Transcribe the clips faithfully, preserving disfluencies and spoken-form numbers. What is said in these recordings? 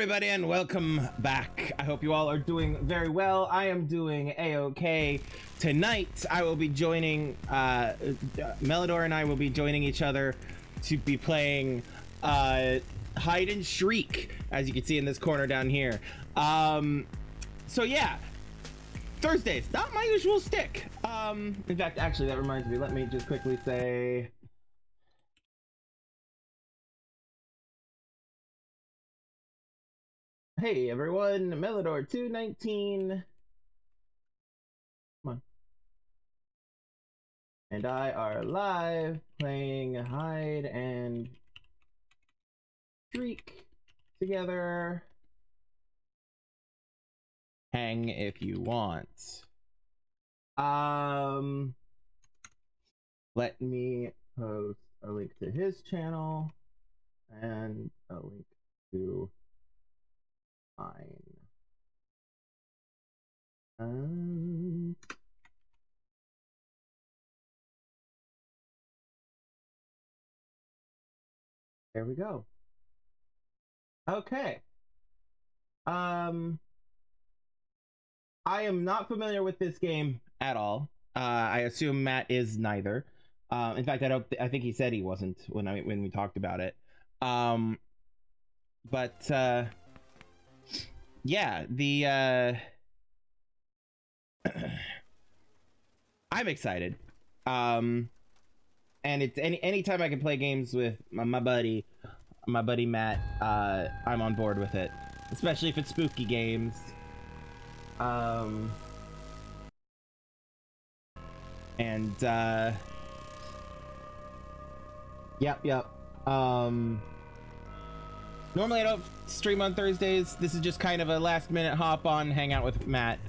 everybody, and welcome back. I hope you all are doing very well. I am doing a-okay. Tonight, I will be joining, uh, Melidor and I will be joining each other to be playing, uh, Hide and Shriek, as you can see in this corner down here. Um, so yeah, Thursdays, not my usual stick. Um, in fact, actually, that reminds me, let me just quickly say... Hey everyone, Melidor two nineteen. Come on. And I are live playing Hide and Shriek together. Hang if you want. Um, let me post a link to his channel and a link to Um, there we go. Okay. Um, I am not familiar with this game at all. Uh, I assume Matt is neither. Uh, in fact, I don't. I think he said he wasn't when I when we talked about it. Um, but. Uh, Yeah, the, uh, I'm excited. Um, and it's any, anytime I can play games with my, my buddy, my buddy Matt, uh, I'm on board with it, especially if it's spooky games. Um, and, uh, yep, yep. Um, Normally I don't stream on Thursdays. This is just kind of a last minute hop on, hang out with Matt.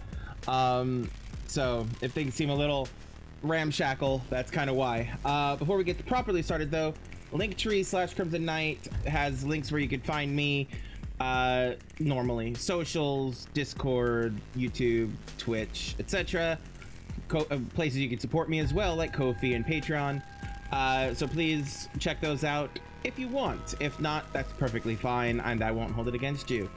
Um, so if things seem a little ramshackle, that's kind of why. Uh, before we get properly started though, Linktree slash Krimzon Knight has links where you can find me uh, normally. Socials, Discord, YouTube, Twitch, et cetera. Co uh, places you can support me as well, like Ko-fi and Patreon. Uh, so please check those out. If you want. If not, that's perfectly fine, and I won't hold it against you.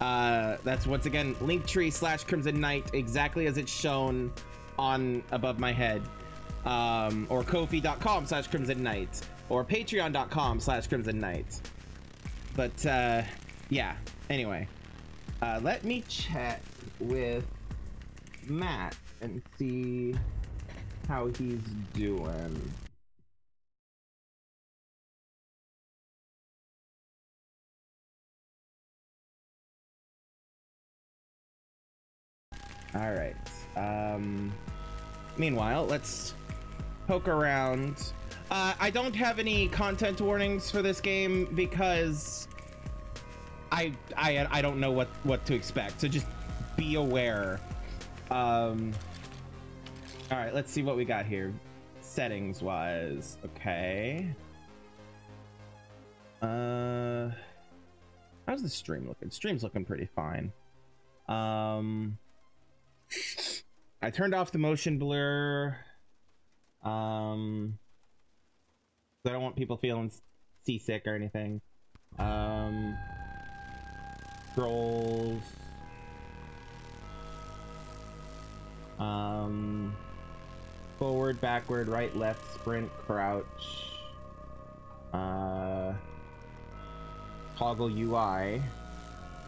Uh, that's once again Linktree slash Krimzon Knight, exactly as it's shown on above my head, um, or Ko-fi dot com slash Krimzon Knight, or Patreon dot com slash Krimzon Knight. But uh, yeah. Anyway, uh, let me chat with Matt and see how he's doing. All right. Um, meanwhile, let's poke around. Uh, I don't have any content warnings for this game because I I I don't know what what to expect. So just be aware. Um, all right. Let's see what we got here. Settings wise, okay. Uh, how's the stream looking? Stream's looking pretty fine. Um. I turned off the motion blur. Um, I don't want people feeling seasick or anything. Um, scrolls. Um, forward, backward, right, left, sprint, crouch. Uh, toggle U I.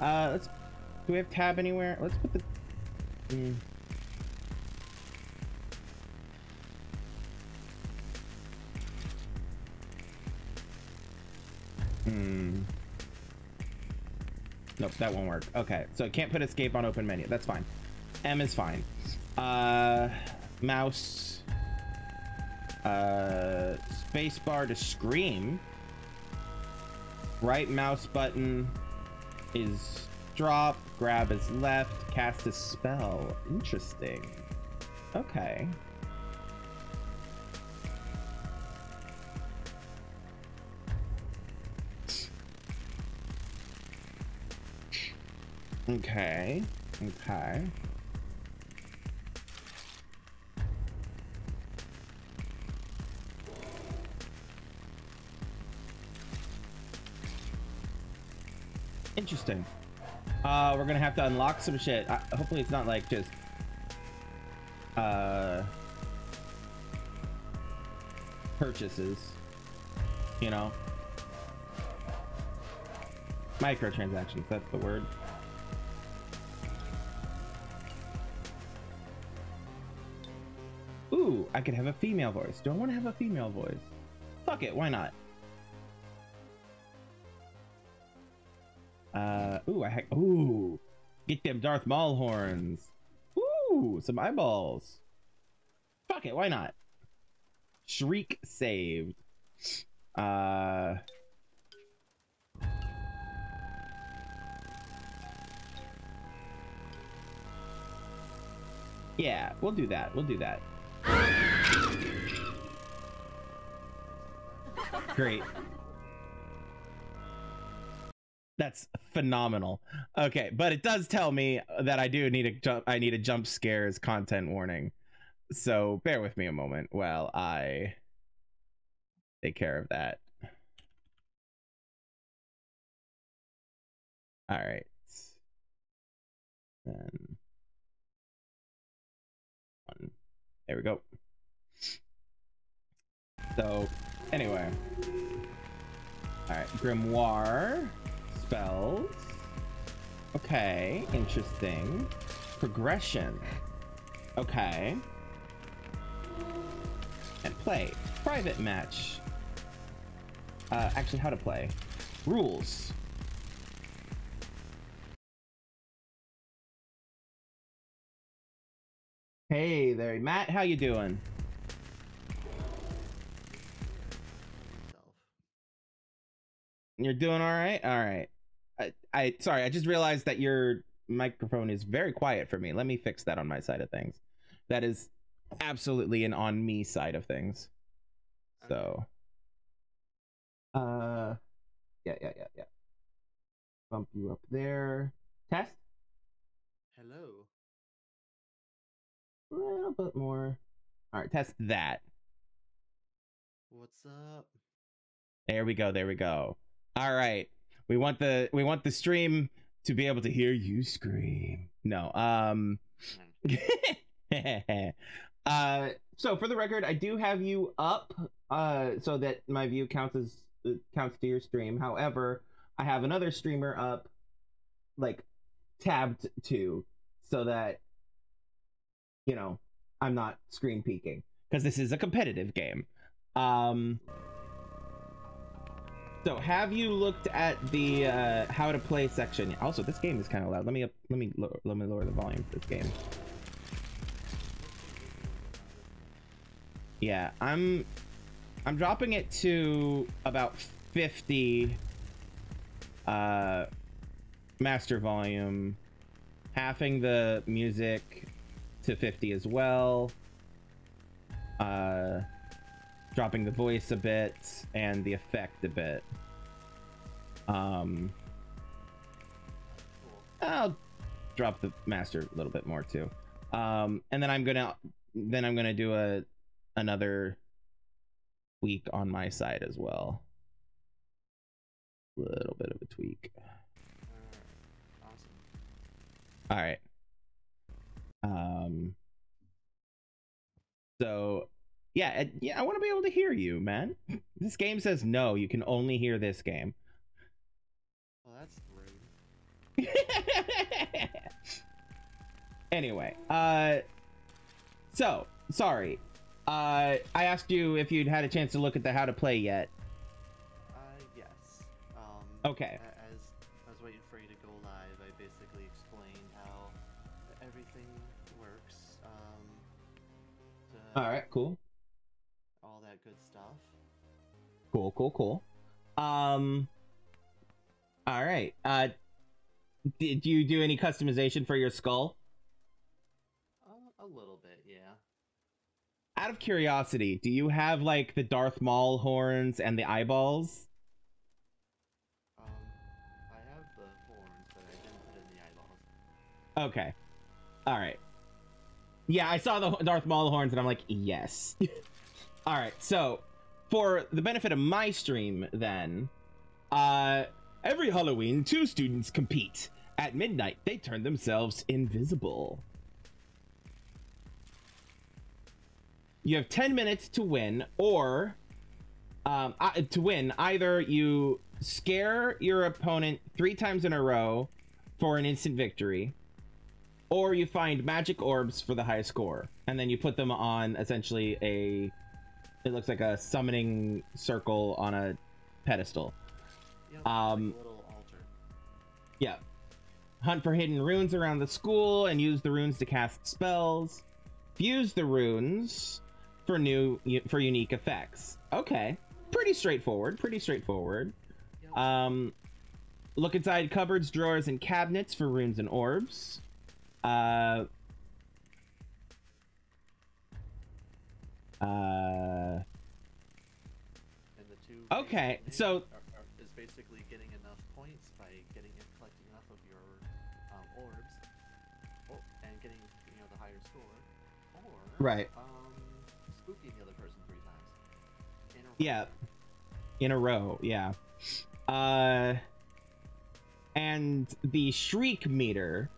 Uh, let's. Do we have tab anywhere? Let's put the. Mm. Mm. Nope, that won't work. Okay, so I can't put escape on open menu. That's fine. M is fine. Uh, mouse. Uh, space bar to scream. Right mouse button is drop. Grab is left, cast a spell. Interesting. Okay. Okay. Okay. Interesting. Uh, we're gonna have to unlock some shit. Uh, hopefully it's not like just... Uh... purchases, you know? Microtransactions, that's the word. Ooh, I could have a female voice. Do I want to have a female voice? Fuck it, why not? Uh, ooh, I ha- ooh, get them Darth Maul horns. Ooh, some eyeballs. Fuck it, why not? Shriek saved. Uh... Yeah, we'll do that. We'll do that. Great. That's phenomenal. Okay, but it does tell me that I do need a jump. I need a jump scares content warning. So bear with me a moment while I take care of that. All right. Then. There we go. So, anyway. Alright, grimoire. Spells. Okay, interesting. Progression. Okay. And play. Private match. Uh, actually, how to play. Rules. Hey there, Matt. How you doing? You're doing all right. All right. I, I sorry. I just realized that your microphone is very quiet for me. Let me fix that on my side of things. That is absolutely an on me side of things. So. Uh. Yeah. Yeah. Yeah. Yeah. Bump you up there. Test. Hello. A little bit more. All right, test that. What's up? There we go. There we go. All right. We want the we want the stream to be able to hear you scream. No. Um. uh. So for the record, I do have you up. Uh. So that my view counts as uh, counts to your stream. However, I have another streamer up, like, tabbed to, so that. You know, I'm not screen peeking because this is a competitive game. Um, so have you looked at the uh, how to play section? Also, this game is kind of loud. Let me up, let me lo let me lower the volume for this game. Yeah, I'm I'm dropping it to about fifty uh, master volume, halving the music. To fifty as well, uh, dropping the voice a bit and the effect a bit. Um, I'll drop the master a little bit more too, um, and then I'm gonna then I'm gonna do a another tweak on my side as well. A little bit of a tweak. Awesome. All right. Um, so yeah, yeah, I want to be able to hear you, man. This game says no, you can only hear this game. Well, that's rude. Anyway, uh, so sorry. Uh, I asked you if you'd had a chance to look at the how to play yet. Uh, yes. Um, okay. I All right, cool. All that good stuff. Cool, cool, cool. Um, all right. Uh, did you do any customization for your skull? Uh, a little bit, yeah. Out of curiosity, do you have like the Darth Maul horns and the eyeballs? Um, I have the horns, but I didn't put in the eyeballs. Okay. All right. Yeah, I saw the Darth Maul horns, and I'm like, yes. All right, so for the benefit of my stream, then, uh, Every Halloween, two students compete. At midnight, they turn themselves invisible. You have ten minutes to win, or um, uh, to win, either you scare your opponent three times in a row for an instant victory, or you find magic orbs for the highest score, and then you put them on essentially a, it looks like a summoning circle on a pedestal. Yep, um, like a little altar. Yeah. Hunt for hidden runes around the school and use the runes to cast spells. Fuse the runes for new for unique effects. Okay, pretty straightforward. Pretty straightforward. Yep. Um, look inside cupboards, drawers, and cabinets for runes and orbs. Uh. Uh. And the two okay, so. Is basically getting enough points by getting and collecting enough of your um, orbs, oh, and getting you know the higher score. Right. Um, spooking the other person three times. In a row. Yeah. In a row, yeah. Uh, and the shriek meter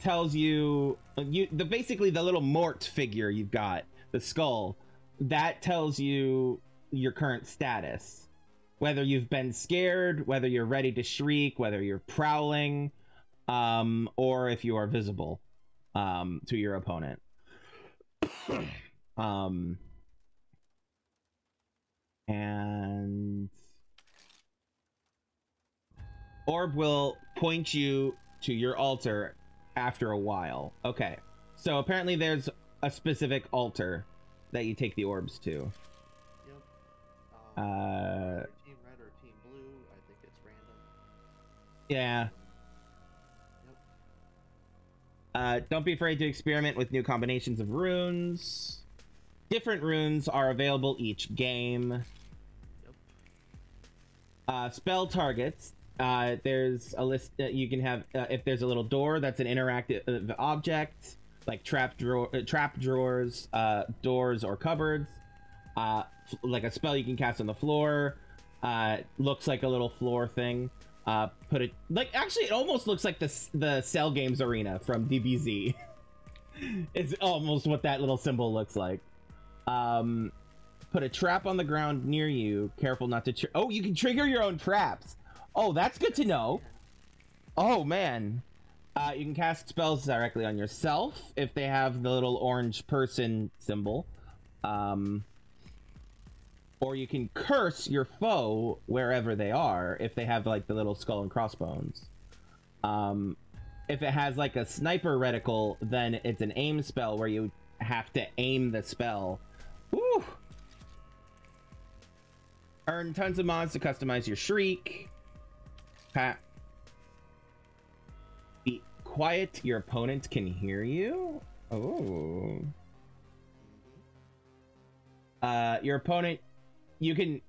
tells you, you the basically the little mort figure you've got, the skull, that tells you your current status. Whether you've been scared, whether you're ready to shriek, whether you're prowling, um, or if you are visible um, to your opponent. um and orb will point you to your altar after a while. Okay, so apparently there's a specific altar that you take the orbs to. Yep. Um, uh team red or team blue, I think it's random. Yeah. Uh, don't be afraid to experiment with new combinations of runes. Different runes are available each game. Yep. Uh, spell targets. Uh, there's a list that you can have. Uh, if there's a little door, that's an interactive object, like trap drawer, uh, trap drawers, uh, doors, or cupboards. Uh, like a spell you can cast on the floor. Uh, looks like a little floor thing. Uh, put it like actually, it almost looks like the the Cell Games Arena from D B Z. It's almost what that little symbol looks like. Um, put a trap on the ground near you. Careful not to. Tr oh, you can trigger your own traps. Oh, that's good to know. Oh man, uh, you can cast spells directly on yourself if they have the little orange person symbol. Um. Or you can curse your foe wherever they are if they have like the little skull and crossbones. Um, if it has like a sniper reticle, then it's an aim spell where you have to aim the spell. Woo! Earn tons of mods to customize your shriek. Pat. Be quiet, your opponent can hear you. Oh. Uh, your opponent. You can,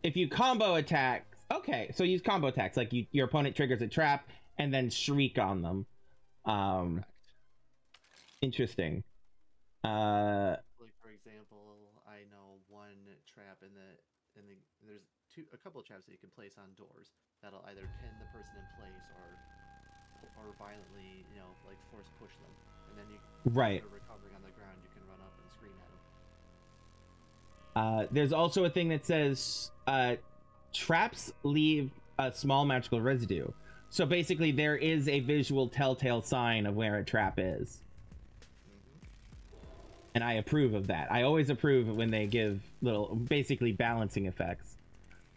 if you combo attack, okay, so use combo attacks, like you, your opponent triggers a trap and then shriek on them. Um, Correct. Interesting. Uh, like for example, I know one trap in the, in the there's two, a couple of traps that you can place on doors that'll either pin the person in place or, or violently, you know, like force push them. And then you, right. If they're recovering on the ground, you can run up and scream at them. Uh, there's also a thing that says uh, traps leave a small magical residue. So basically there is a visual telltale sign of where a trap is. And I approve of that. I always approve when they give little, basically balancing effects.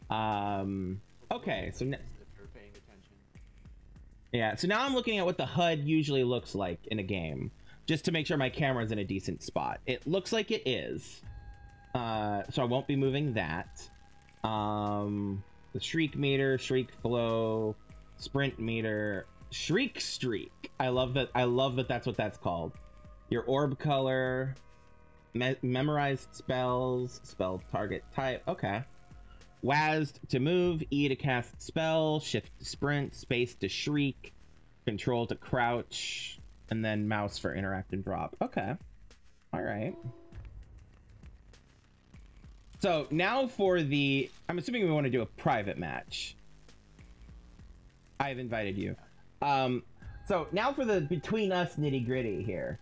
Um, okay, so yeah, so now I'm looking at what the H U D usually looks like in a game, just to make sure my camera's in a decent spot. It looks like it is. Uh, so I won't be moving that. Um, the shriek meter, shriek flow, sprint meter, shriek streak. I love that. I love that. That's what that's called. Your orb color, me memorized spells, spell target type. Okay. W A S D to move, E to cast spell, shift to sprint, space to shriek, control to crouch, and then mouse for interact and drop. Okay. All right. So now for the, I'm assuming we want to do a private match. I've invited you. Um, so now for the between us nitty gritty here.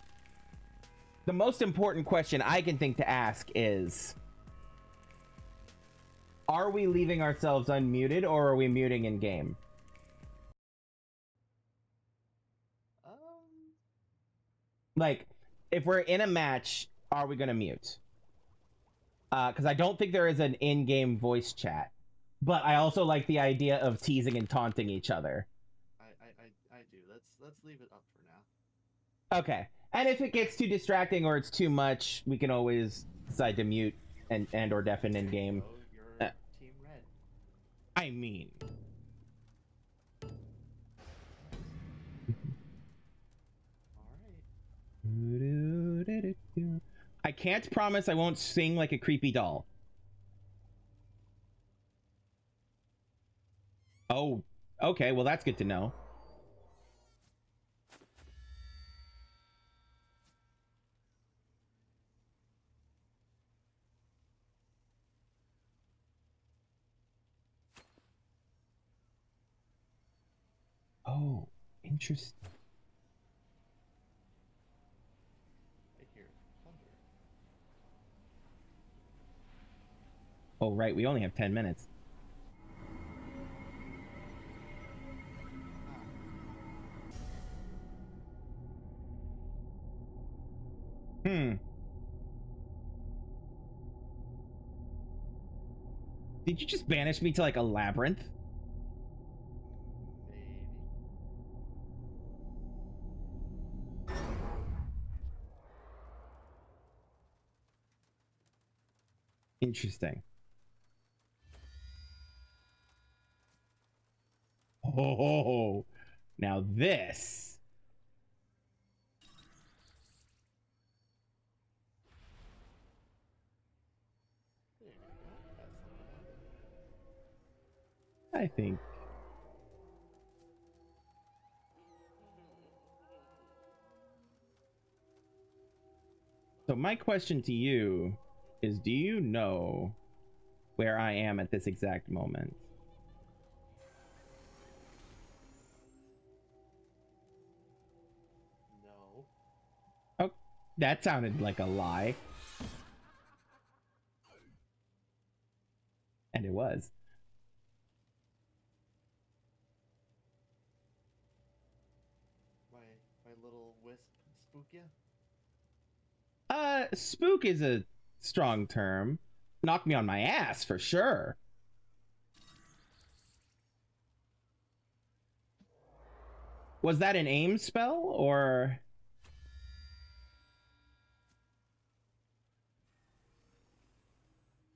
The most important question I can think to ask is, are we leaving ourselves unmuted or are we muting in game? Um... Like, if we're in a match, are we going to mute? Uh, because I don't think there is an in-game voice chat. But I also like the idea of teasing and taunting each other. I, I, I, I do. Let's, let's leave it up for now. Okay. And if it gets too distracting or it's too much, we can always decide to mute and, and or deafen in game. I mean, all right. I can't promise I won't sing like a creepy doll. Oh, okay. Well, that's good to know. Oh, interesting. Right here. Oh, right. We only have ten minutes. Hmm. Did you just banish me to like a labyrinth? Interesting. Oh, now this. I think. So my question to you is, do you know where I am at this exact moment? No. Oh, that sounded like a lie. And it was. My, my little wisp spook ya? Uh, spook is a strong term. Knock me on my ass for sure. Was that an aim spell or?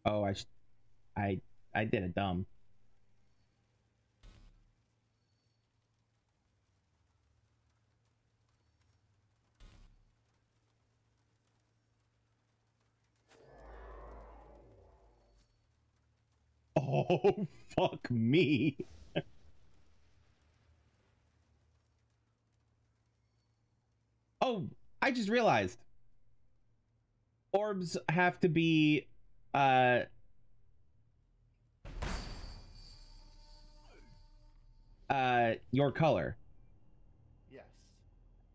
Oh, I, sh I, I did a dumb. Oh, fuck me. Oh, I just realized. Orbs have to be, uh... Uh, your color. Yes.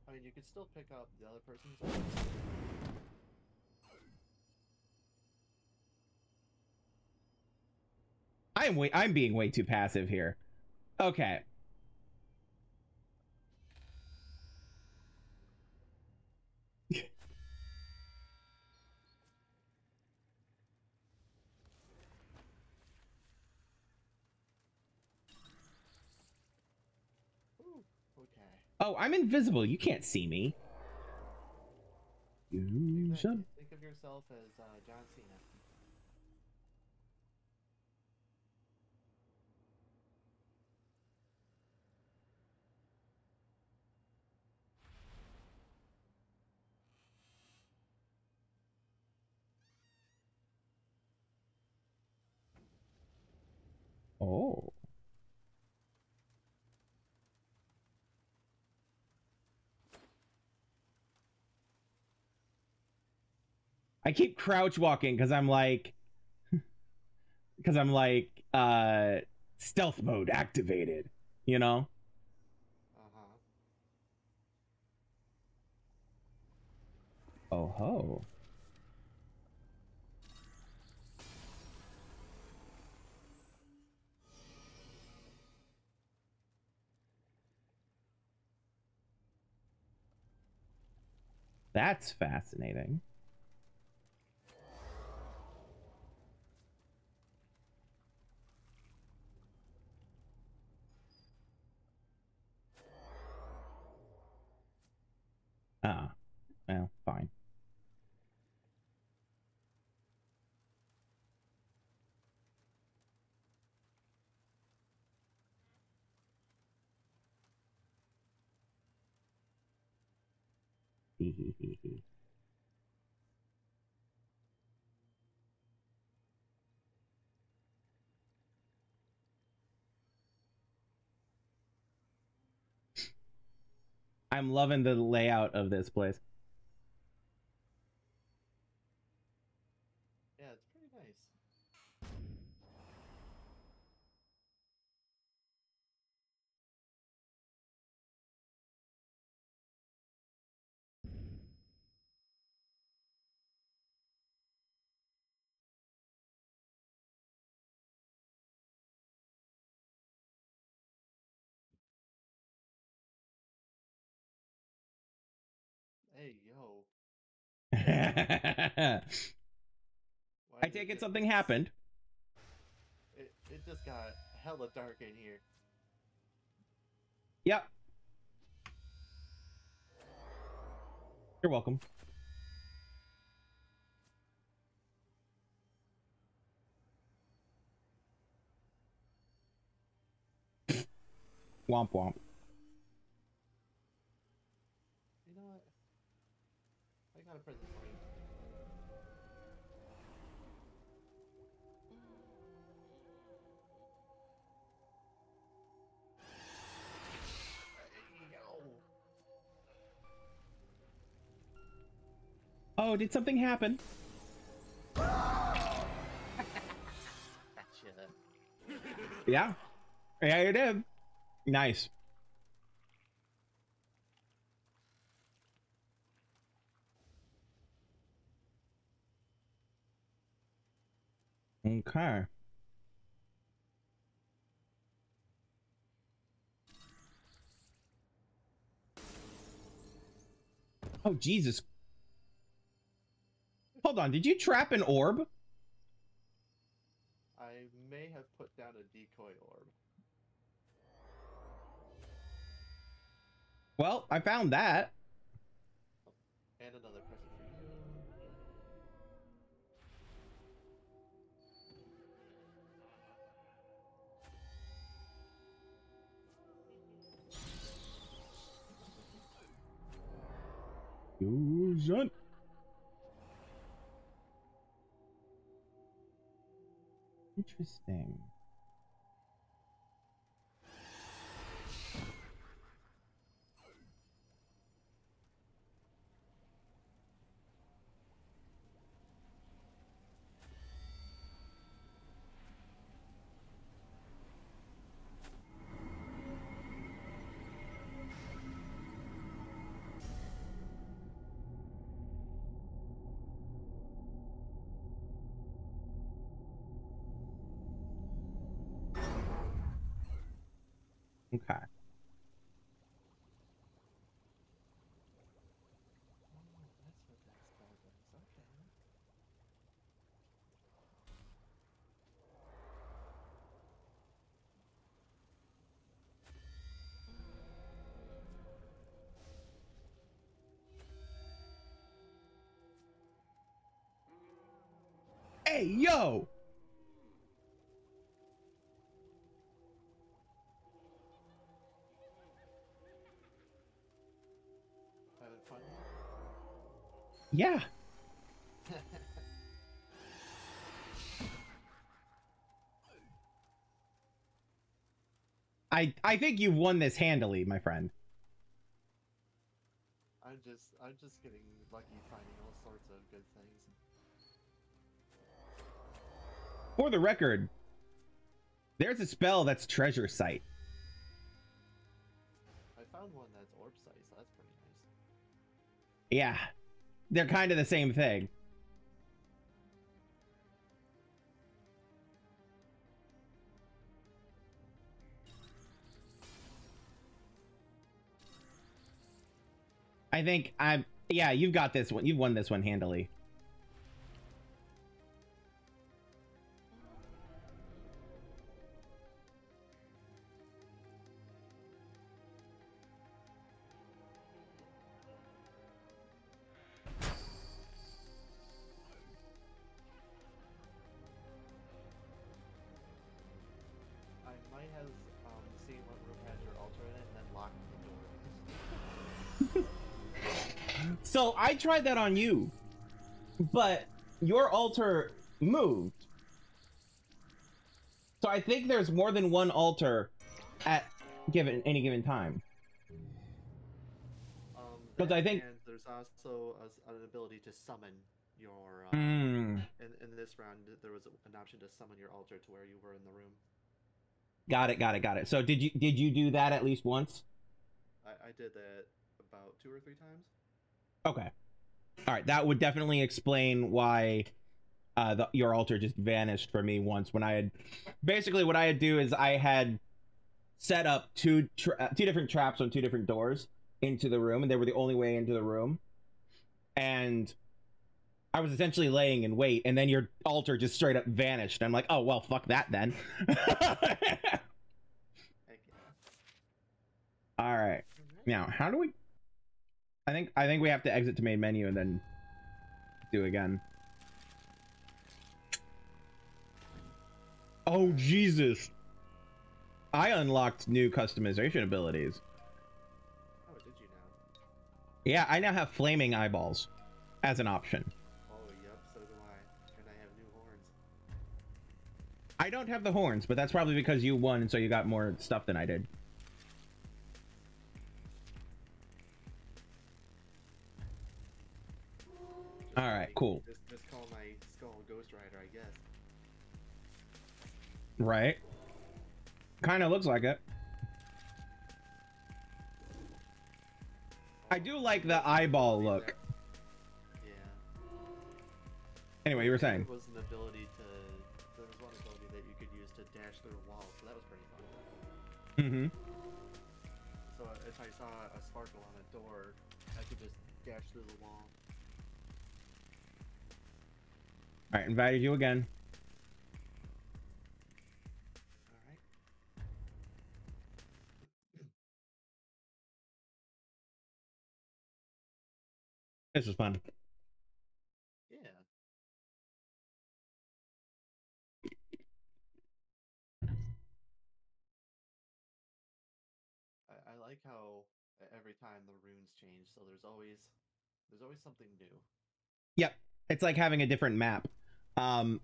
I mean, you could still pick up the other person's... I'm way, I'm being way too passive here. Okay. Ooh, okay. Oh, I'm invisible. You can't see me. You should think of yourself as uh, John Cena. Oh. I keep crouch walking because I'm like, because I'm like, uh, stealth mode activated, you know? Oh ho. That's fascinating. Ah, well, fine. I'm loving the layout of this place. Yeah, it's pretty nice. Hey, yo. I take it, it something happened. It, it just got hella dark in here. Yep. You're welcome. Womp womp. You know what? I got a present for you. Oh, did something happen? Gotcha. Yeah. Yeah, you did. Nice. Okay. Oh, Jesus. Hold on. Did you trap an orb? I may have put down a decoy orb. Well, I found that. And another present for you. Fusion. Interesting. Okay. Hey, yo! Yeah. I I think you've won this handily, my friend. I'm just I'm just getting lucky finding all sorts of good things. For the record, there's a spell that's treasure sight. I found one that's orb sight, so that's pretty nice. Yeah. they're kind of the same thing. I think I'm, yeah, you've got this one. You've won this one handily. So I tried that on you, but your altar moved. So I think there's more than one altar at given any given time. Um, but I think and there's also a, an ability to summon your. Uh, mm. in, in this round, there was an option to summon your altar to where you were in the room. Got it. Got it. Got it. So did you did you do that at least once? I, I did that about two or three times. Okay. All right. That would definitely explain why uh, the, your altar just vanished for me once when I had basically what I had do is I had set up two, tra two different traps on two different doors into the room, and they were the only way into the room. And I was essentially laying in wait, and then your altar just straight up vanished. I'm like, oh, well, fuck that then. All right. Now, how do we... I think I think we have to exit to main menu and then do again. Oh Jesus! I unlocked new customization abilities. Oh, did you now? Yeah, I now have flaming eyeballs as an option. Oh yep, so do I. And I have new horns. I don't have the horns, but that's probably because you won, and so you got more stuff than I did. All right, cool. Just, just call my skull Ghost Rider, I guess. Right. Kind of looks like it. I do like the eyeball look. Yeah. Anyway, you were saying. There was an ability to. There was one ability that you could use to dash through walls, so that was pretty fun. Mm-hmm. So if I saw a sparkle on a door, I could just dash through the wall. All right, invited you again. All right. This was fun. Yeah. I, I like how every time the runes change, so there's always there's always something new. Yep, it's like having a different map. Um,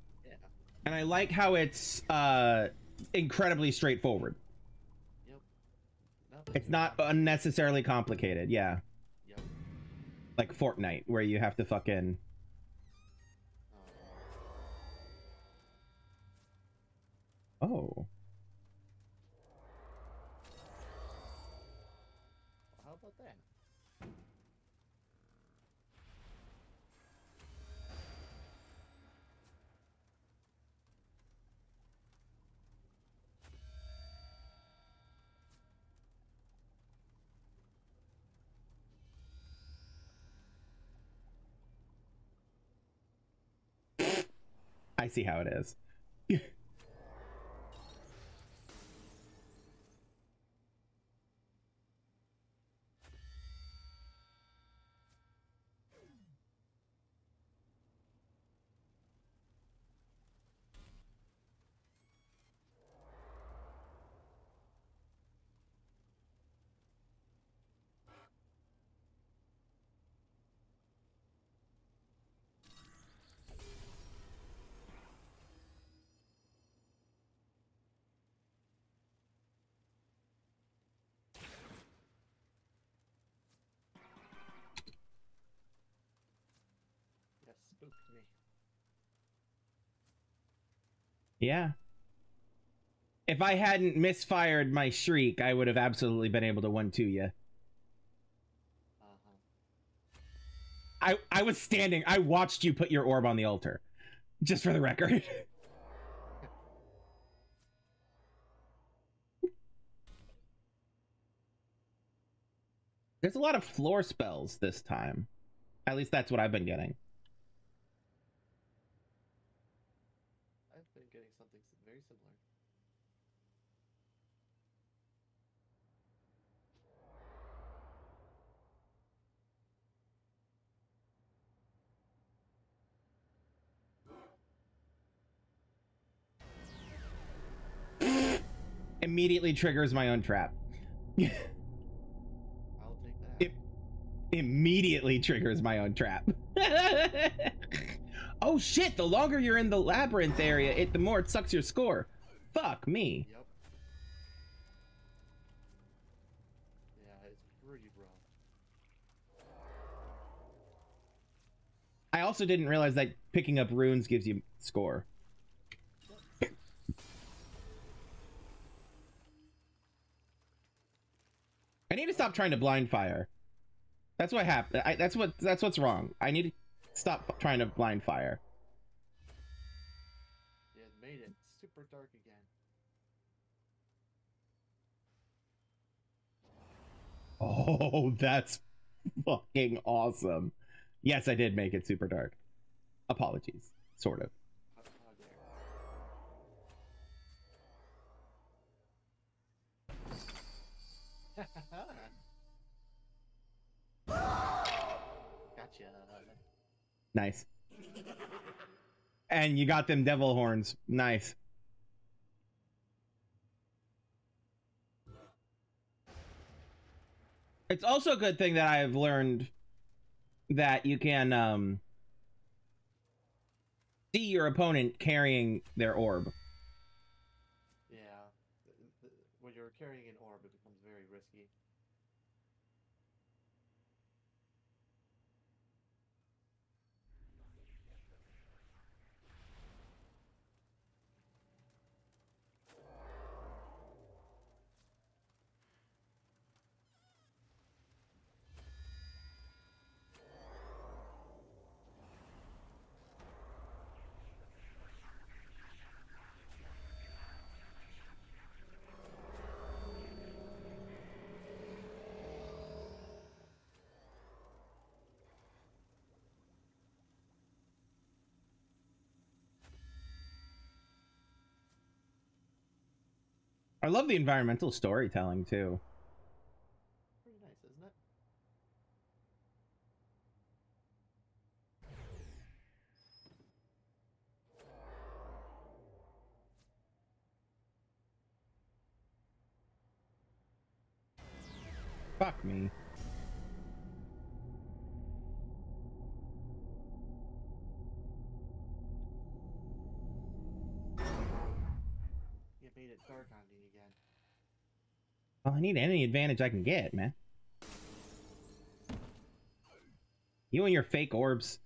and I like how it's uh, incredibly straightforward. Yep. Nothing it's not happen. unnecessarily complicated, yeah. Yep. Like Fortnite, where you have to fucking... Oh. How about that? I see how it is. Yeah. If I hadn't misfired my shriek, I would have absolutely been able to one two you. Uh-huh. I, I was standing. I watched you put your orb on the altar. Just for the record. There's a lot of floor spells this time. At least that's what I've been getting. I've been getting something very similar. Immediately triggers my own trap. I'll take that. It immediately triggers my own trap. Oh shit, the longer you're in the labyrinth area, it the more it sucks your score. Fuck me. Yep. Yeah, it's pretty rough. I also didn't realize that picking up runes gives you score. I need to stop trying to blind fire. That's what happened. I, that's what. That's what's wrong. I need to stop trying to blind fire. Yeah, it made it super dark again. Oh, that's fucking awesome. Yes, I did make it super dark. Apologies, sort of. Gotcha. Nice. And you got them devil horns. Nice. It's also a good thing that I've learned that you can um, see your opponent carrying their orb. Yeah. When you're carrying an orb, it becomes very risky. I love the environmental storytelling too. Pretty nice, isn't it? Fuck me. You made it dark on me. Well, I need any advantage I can get, man. You and your fake orbs.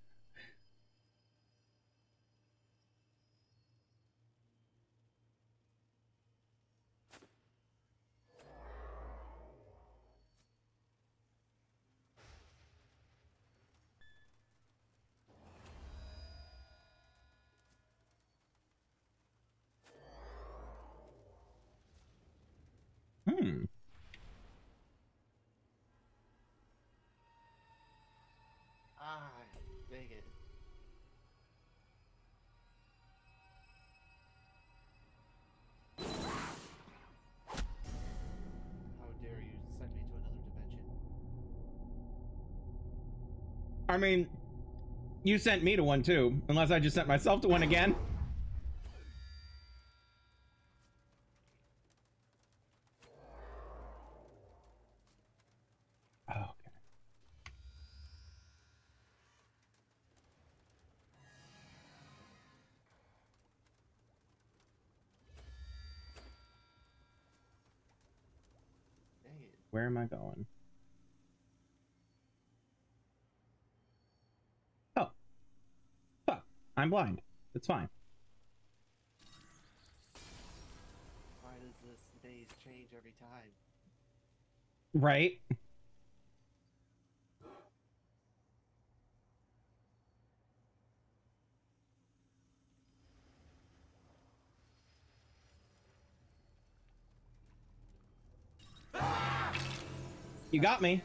I mean, you sent me to one too, unless I just sent myself to one again. Oh, okay. Dang it. Where am I going? I'm blind. It's fine. Why does this maze change every time? Right? You got me.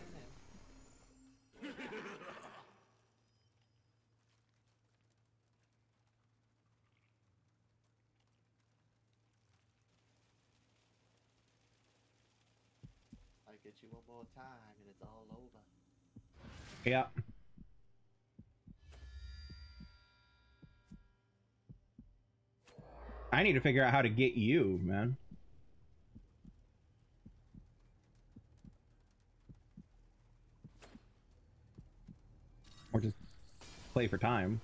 I'll get you one more time and it's all over. Yeah. I need to figure out how to get you, man. Or just play for time.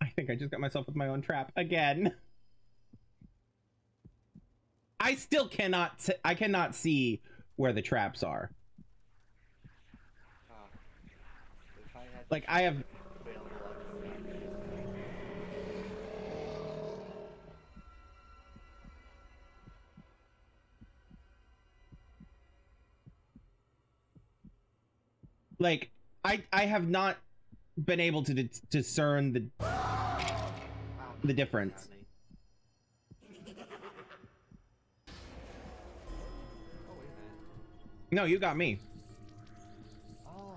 I think I just got myself with my own trap again. I still cannot t I cannot see where the traps are. Uh, if I had like I have like I I have not been able to d discern the the difference. No, you got me. Oh,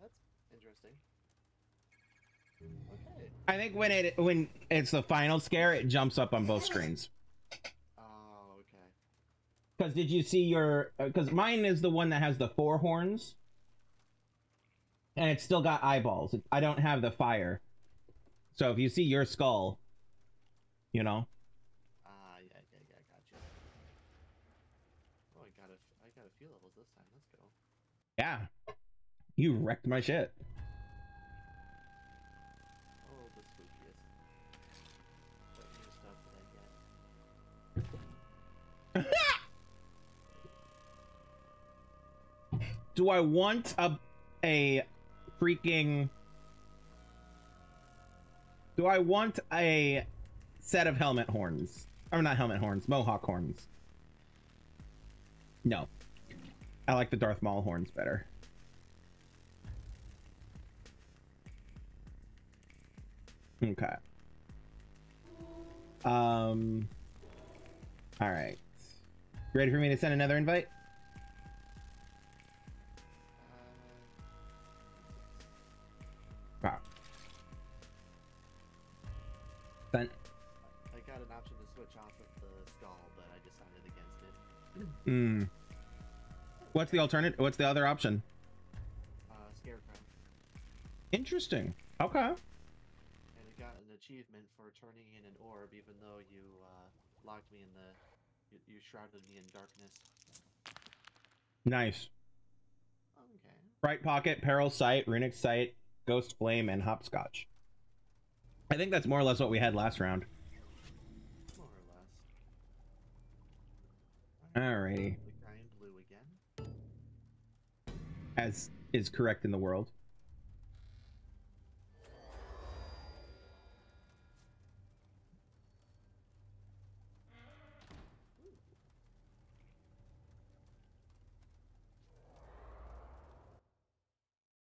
that's interesting. Okay. I think when it when it's the final scare, it jumps up on both screens. Oh, okay. Because did you see your? Because uh, mine is the one that has the four horns. And it's still got eyeballs. I don't have the fire. So if you see your skull, you know. Ah, uh, yeah, yeah, yeah, gotcha. Oh, I got a, I got a few levels this time. Let's go. Yeah. You wrecked my shit. Oh, the spookiest. But new stuff that I get. Do I want a... a... freaking do I want a set of helmet horns or not helmet horns mohawk horns? No, I like the Darth Maul horns better. Okay. Um all right, ready for me to send another invite? Wow. Then I got an option to switch off of the skull, but I decided against it. Hmm. What's the alternative? What's the other option? Uh, Scarecrow. Interesting. Okay. And I got an achievement for turning in an orb, even though you uh, locked me in the, you, you shrouded me in darkness. Nice. Okay. Bright Pocket, Peril Sight, Runic Sight, Ghost Flame, and Hopscotch. I think that's more or less what we had last round. More or less. Alrighty. The guy in blue again. As is correct in the world.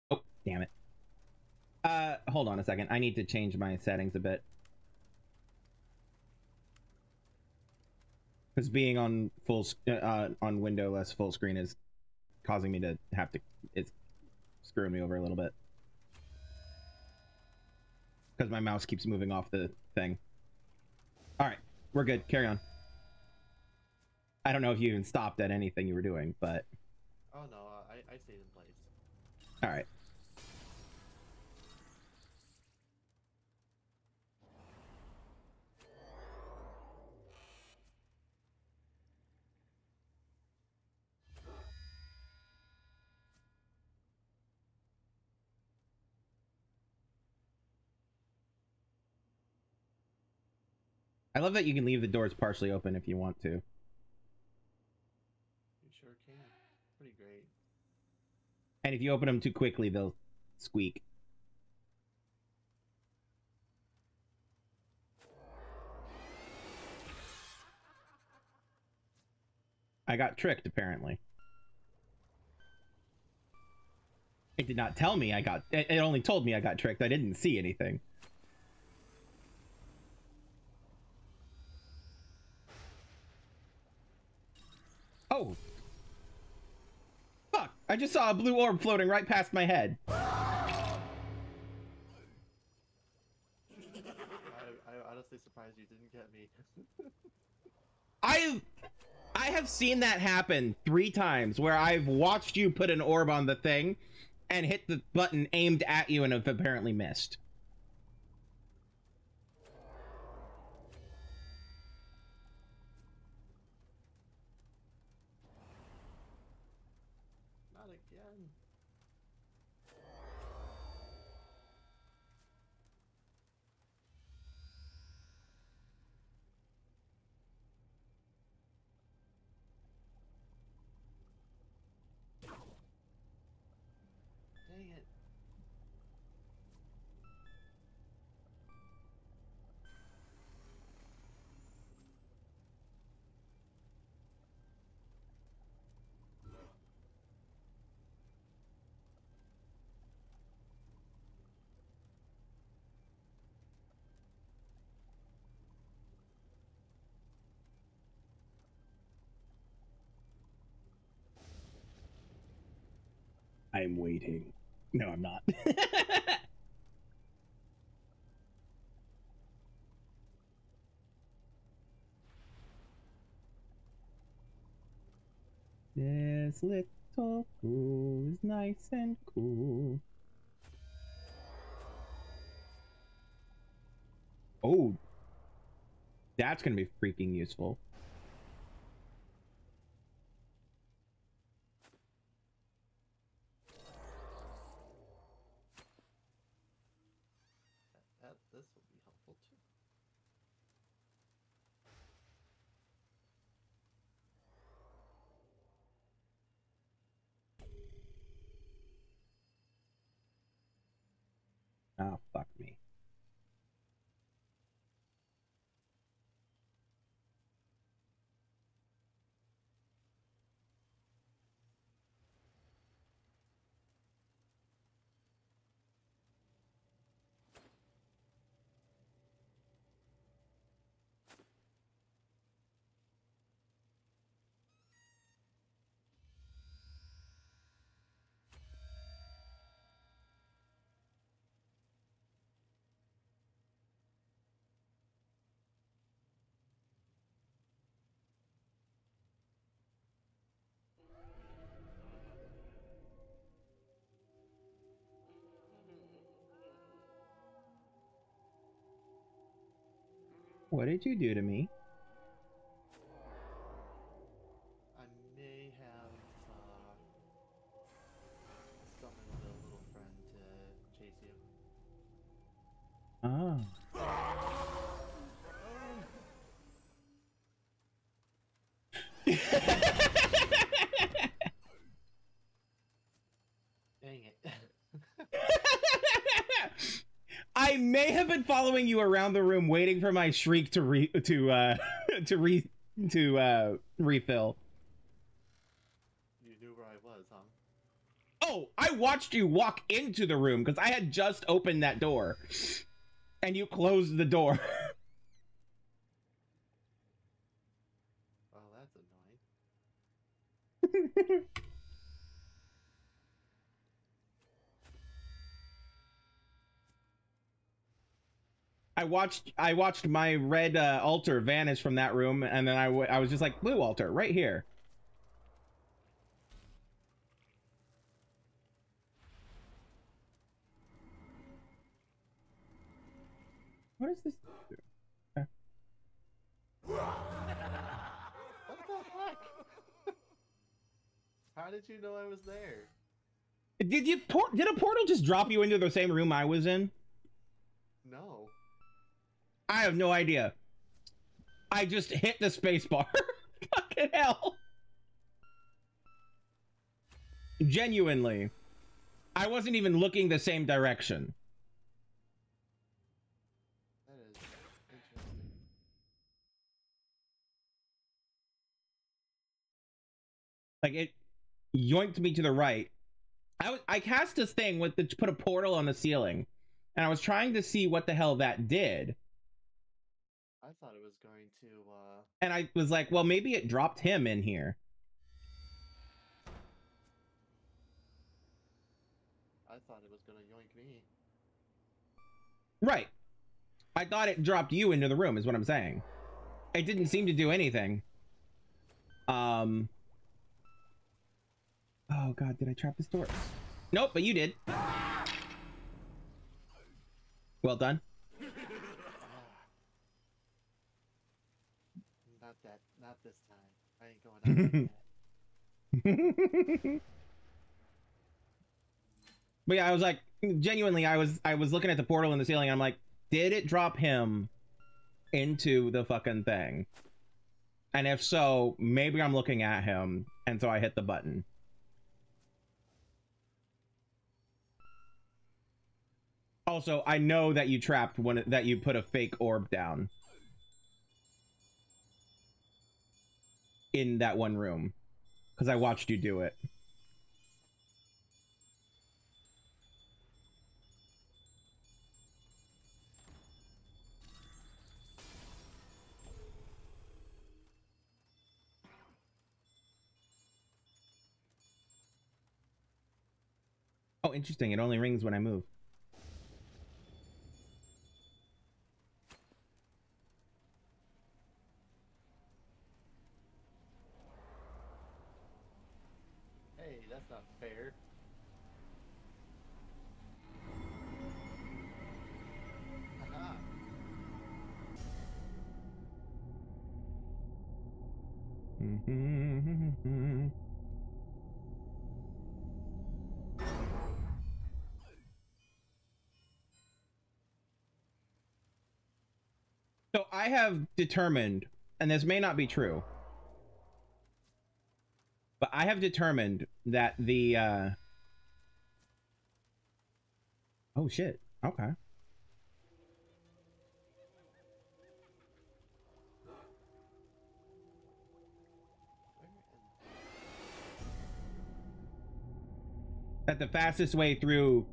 Oh, damn it. Uh, hold on a second. I need to change my settings a bit. Because being on full uh, on windowless full screen is causing me to have to. It's screwing me over a little bit. Because my mouse keeps moving off the thing. All right, we're good. Carry on. I don't know if you even stopped at anything you were doing, but. Oh no, uh, I I stayed in place. All right. I love that you can leave the doors partially open if you want to. You sure can. Pretty great. And if you open them too quickly, they'll squeak. I got tricked, apparently. It did not tell me I got... It only told me I got tricked. I didn't see anything. Oh! Fuck! I just saw a blue orb floating right past my head. Surprised you didn't get me. I I have seen that happen three times where I've watched you put an orb on the thing and hit the button aimed at you and have apparently missed. I'm waiting. No, I'm not. This little pool is nice and cool. Oh, that's gonna be freaking useful. What did you do to me? I may have uh, summoned a little friend to chase you. Ah. Dang it. I may have been following you around the room, waiting for my shriek to re to uh, to re to uh, refill. You knew where I was, huh? Oh, I watched you walk into the room because I had just opened that door, and you closed the door. Oh, that's annoying. I watched I watched my red uh, altar vanish from that room, and then I, w I was just like, blue altar, right here. What is this? Okay. What the heck? How did you know I was there? Did you por did a portal just drop you into the same room I was in? No. I have no idea. I just hit the space bar. Fucking hell. Genuinely. I wasn't even looking the same direction. That is interesting. Like, it yoinked me to the right. I, I cast this thing with the, to put a portal on the ceiling, and I was trying to see what the hell that did. I thought it was going to... Uh... And I was like, well, maybe it dropped him in here. I thought it was going to yoink me. Right. I thought it dropped you into the room, is what I'm saying. It didn't seem to do anything. Um... Oh god, did I trap this door? Nope, but you did. Well done. Not that, not this time. I ain't going out like that. But yeah, I was like, genuinely, I was I was looking at the portal in the ceiling, and I'm like, did it drop him into the fucking thing? And if so, maybe I'm looking at him, and so I hit the button. Also, I know that you trapped one, that you put a fake orb down in that one room, because I watched you do it. Oh, interesting. It only rings when I move. So I have determined, and this may not be true, but I have determined that the uh oh shit, okay. That the fastest way through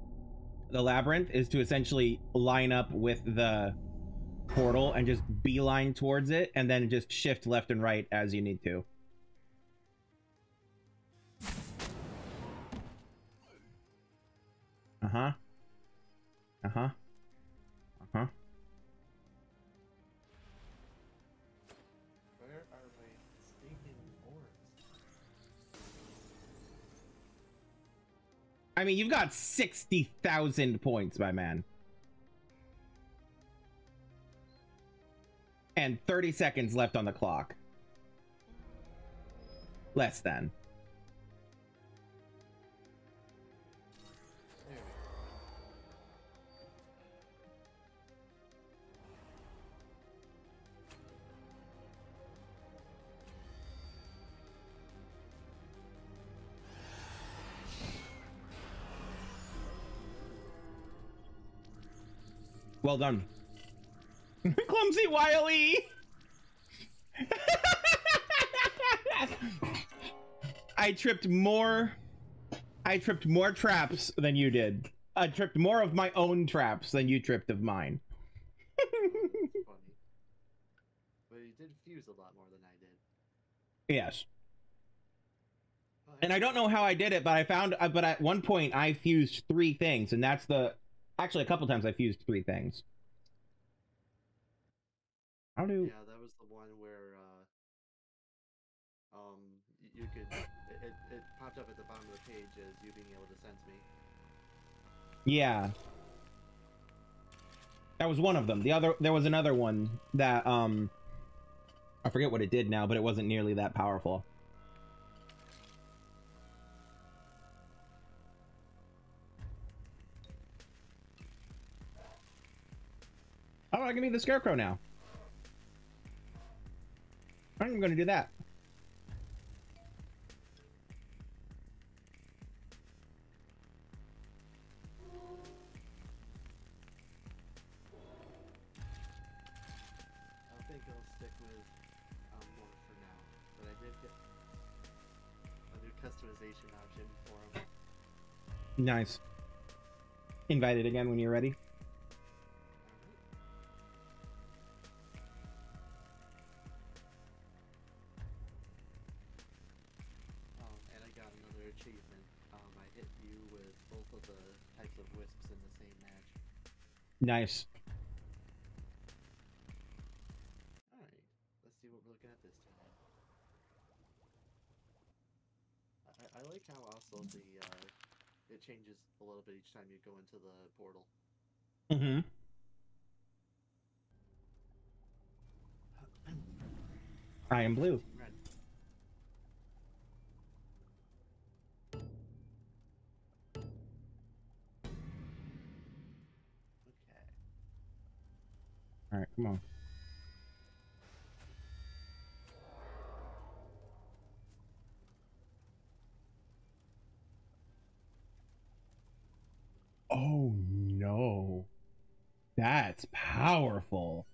the labyrinth is to essentially line up with the portal and just beeline towards it, and then just shift left and right as you need to. Uh-huh. Uh-huh. Uh-huh. Where are my stinking orbs? I mean, you've got sixty thousand points, my man. And thirty seconds left on the clock. Less than. Well done. Clumsy Wiley. I tripped more I tripped more traps than you did. I tripped more of my own traps than you tripped of mine. Funny. But you did fuse a lot more than I did. Yes. Well, I and I don't know how I did it, but I found uh, but at one point I fused three things, and that's the actually a couple times I fused three things. How do... Yeah, that was the one where uh, um, you could it, it popped up at the bottom of the page as you being able to sense me. Yeah, that was one of them. The other, there was another one that um, I forget what it did now, but it wasn't nearly that powerful. Oh, I can be the Scarecrow now. I'm not even gonna do that. I think I'll stick with um, one for now, but I did get. Let me customization option for them. Nice. Invited again when you're ready. Nice. All right, let's see what we're looking at this time. I, I like how also the uh, it changes a little bit each time you go into the portal. Mm-hmm. I am blue. Red. All right, come on. Oh no, that's powerful.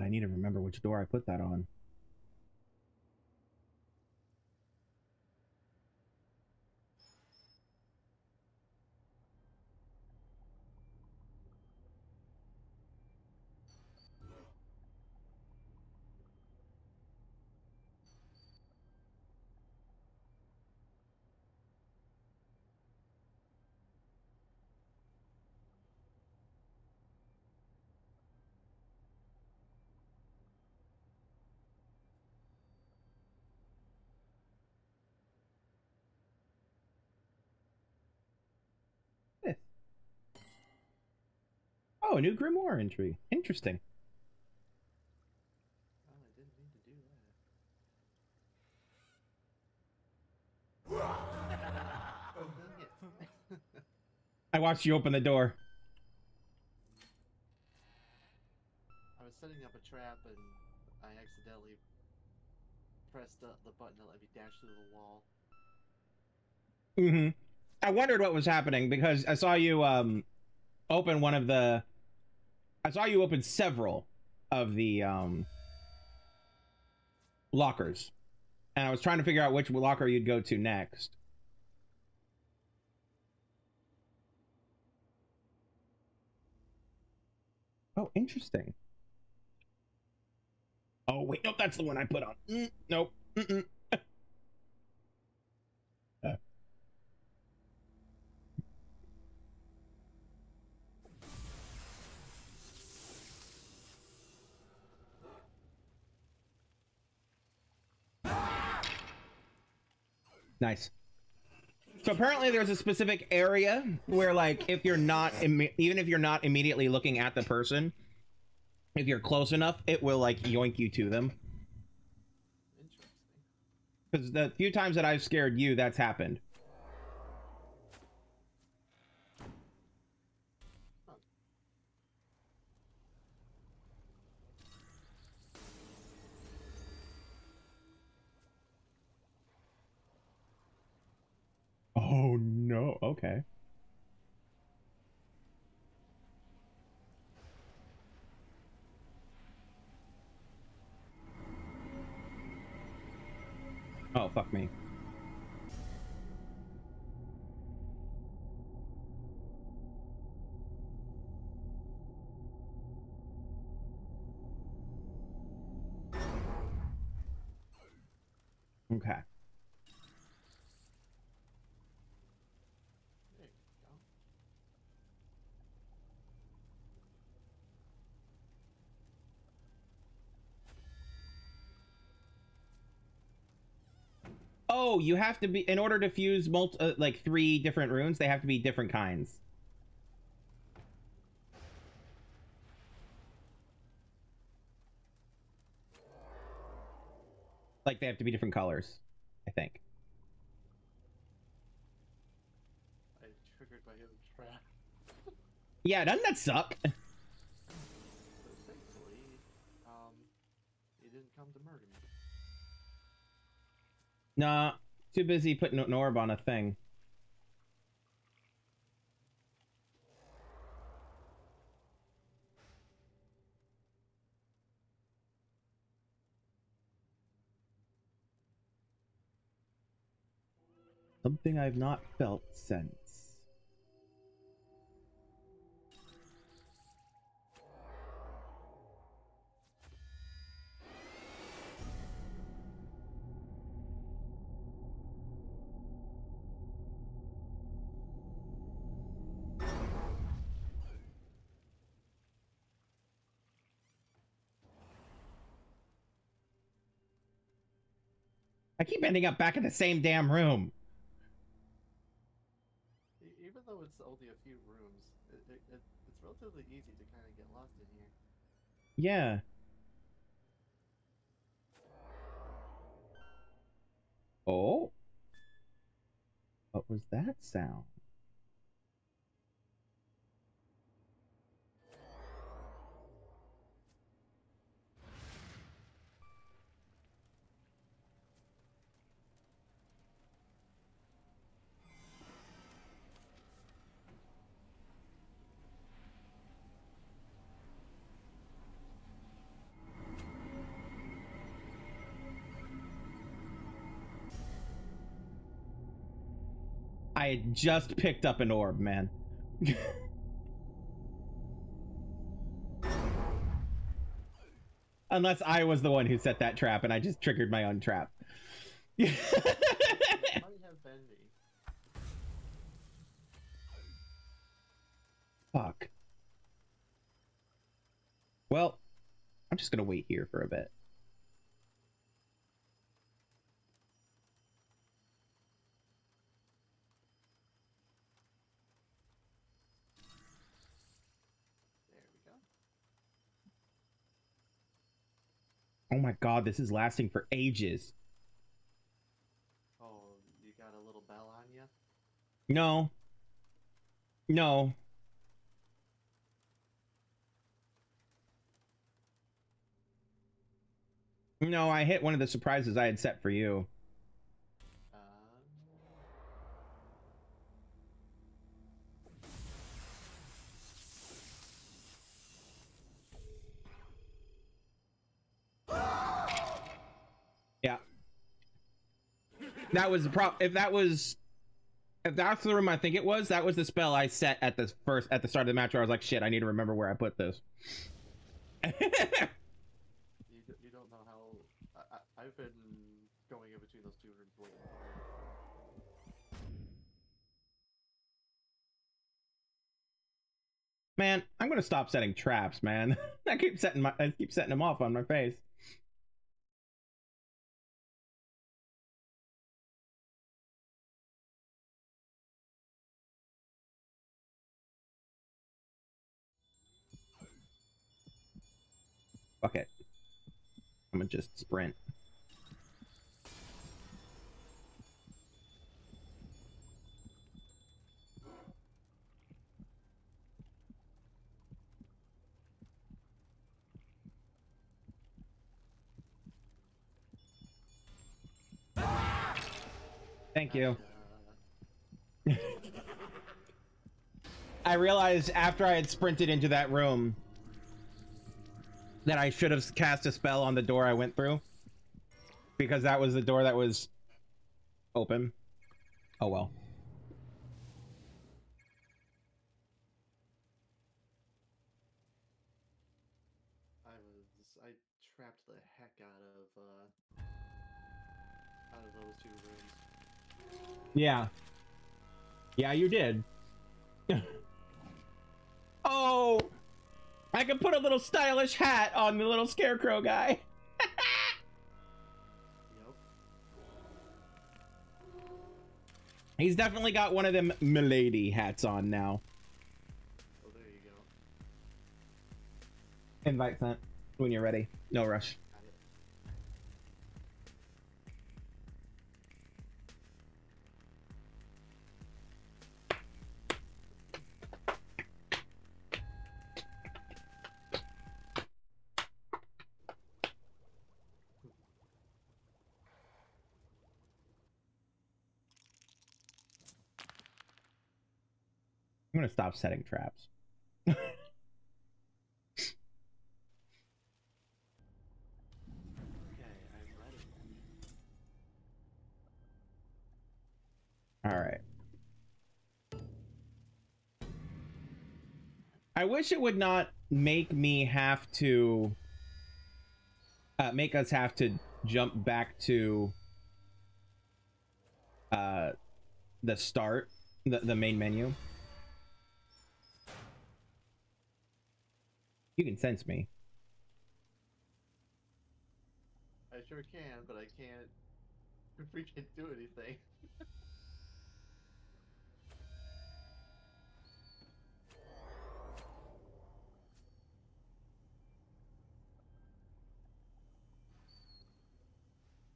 I need to remember which door I put that on. Oh, a new grimoire entry. Interesting. Oh, I didn't mean to do that. I watched you open the door. I was setting up a trap and I accidentally pressed the, the button that let me dash through the wall. Mm-hmm. I wondered what was happening because I saw you um open one of the... I saw you open several of the um, lockers, and I was trying to figure out which locker you'd go to next. Oh, interesting. Oh, wait, nope, that's the one I put on. Mm, nope. Mm-mm. uh. Nice. So apparently there's a specific area where, like, if you're not imme- even if you're not immediately looking at the person, if you're close enough, it will, like, yoink you to them. Interesting. Because the few times that I've scared you, that's happened. Oh no, okay. Oh, fuck me. Okay. Oh, you have to be, in order to fuse multi, uh, like three different runes, they have to be different kinds. Like, they have to be different colors, I think. I triggered my own trap. Yeah, doesn't that suck? But thankfully, um, it didn't come to murder me. Nah, too busy putting an orb on a thing. Something I've not felt since. I keep ending up back in the same damn room. Though it's only a few rooms, it, it, it, it's relatively easy to kind of get lost in here. Yeah. Oh? What was that sound? I had just picked up an orb, man. Unless I was the one who set that trap and I just triggered my own trap. It might have been me. Fuck. Well, I'm just gonna wait here for a bit. Oh my god, this is lasting for ages. Oh, you got a little bell on you? No. No. No, I hit one of the surprises I had set for you. Um... That was the pro- if that was if that's the room I think it was, that was the spell I set at the first at the start of the match where I was like, shit, I need to remember where I put this. you, d you don't know how I, I I've been going in between those two rooms waiting. Man, I'm gonna stop setting traps, man. I keep setting my I keep setting them off on my face. Fuck it. I'm gonna just sprint. Ah! Thank you. I realized after I had sprinted into that room that I should have cast a spell on the door I went through, because that was the door that was open. Oh well. I was I trapped the heck out of uh, out of those two rooms. Yeah. Yeah, you did. Oh. I can put a little stylish hat on the little scarecrow guy. Yep. He's definitely got one of them Milady hats on now. Oh, there you go. Invite sent when you're ready. No rush. I'm gonna stop setting traps. All right. I wish it would not make me have to uh, make us have to jump back to uh, the start, the, the main menu. You can sense me. I sure can, but I can't freaking do anything.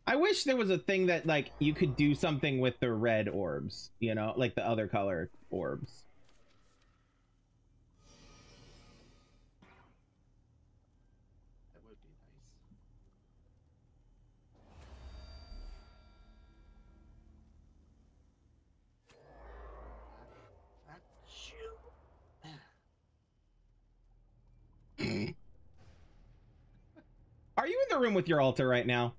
I wish there was a thing that, like, you could do something with the red orbs, you know, like the other color orbs. That would be nice. Are you in the room with your altar right now?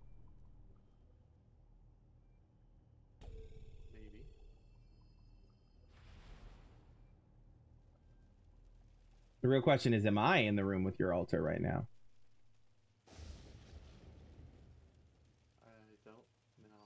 The real question is, am I in the room with your altar right now? I don't know.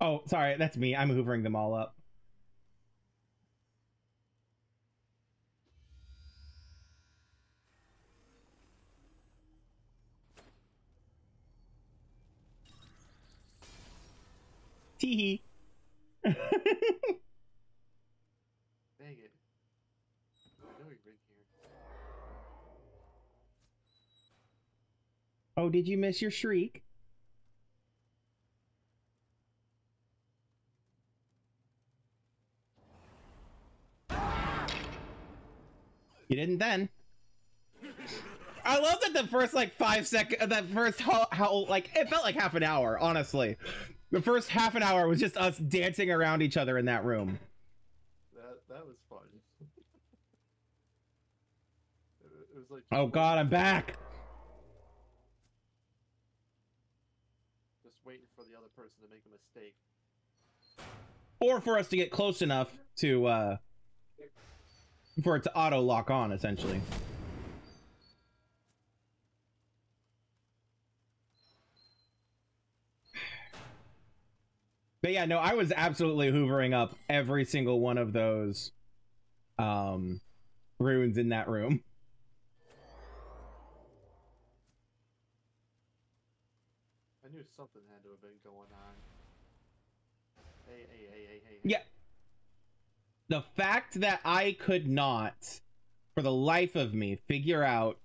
Oh, sorry, that's me. I'm hoovering them all up. Teehee. Dang it. I know you're in here. Oh, did you miss your shriek? You didn't then. I love that the first like five second, that first how, how like it felt like half an hour. Honestly, the first half an hour was just us dancing around each other in that room. That that was fun. It was like, oh god, I'm back. Just waiting for the other person to make a mistake, or for us to get close enough to. Uh, For it to auto lock on, essentially. But yeah, no, I was absolutely hoovering up every single one of those um, runes in that room. I knew something had to have been going on. Hey, hey, hey, hey, hey. Yeah. The fact that I could not, for the life of me, figure out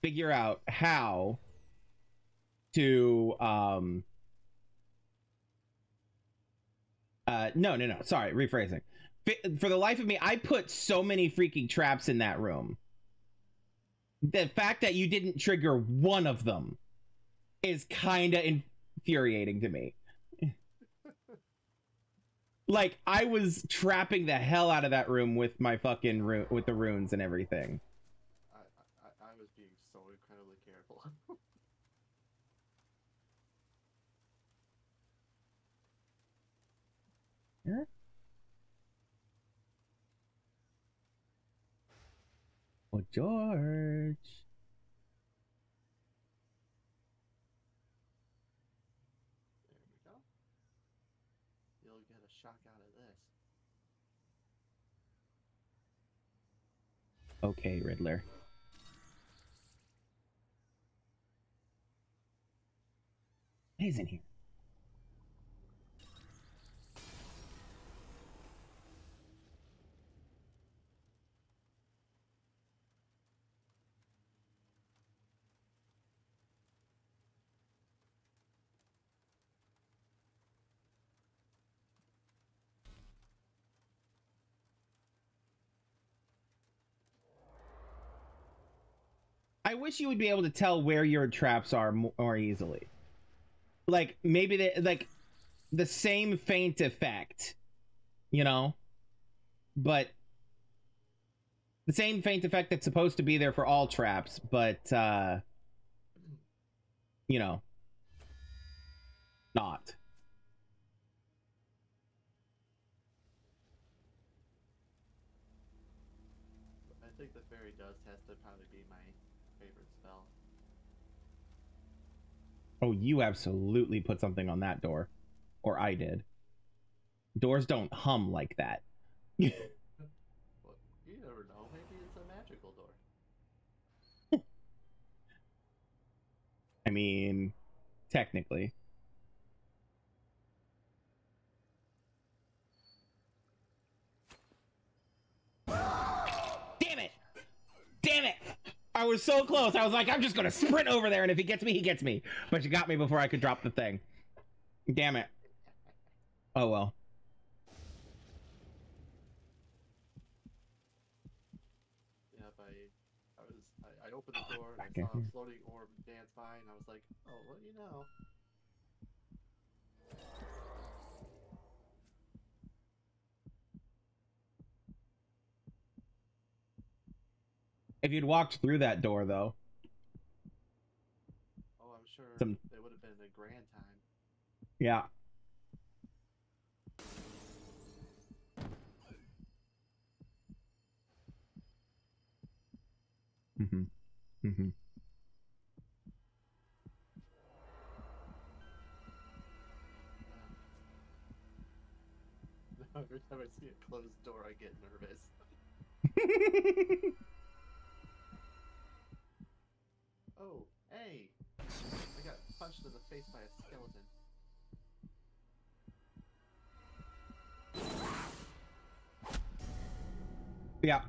figure out how to um uh no no no sorry rephrasing F for the life of me, I put so many freaking traps in that room. The fact that you didn't trigger one of them is kind of in infuriating to me. Like, I was trapping the hell out of that room with my fucking ru with the runes and everything. I, I, I was being so incredibly careful. Yeah. Oh, George. Okay, Riddler. What is in here? I wish you would be able to tell where your traps are more easily. Like, maybe they, like, the same faint effect, you know? But the same faint effect that's supposed to be there for all traps, but, uh, you know, not. Oh, you absolutely put something on that door. Or I did. Doors don't hum like that. Well, you never know. Maybe it's a magical door. I mean, technically. Damn it! Damn it! I was so close. I was like, I'm just going to sprint over there, and if he gets me, he gets me. But you got me before I could drop the thing. Damn it. Oh, well. Yeah, I, I, was, I, I opened the door, oh, and I saw a floating orb dance by, and I was like, oh, well, you know. If you'd walked through that door, though. Oh, I'm sure some... it would have been a grand time. Yeah. Mm-hmm. Mm-hmm. Every time I see a closed door, I get nervous. Oh, hey! I got punched in the face by a skeleton. Yeah.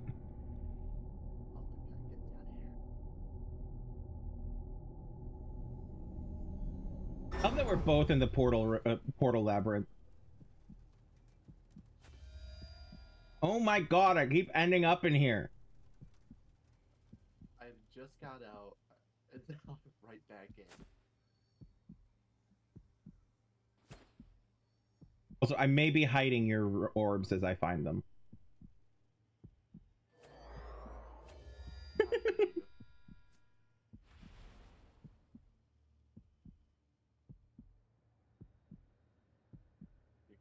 I love that we're both in the portal uh, portal labyrinth. Oh my god, I keep ending up in here. I just got out. Right back in. Also, I may be hiding your orbs as I find them. You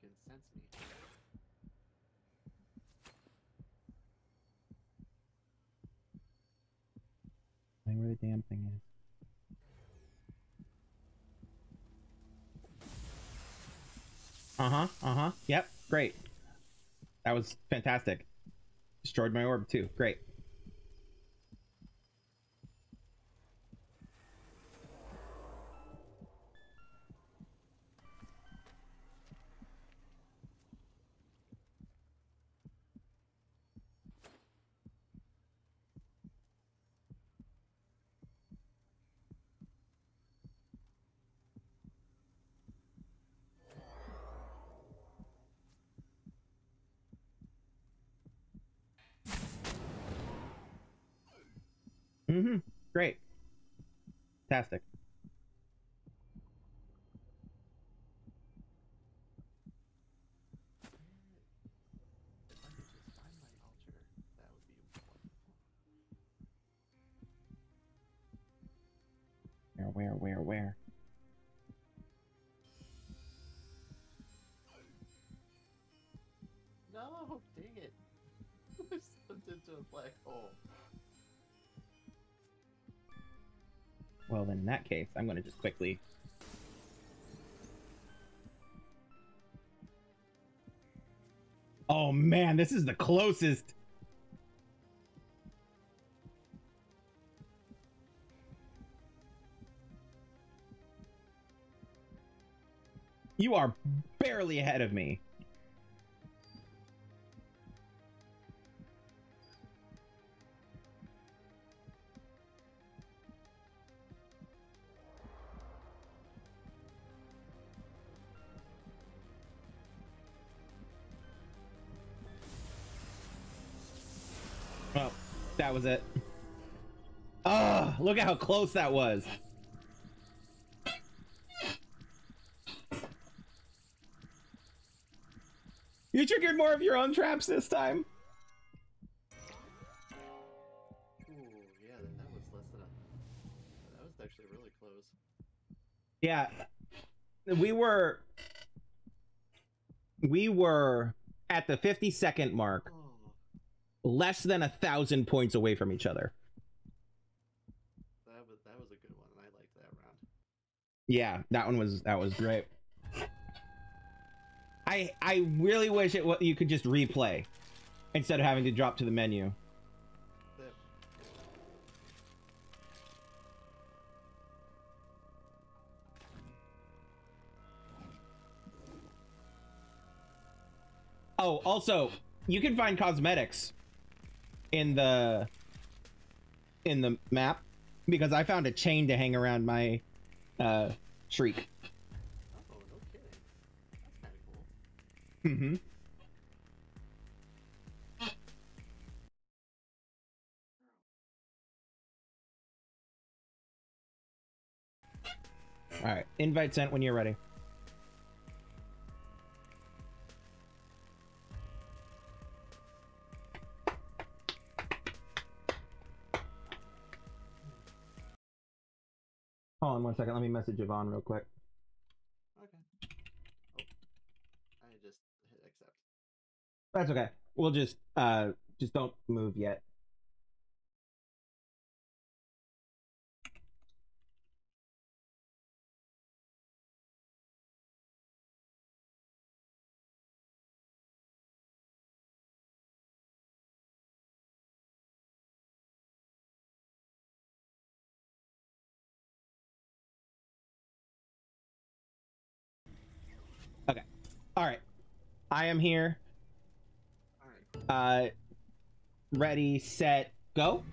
can sense me. Where the damn thing is. Uh-huh, uh-huh. Yep, great. That was fantastic. Destroyed my orb too. Great. Mm-hmm. Great. Fantastic. If I could just find my altar, that would be wonderful. Where, where, where, where? No, dang it. I slipped into a black hole. Well, then in that case, I'm going to just quickly... Oh, man, this is the closest. You are barely ahead of me. That was it. Ah, Look at how close that was. You triggered more of your own traps this time. Ooh, yeah, that was less than a... That was actually really close. Yeah, we were... We were at the fifty-second mark, less than a thousand points away from each other. That was that was a good one, and I liked that round. Yeah, that one was that was great. I I really wish it you could just replay instead of having to drop to the menu. Oh, also, you can find cosmetics in the in the map because I found a chain to hang around my uh, shriek. Oh, no kidding. That's kind of cool. Mm-hmm. All right, invite sent when you're ready. Hold on one second, let me message Yvonne real quick. Okay. Oh. I just hit accept. That's okay. We'll just, uh, just don't move yet. All right, I am here. All right. Uh, ready, set, go.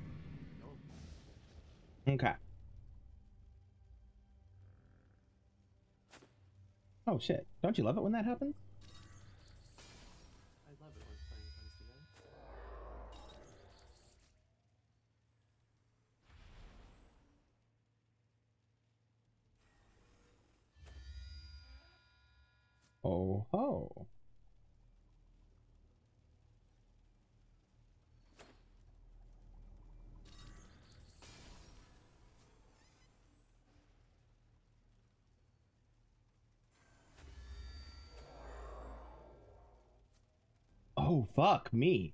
Okay. Oh shit! Don't you love it when that happens? I love it when playing friends together. Oh. Oh. Oh, fuck me.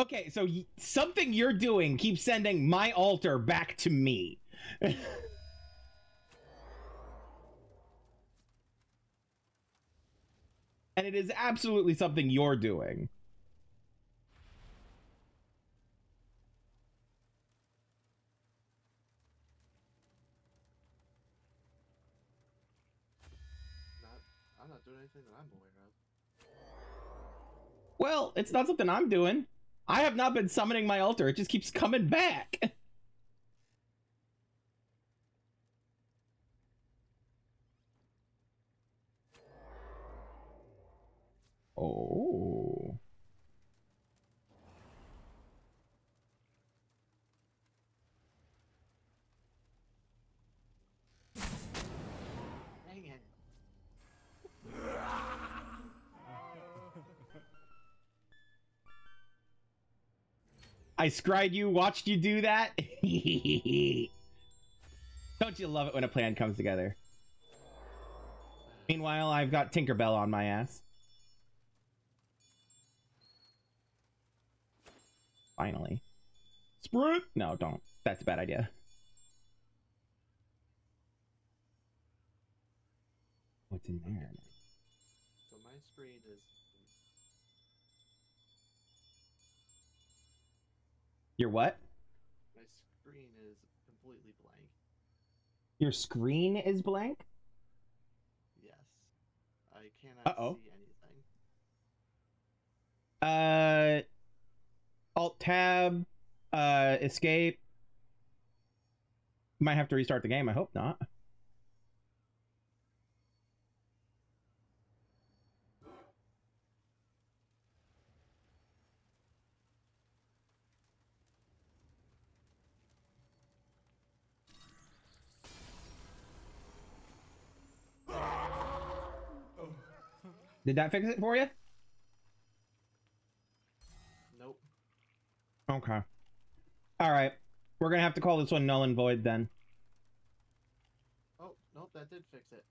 Okay, so y something you're doing keeps sending my altar back to me. And it is absolutely something you're doing. Not, I'm not doing anything that I'm aware of. Well, it's not something I'm doing. I have not been summoning my altar. It just keeps coming back. Oh. Dang it. I scried you, watched you do that. Don't you love it when a plan comes together? Meanwhile, I've got Tinkerbell on my ass. Finally. Sprint! No, don't. That's a bad idea. What's in there? So my screen is... Your what? My screen is completely blank. Your screen is blank? cannot Uh-oh. see anything. Uh, Alt Tab, uh, Escape. Might have to restart the game. I hope not. Did that fix it for you? Nope. Okay. All right. We're going to have to call this one null and void then. Oh, nope, that did fix it.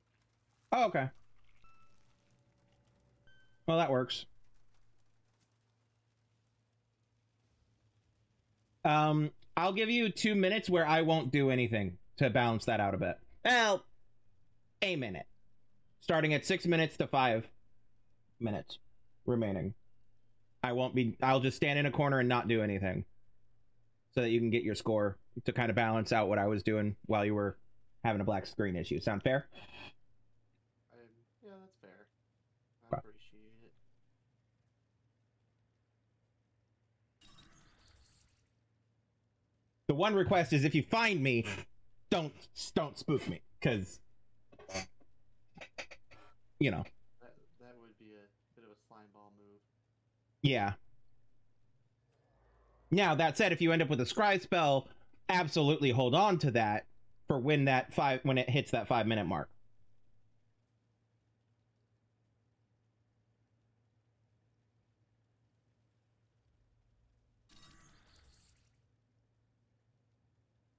Oh, okay. Well, that works. Um, I'll give you two minutes where I won't do anything to balance that out a bit. Well, a minute. Starting at six minutes to five minutes remaining. I won't be, I'll just stand in a corner and not do anything, so that you can get your score to kind of balance out what I was doing while you were having a black screen issue. Sound fair? Um, yeah, that's fair. I okay. appreciate it. The one request is if you find me, don't don't spook me, because, you know. That, that would be a bit of a slimeball move. Yeah. Now, that said, if you end up with a scry spell, absolutely hold on to that for when that five when it hits that five minute mark.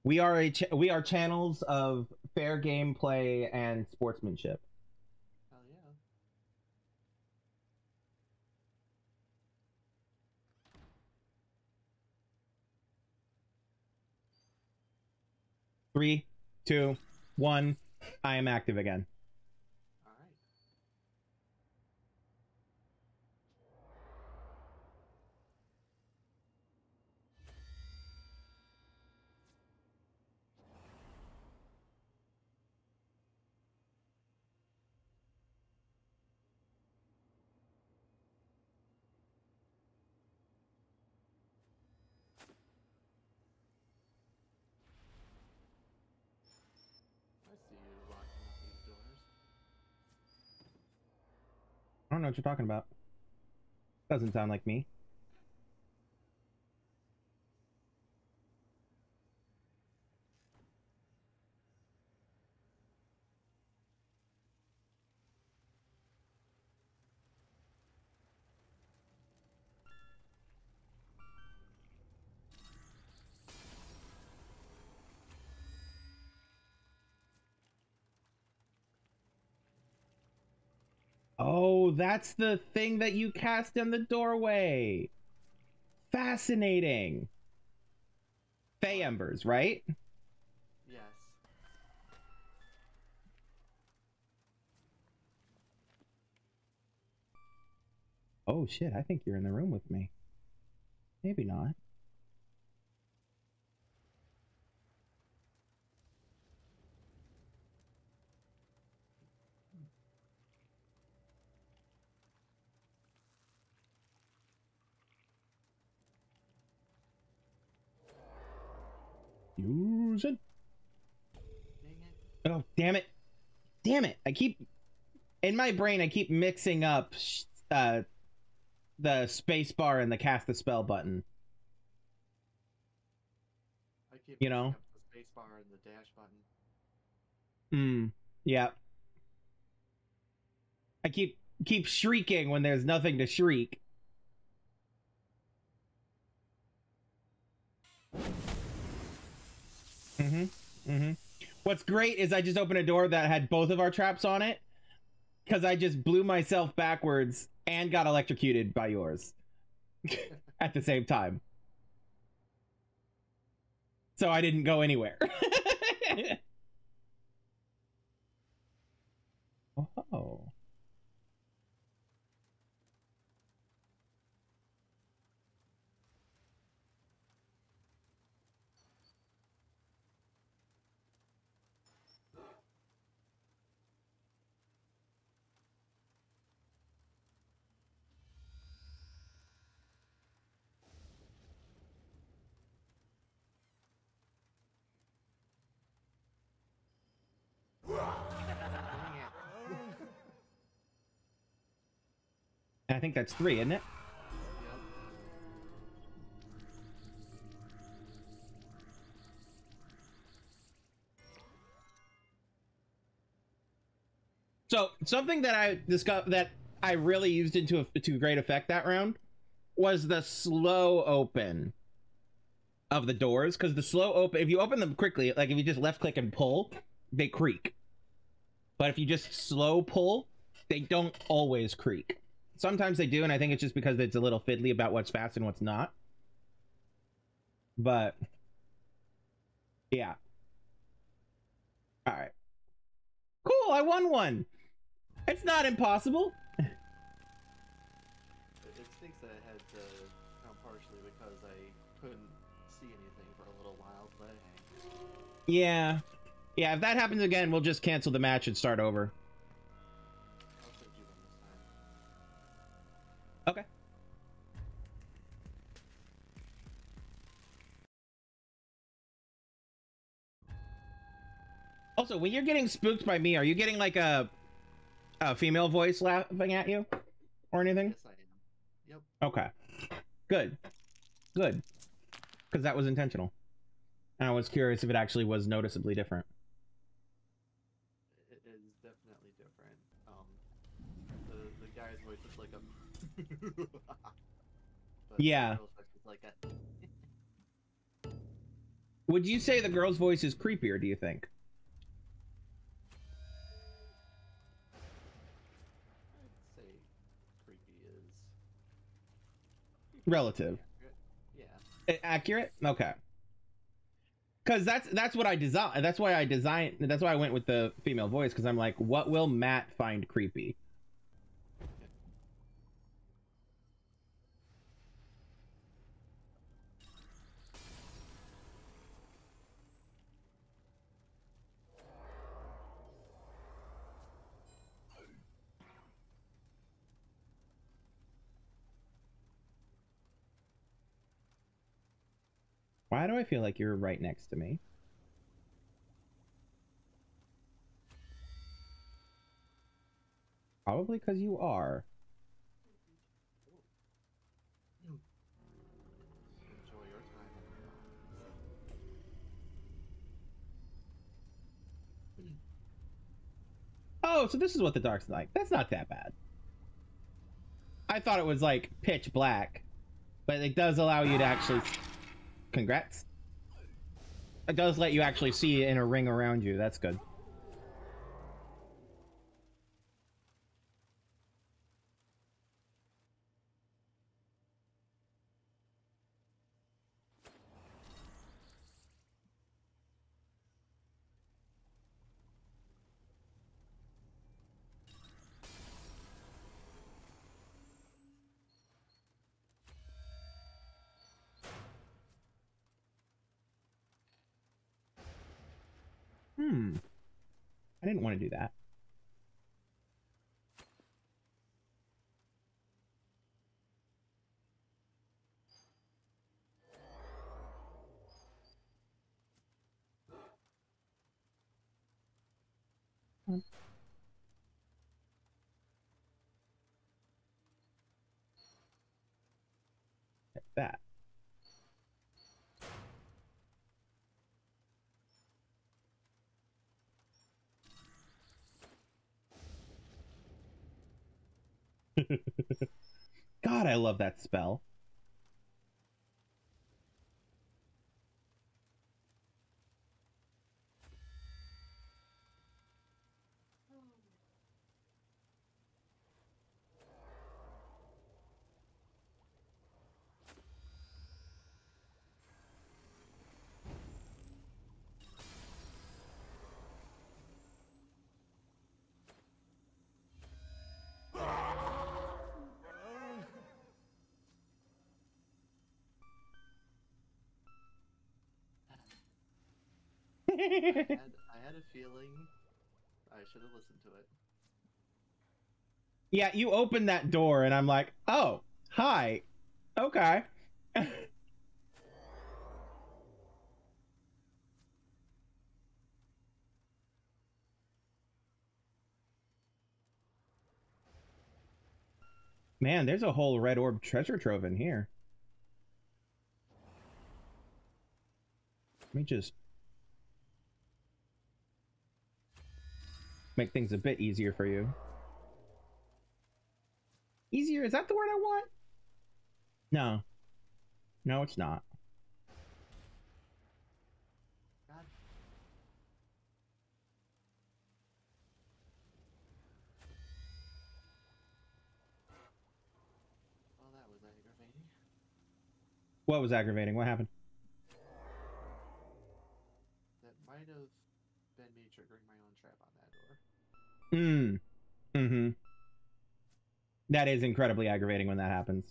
We are a ch we are channels of fair gameplay and sportsmanship. Three, two, one. I am active again. All right. I don't know what you're talking about. Doesn't sound like me. Oh, that's the thing that you cast in the doorway. Fascinating. Fey embers, right? Yes. Oh shit, I think you're in the room with me. Maybe not. Use it. Oh, damn it. Damn it. I keep... In my brain, I keep mixing up uh, the space bar and the cast the spell button. I keep you know? up the space bar and the dash button. Hmm. Yeah. I keep, keep shrieking when there's nothing to shriek. Mm-hmm. Mm-hmm. What's great is I just opened a door that had both of our traps on it, because I just blew myself backwards and got electrocuted by yours at the same time. So I didn't go anywhere. Oh. And I think that's three, isn't it? So something that I discovered that I really used into a, to great effect that round was the slow open of the doors, because the slow open, if you open them quickly, like if you just left click and pull, they creak. But if you just slow pull, they don't always creak. Sometimes they do, and I think it's just because it's a little fiddly about what's fast and what's not. But yeah. All right. Cool, I won one. It's not impossible. It stinks that I had to count partially because I couldn't see anything for a little while, but hey. Yeah. Yeah, if that happens again, we'll just cancel the match and start over. I'll send you one this time. Okay. Also, when you're getting spooked by me, are you getting like a a female voice laughing at you or anything? Yes, I am. Yep. Okay. Good. Good. Because that was intentional. And I was curious if it actually was noticeably different. It is definitely different. Um, the, the guy's voice is like a... but yeah. Is like a... Would you say the girl's voice is creepier, do you think? Relative. Yeah. Yeah. Accurate? Okay. Because that's that's what I designed. That's why I designed. That's why I went with the female voice. Because I'm like, what will Matt find creepy? Why do I feel like you're right next to me? Probably because you are. Enjoy your time. Oh, so this is what the dark's like. That's not that bad. I thought it was like pitch black, but it does allow you to actually... Congrats. It does let you actually see it in a ring around you. That's good. Hmm. I didn't want to do that. Like that. God, I love that spell. I, had, I had a feeling I should have listened to it. Yeah, you opened that door and I'm like, oh, hi. Okay. Man, there's a whole red orb treasure trove in here. Let me just make things a bit easier for you. Easier? Is that the word I want? No. No, it's not. What was aggravating? What happened? That might have been me triggering my own trap on that door. Mm. Mm-hmm. That is incredibly aggravating when that happens.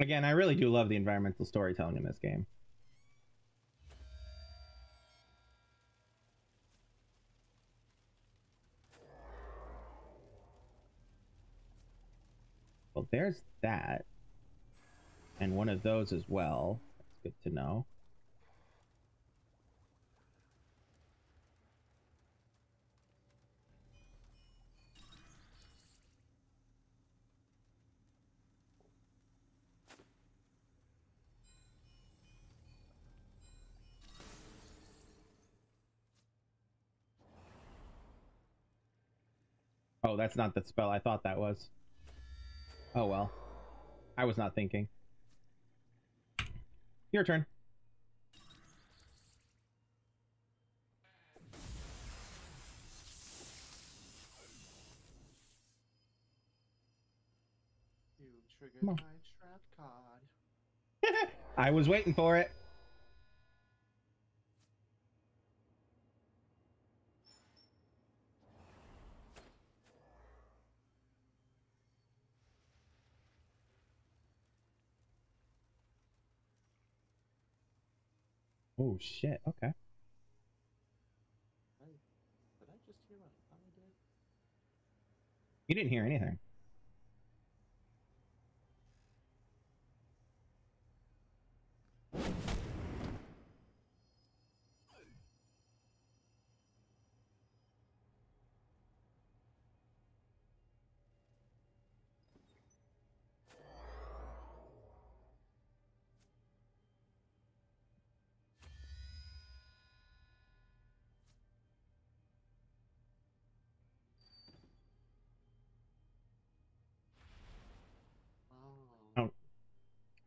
Again, I really do love the environmental storytelling in this game. Well, there's that. And one of those as well. That's good to know. Oh, that's not the spell I thought that was. Oh, well. I was not thinking. Your turn. You triggered my trap card. I was waiting for it. Oh shit, okay. Did I just hear what I did? You didn't hear anything.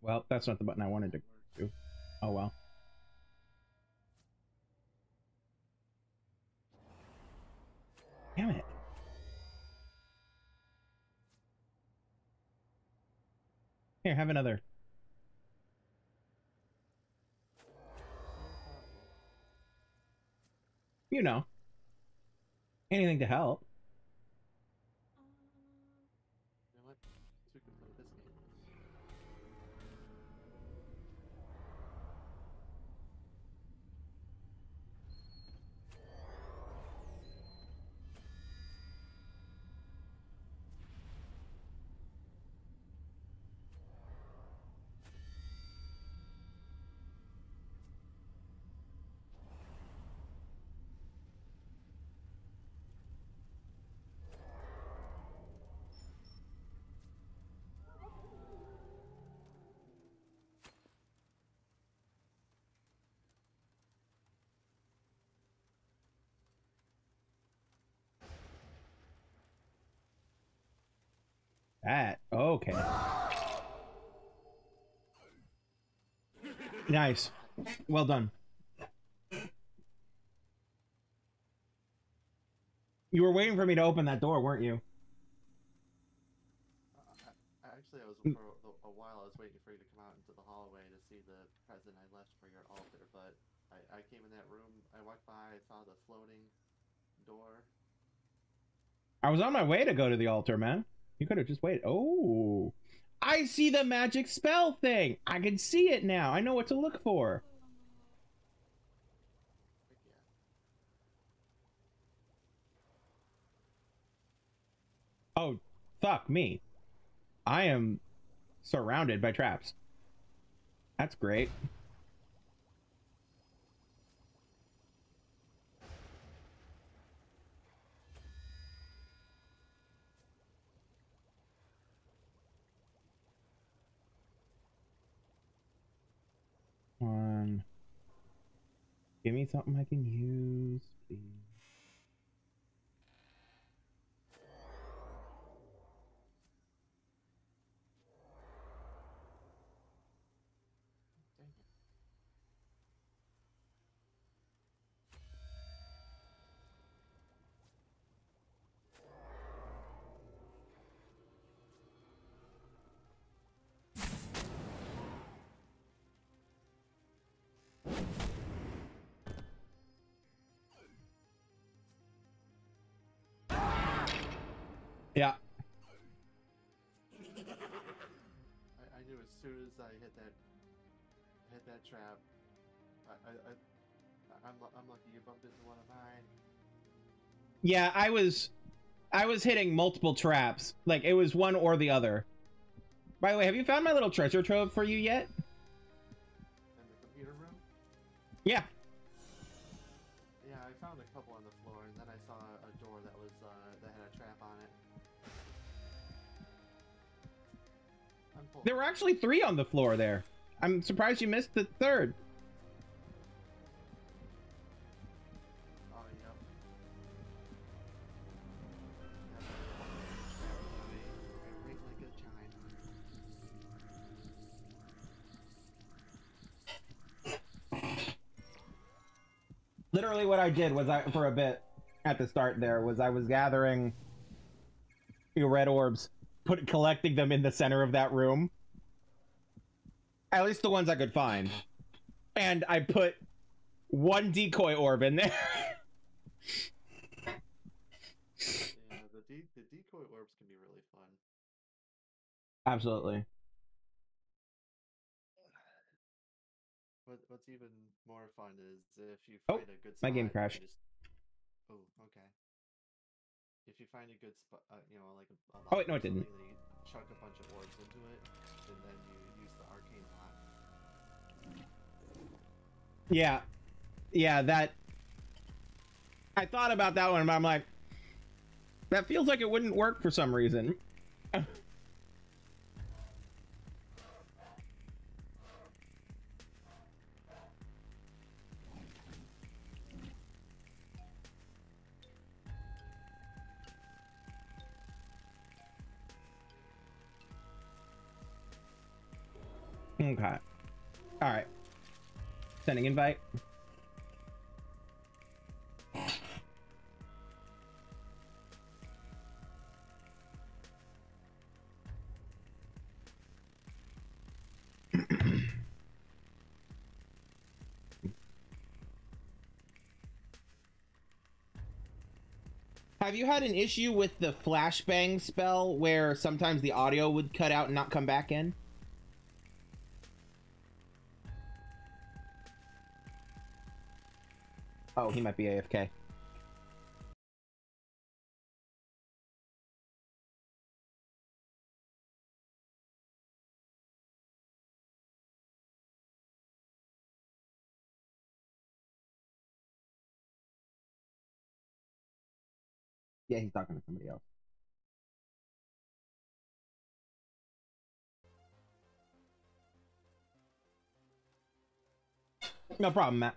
Well, that's not the button I wanted to do. Oh, well. Damn it. Here, have another. You know. Anything to help. That. Okay. Nice. Well done. You were waiting for me to open that door, weren't you? Uh, I, actually, I was for a while. I was waiting for you to come out into the hallway to see the present I left for your altar, but I, I came in that room. I walked by. I saw the floating door. I was on my way to go to the altar, man. You could have just waited. Oh, I see the magic spell thing. I can see it now. I know what to look for. Oh, fuck me. I am surrounded by traps. That's great. Give me something I can use, please. Yeah. I, I knew as soon as I hit that hit that trap. I, I, I I'm I'm lucky you bumped into one of mine. Yeah, I was I was hitting multiple traps. Like it was one or the other. By the way, have you found my little treasure trove for you yet? In the computer room? Yeah. Yeah, I found a couple on the floor, and then I saw a door that was uh, that had a trap on it. There were actually three on the floor there. I'm surprised you missed the third. Oh, yep. Literally what I did was I, for a bit at the start there, was I was gathering your red orbs. Put collecting them in the center of that room, at least the ones I could find, and I put one decoy orb in there. Yeah, the, de the decoy orbs can be really fun. Absolutely. What, what's even more fun is if you find oh, a good spot. My game crashed. Just... Oh, okay. If you find a good spot, uh, you know, like a, a oh wait, no, it didn't. You chuck a bunch of orbs into it, and then you use the arcane lock. Yeah, yeah. That I thought about that one, but I'm like, that feels like it wouldn't work for some reason. Okay. All right. Sending invite. Have you had an issue with the flashbang spell where sometimes the audio would cut out and not come back in? Oh, he might be A F K. Yeah, he's talking to somebody else. No problem, Matt.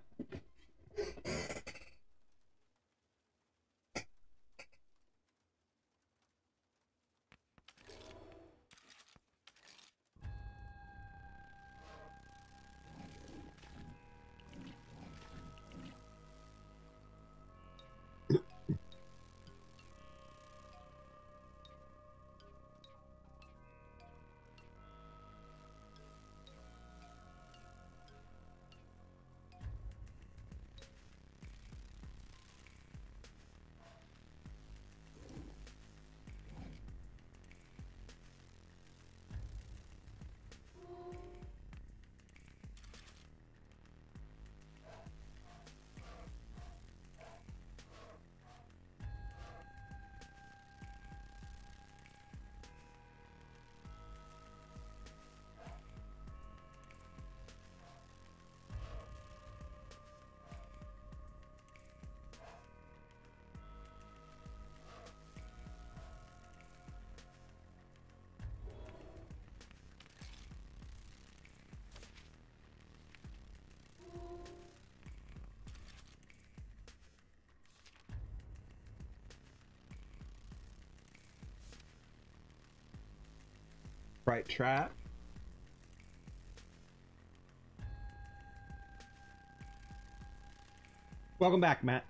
Right track. Welcome back, Matt.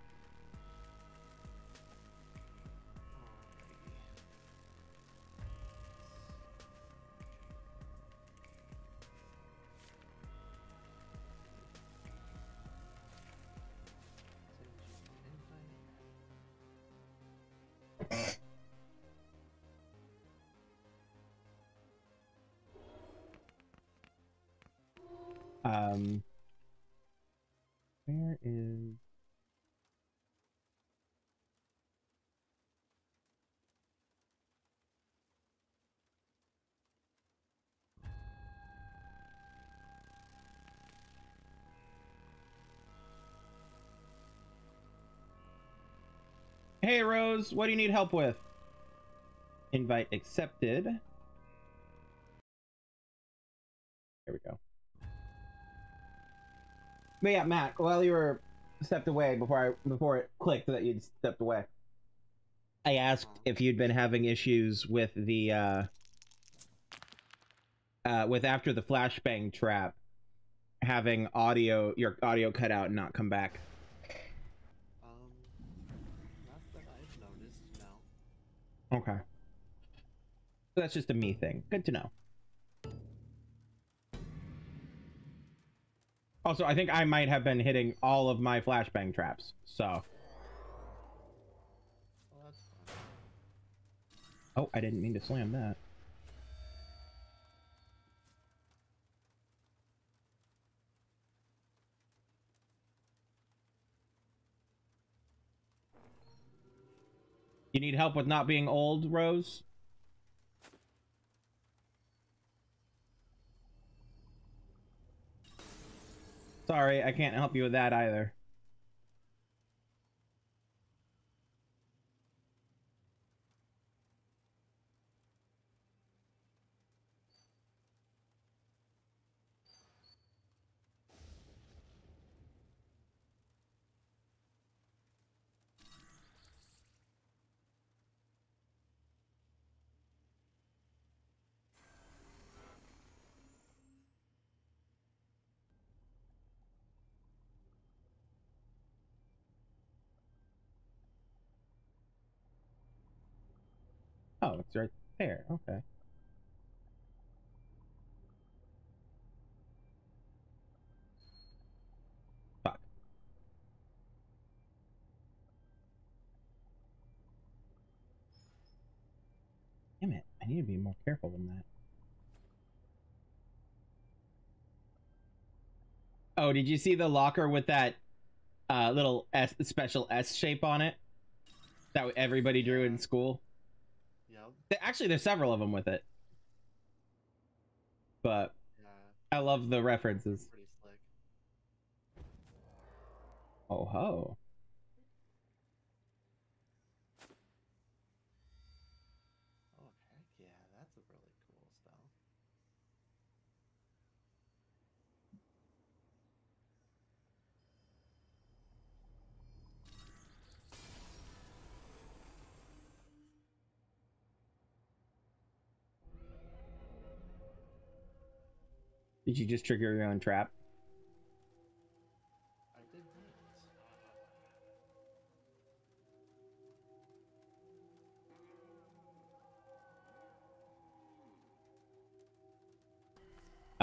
Um, where is... Hey, Rose, what do you need help with? Invite accepted. There we go. But yeah, Matt, while you were stepped away before I before it clicked that you'd stepped away, I asked if you'd been having issues with the uh, uh, with after the flashbang trap having audio your audio cut out and not come back. Um, not that I've noticed, no. Okay, so that's just a me thing. Good to know. Also, I think I might have been hitting all of my flashbang traps, so. Oh, I didn't mean to slam that. You need help with not being old, Rose? Sorry, I can't help you with that either. Oh, it's right there. Okay. Fuck. Damn it. I need to be more careful than that. Oh, did you see the locker with that uh, little S, special S shape on it that everybody drew in school? Actually, there's several of them with it, but yeah. I love the references. Pretty slick. Oh ho! Oh heck yeah, that's a really cool spell. Did you just trigger your own trap? I did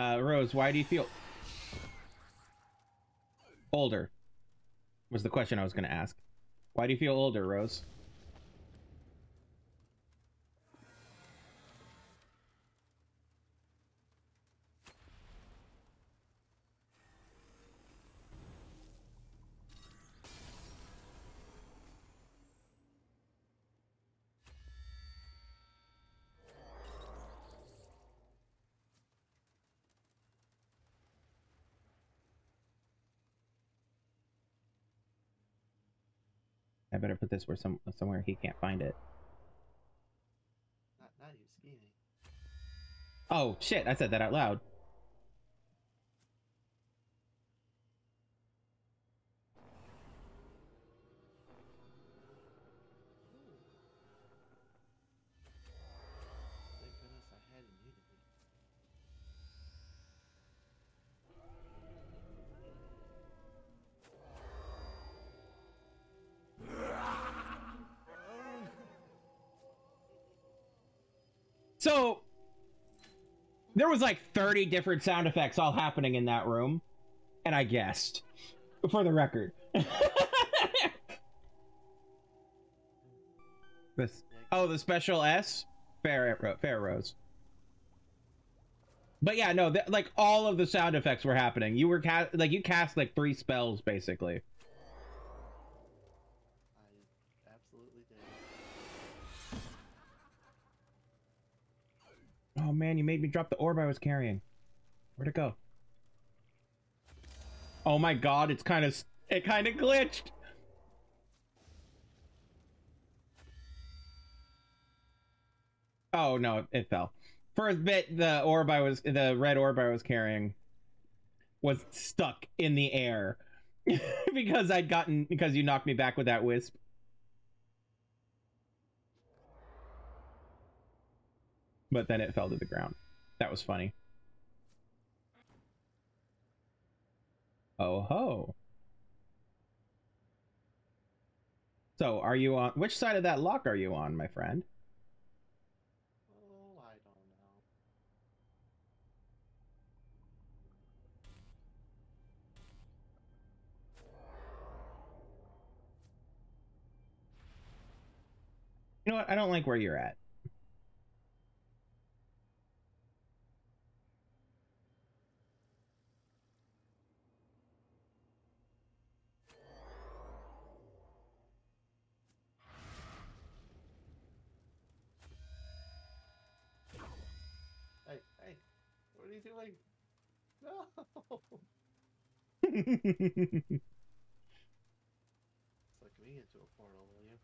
not. Uh, Rose, why do you feel older? Was the question I was going to ask. Why do you feel older, Rose? I better put this where some somewhere he can't find it. Not, not you skiing. Oh shit! I said that out loud. Thank goodness I had immunity. So there was like thirty different sound effects all happening in that room, and I guessed, for the record. Oh, the special S? Fair, fair Rose. But yeah, no, th like all of the sound effects were happening. You were cast, like you cast like three spells basically. I absolutely did. Oh man, you made me drop the orb I was carrying. Where'd it go? Oh my god, it's kind of it kind of glitched. Oh no, it fell. First bit, the orb I was, the red orb I was carrying was stuck in the air because I'd gotten, because you knocked me back with that wisp. But then it fell to the ground. That was funny. Oh ho. So are you on, which side of that lock are you on, my friend? You know what? I don't like where you're at. Hey, hey, what are you doing? No! Suck me into a portal, will you?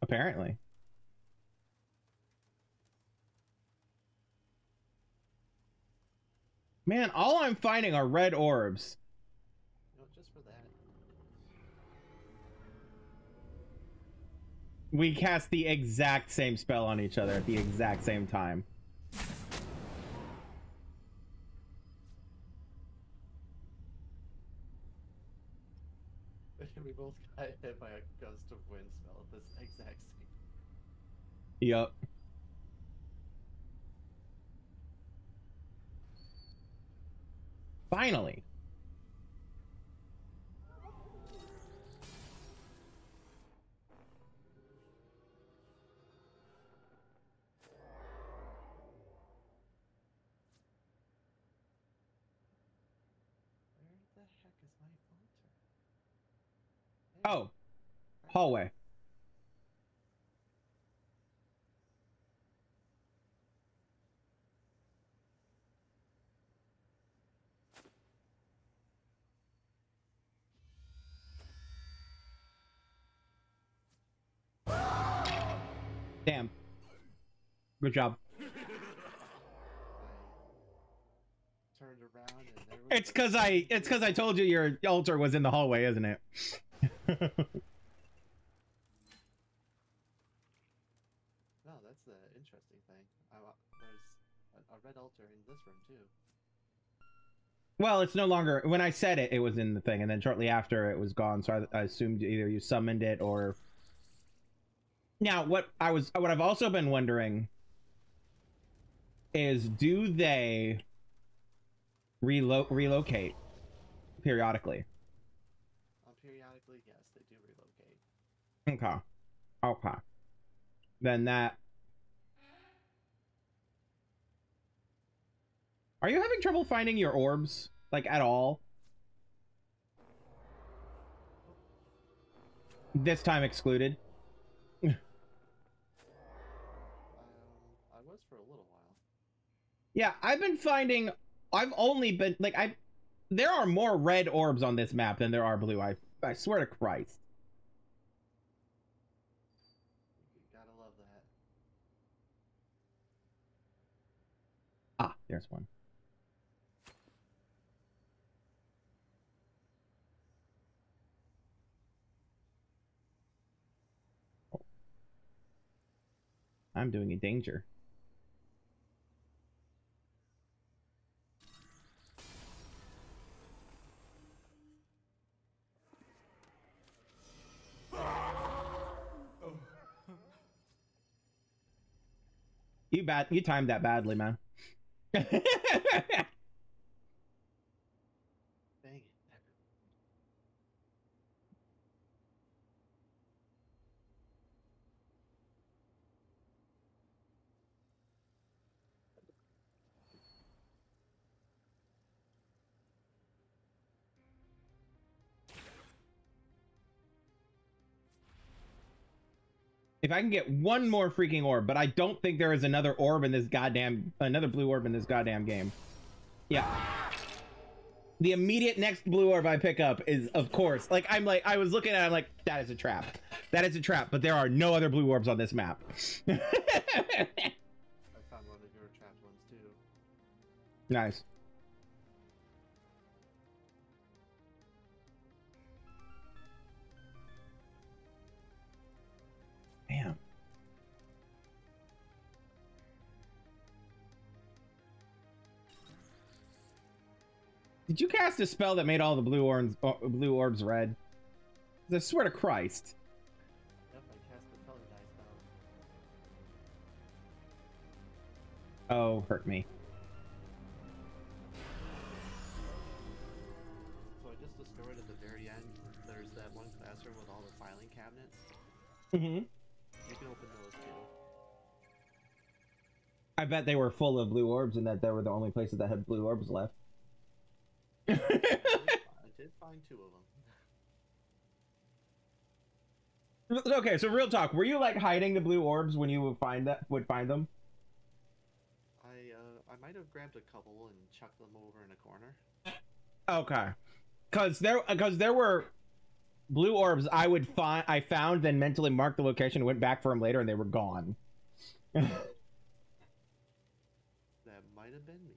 Apparently. Man, all I'm finding are red orbs. No, just for that. We cast the exact same spell on each other at the exact same time. We both got hit by a gust of wind spell at this exact scene. Yup. Finally. Oh, hallway. Damn. Good job. Turned around and there was it's because I it's because I told you your altar was in the hallway, isn't it? No, that's the interesting thing. I, there's a, a red altar in this room too. Well, it's no longer. When I said it, it was in the thing, and then shortly after, it was gone. So I, I assumed either you summoned it or. Now, what I was, what I've also been wondering is, do they relo relocate periodically? Okay. Okay. Then that. Are you having trouble finding your orbs? Like, at all? This time excluded. um, I was for a little while. Yeah, I've been finding. I've only been. Like, I. There are more red orbs on this map than there are blue. I, I swear to Christ. Ah, there's one. Oh. I'm doing a danger. You bad. You timed that badly, man. Dang it. If I can get one more freaking orb, but I don't think there is another orb in this goddamn, another blue orb in this goddamn game. Yeah. The immediate next blue orb I pick up is, of course, like, I'm like, I was looking at it, I'm like, that is a trap. That is a trap, but there are no other blue orbs on this map. I found one of your trapped ones, too. Nice. Damn. Did you cast a spell that made all the blue orbs blue orbs red? I swear to Christ. Yep, I cast the color dye spell. Oh, hurt me. So I just discovered at the very end there's that one classroom with all the filing cabinets. Mm-hmm. I bet they were full of blue orbs and that they were the only places that had blue orbs left. I did find two of them. Okay, so real talk, were you like hiding the blue orbs when you would find that would find them? I uh, I might have grabbed a couple and chucked them over in a corner. Okay, because there because there were blue orbs I would find I found, then mentally marked the location, went back for them later, and they were gone. Have been me.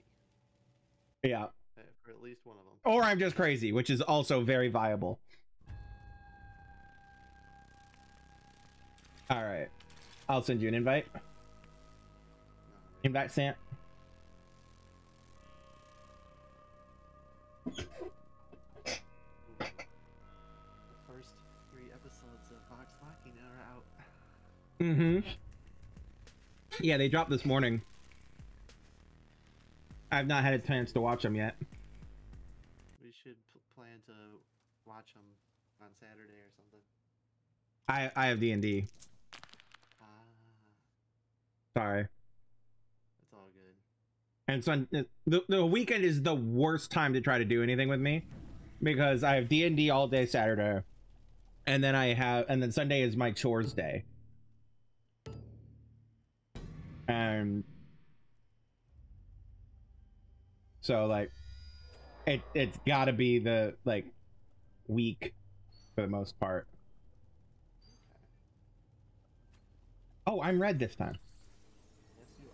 Yeah. For at least one of them. Or I'm just crazy, which is also very viable. All right. I'll send you an invite. Right. Invite sent. The first three episodes of Vox Machina are out. Mm-hmm. Yeah, they dropped this morning. I've not had a chance to watch them yet. We should plan to watch them on Saturday or something. I I have D and D. Ah. Sorry. It's all good. And so the the weekend is the worst time to try to do anything with me, because I have D and D all day Saturday, and then I have and then Sunday is my chores day. And. So like, it it's got to be the like week for the most part. Oh, I'm red this time. Yes, you are.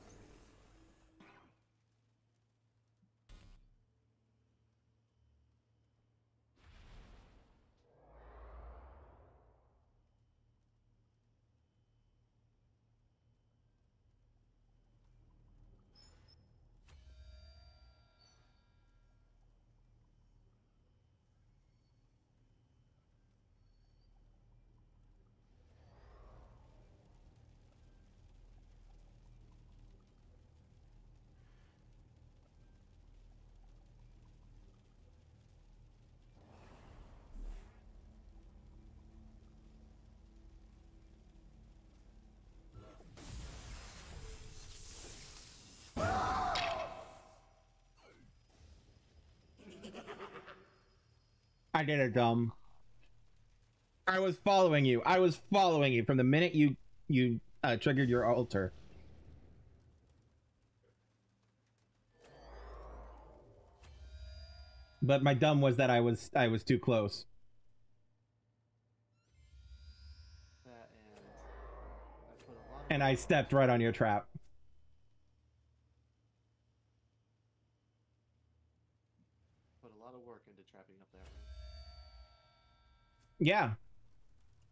I did a dumb. I was following you. I was following you from the minute you you uh, triggered your altar. But my dumb was that I was I was too close. Uh, and, I put a lot of and I stepped right on your trap. Put a lot of work into trapping up that room. Yeah,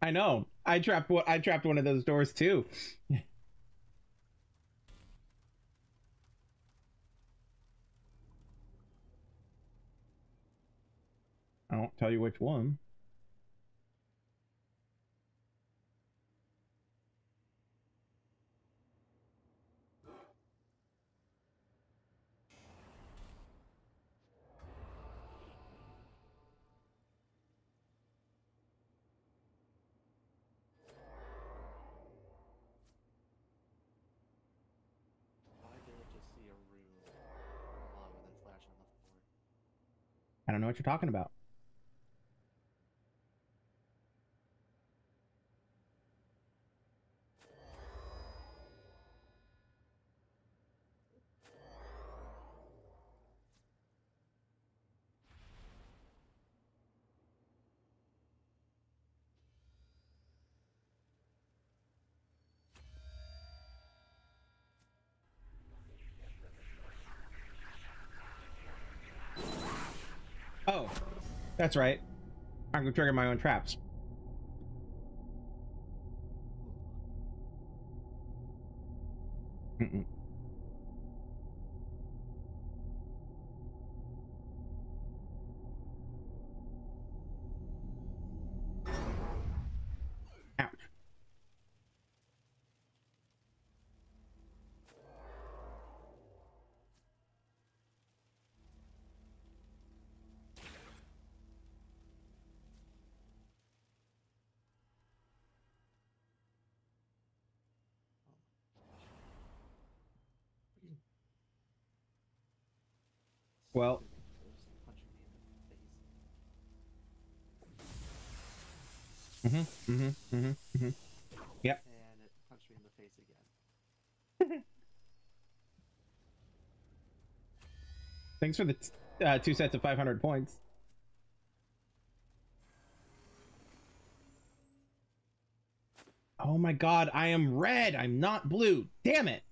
I know. I trapped what I trapped one of those doors too. I won't tell you which one. I don't know what you're talking about. Oh, that's right. I'm gonna trigger my own traps. Mm-mm. Ouch. Well, mm-hmm, mm-hmm, mm-hmm, mm-hmm. Yep. And it punched me in the face again. Thanks for the t uh, two sets of five hundred points. Oh my God, I am red. I'm not blue. Damn it.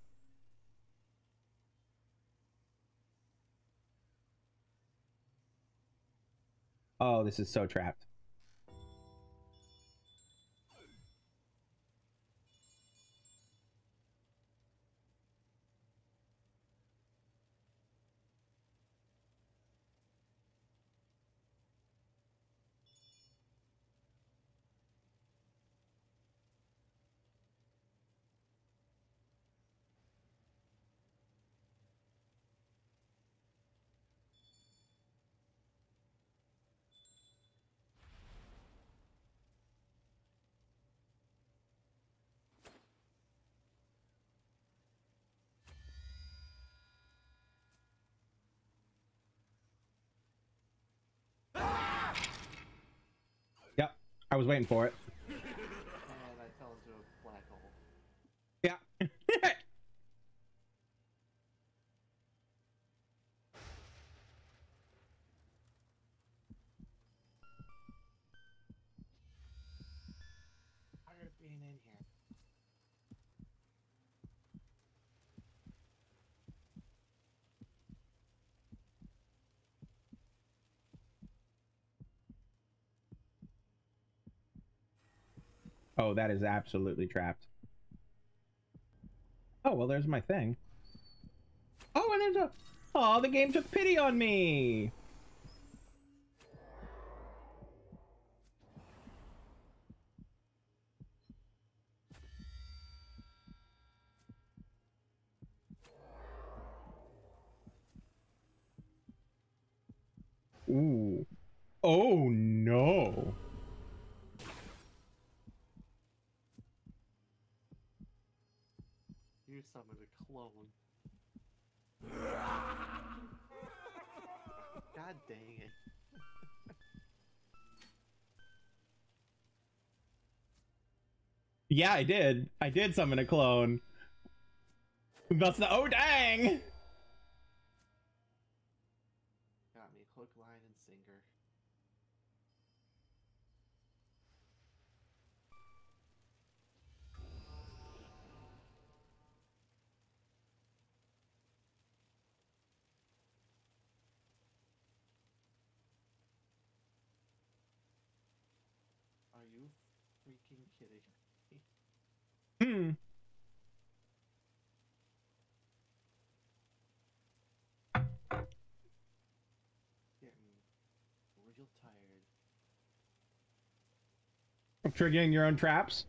Oh, this is so trapped. I was waiting for it. And I fell into a black hole. Yeah. Tired of being in here. Oh, that is absolutely trapped. Oh, well, there's my thing. Oh, and there's a... Oh, the game took pity on me! Ooh. Oh, no! You summoned a clone. God dang it. Yeah, I did. I did summon a clone. That's the- oh dang! Got me hook, line, and sinker. Are you freaking kidding me? Hmm. Getting real tired. I'm triggering your own traps.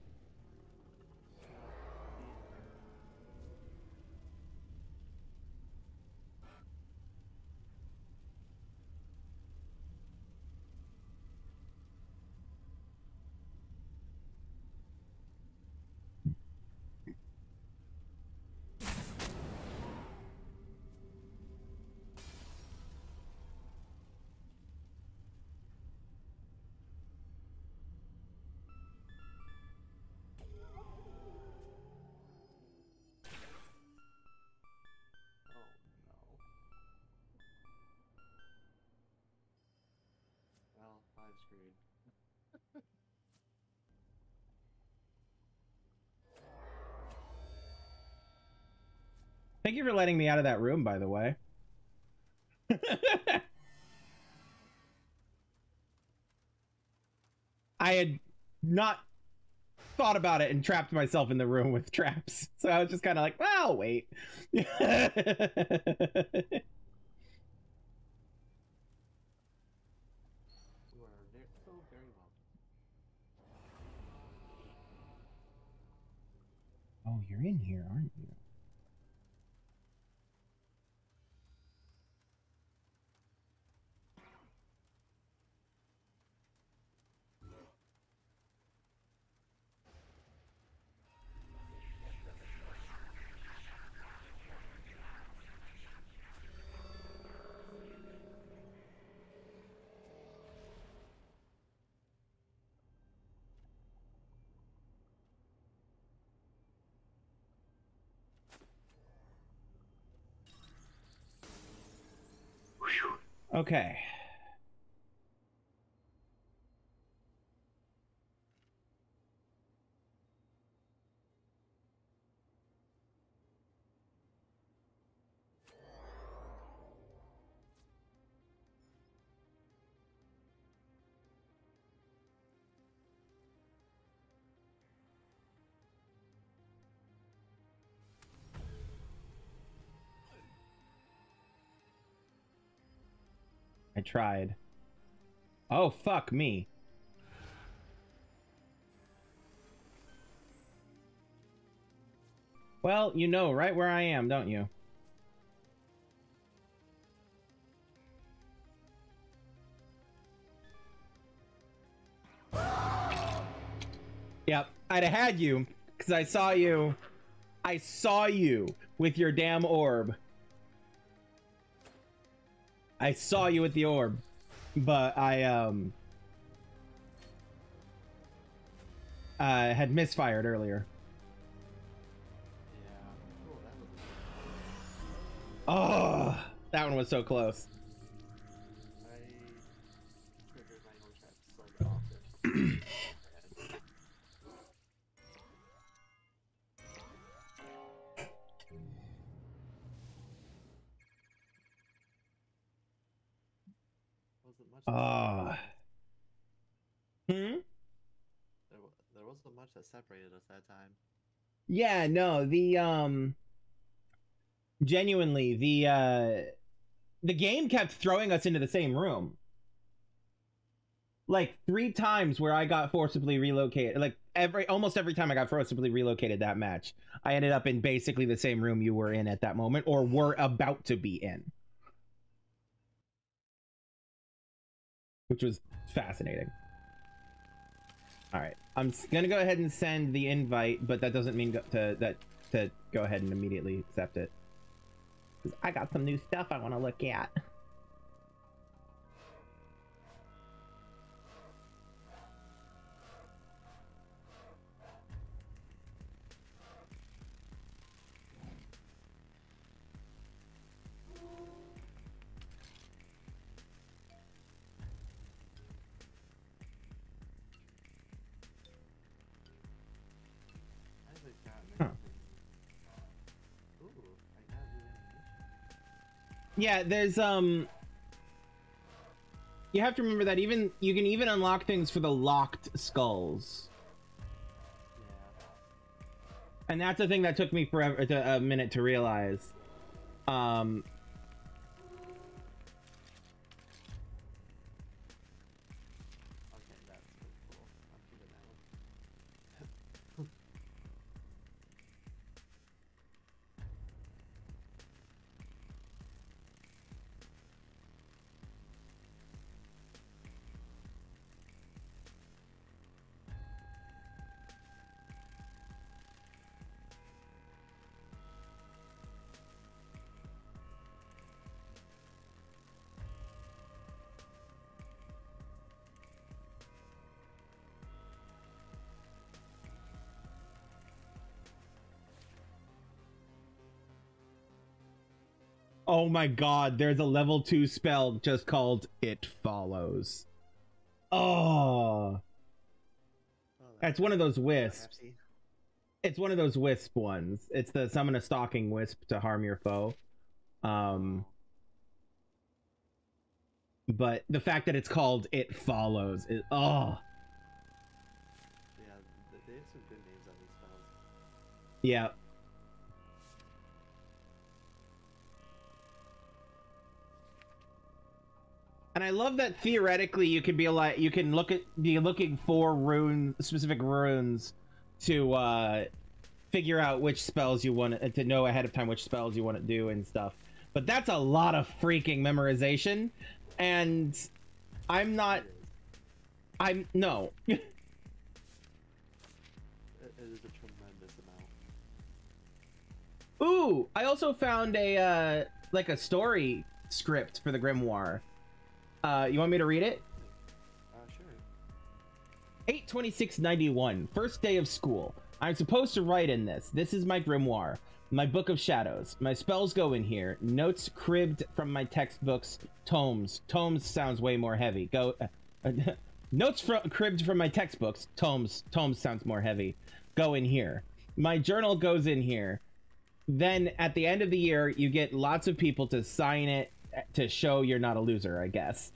I'm screwed. Thank you for letting me out of that room, by the way. I had not thought about it and trapped myself in the room with traps. So I was just kind of like, well, wait. Oh, you're in here, aren't you? Okay. I tried. Oh, fuck me. Well, you know right where I am, don't you? Yep, I'd have had you, because I saw you. I saw you with your damn orb. I saw you with the orb, but I um uh, had misfired earlier. Yeah. Oh, that one was so close. I triggered my own traps so often. Ah. Uh, hmm? There, there wasn't much that separated us that time. Yeah, no, the, um... Genuinely, the, uh... the game kept throwing us into the same room. Like, three times where I got forcibly relocated. Like, every almost every time I got forcibly relocated that match, I ended up in basically the same room you were in at that moment, or were about to be in. Which was fascinating. Alright, I'm gonna go ahead and send the invite, but that doesn't mean go to, that, to go ahead and immediately accept it. Because I got some new stuff I want to look at. Yeah, there's, um, you have to remember that even, you can even unlock things for the locked skulls. And that's the thing that took me forever, to, a minute to realize. Um... Oh my god, there's a level two spell just called It Follows. Oh. That's one of those wisps. It's one of those wisp ones. It's the summon a stalking wisp to harm your foe. Um, but the fact that it's called It Follows is, oh. Yeah, they have some good names on these spells. Yeah. And I love that theoretically you can be like, you can look at, be looking for runes, specific runes to uh, figure out which spells you want to, to know ahead of time which spells you want to do and stuff. But that's a lot of freaking memorization. And I'm not, I'm, no. It is a tremendous amount. Ooh, I also found a, uh, like a story script for the Grimoire. Uh, you want me to read it? Uh, sure. eight twenty-six ninety-one, first day of school. I'm supposed to write in this. This is my grimoire, my book of shadows. My spells go in here. Notes cribbed from my textbooks, tomes. Tomes sounds way more heavy. Go. Uh, uh, notes from, cribbed from my textbooks, tomes. Tomes sounds more heavy. Go in here. My journal goes in here. Then at the end of the year, you get lots of people to sign it to show you're not a loser, I guess.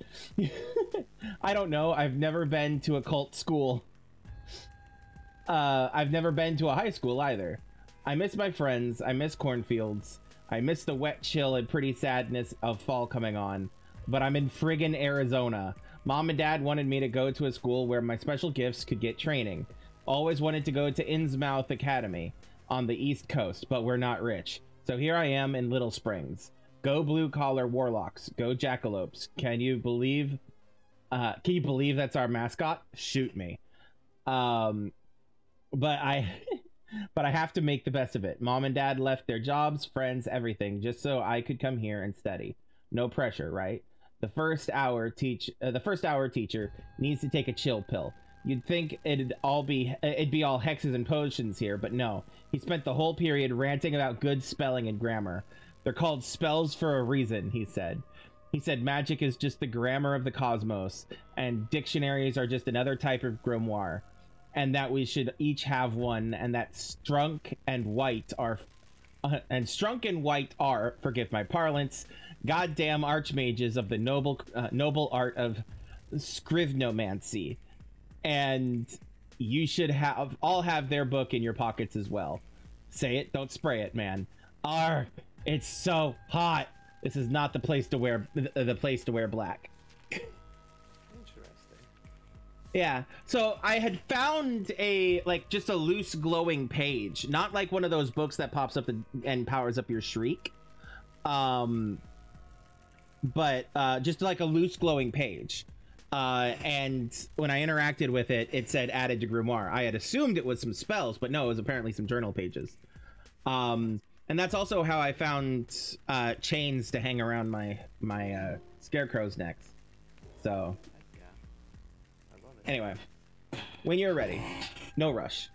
I don't know. I've never been to a cult school. Uh, I've never been to a high school either. I miss my friends. I miss cornfields. I miss the wet chill and pretty sadness of fall coming on. But I'm in friggin' Arizona. Mom and Dad wanted me to go to a school where my special gifts could get training. Always wanted to go to Innsmouth Academy on the East Coast, but we're not rich. So here I am in Little Springs. Go blue-collar warlocks. Go jackalopes. Can you believe... Uh, can you believe that's our mascot? Shoot me. Um, but I... but I have to make the best of it. Mom and Dad left their jobs, friends, everything, just so I could come here and study. No pressure, right? The first hour teach... Uh, the first hour teacher needs to take a chill pill. You'd think it'd all be... It'd be all hexes and potions here, but no. He spent the whole period ranting about good spelling and grammar. They're called spells for a reason, he said. He said magic is just the grammar of the cosmos, and dictionaries are just another type of grimoire, and that we should each have one, and that Strunk and White are... Uh, and Strunk and White are, forgive my parlance, goddamn archmages of the noble uh, noble art of scrivnomancy. And you should have all have their book in your pockets as well. Say it, don't spray it, man. Arr... It's so hot. This is not the place to wear the, the place to wear black. Interesting. Yeah. So I had found a like just a loose glowing page, not like one of those books that pops up and, and powers up your shriek. Um, but uh, just like a loose glowing page. Uh, and when I interacted with it, it said added to grimoire. I had assumed it was some spells, but no, it was apparently some journal pages. Um. And that's also how I found uh, chains to hang around my my uh, scarecrow's necks. So, yeah. I love it. Anyway, when you're ready, no rush.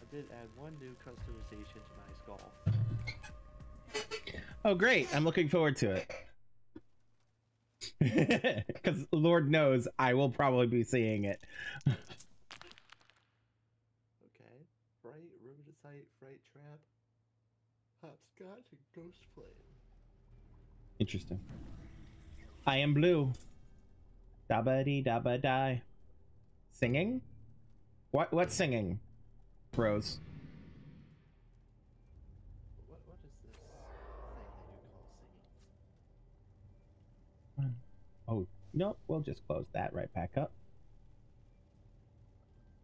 Here we go. I did add one new customization to my skull. Oh, great! I'm looking forward to it. Because Lord knows I will probably be seeing it. Okay. Fright, Ruminacite, Fright Trap, Hopscotch, and Ghost Flame. Interesting. I am blue. Dabba-dee dabba-die. Singing? What? What's singing? Rose. What, what is this thing that you call singing? Hmm. Oh, no, we'll just close that right back up.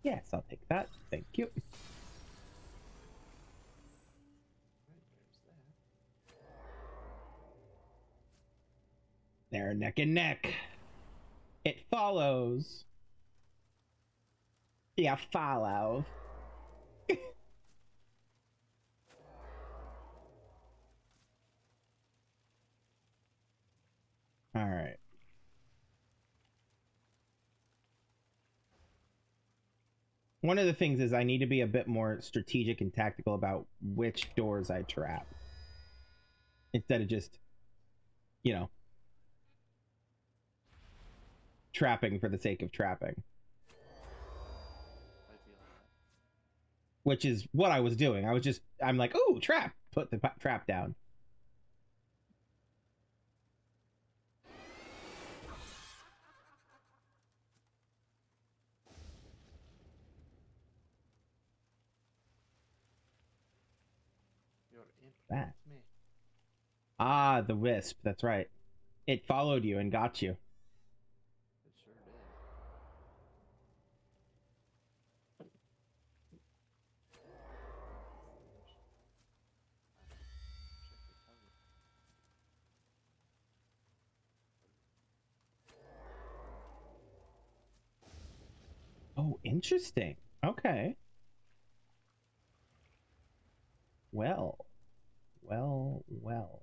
Yes, I'll take that. Thank you. They're neck and neck. It follows. Yeah, follow. All right. One of the things is I need to be a bit more strategic and tactical about which doors I trap. instead of just, you know, trapping for the sake of trapping. Which is what I was doing. I was just, I'm like, ooh, trap! Put the trap down. That. Ah, the wisp, that's right. It followed you and got you. It sure did. Oh, interesting. Okay. Well. Well, well,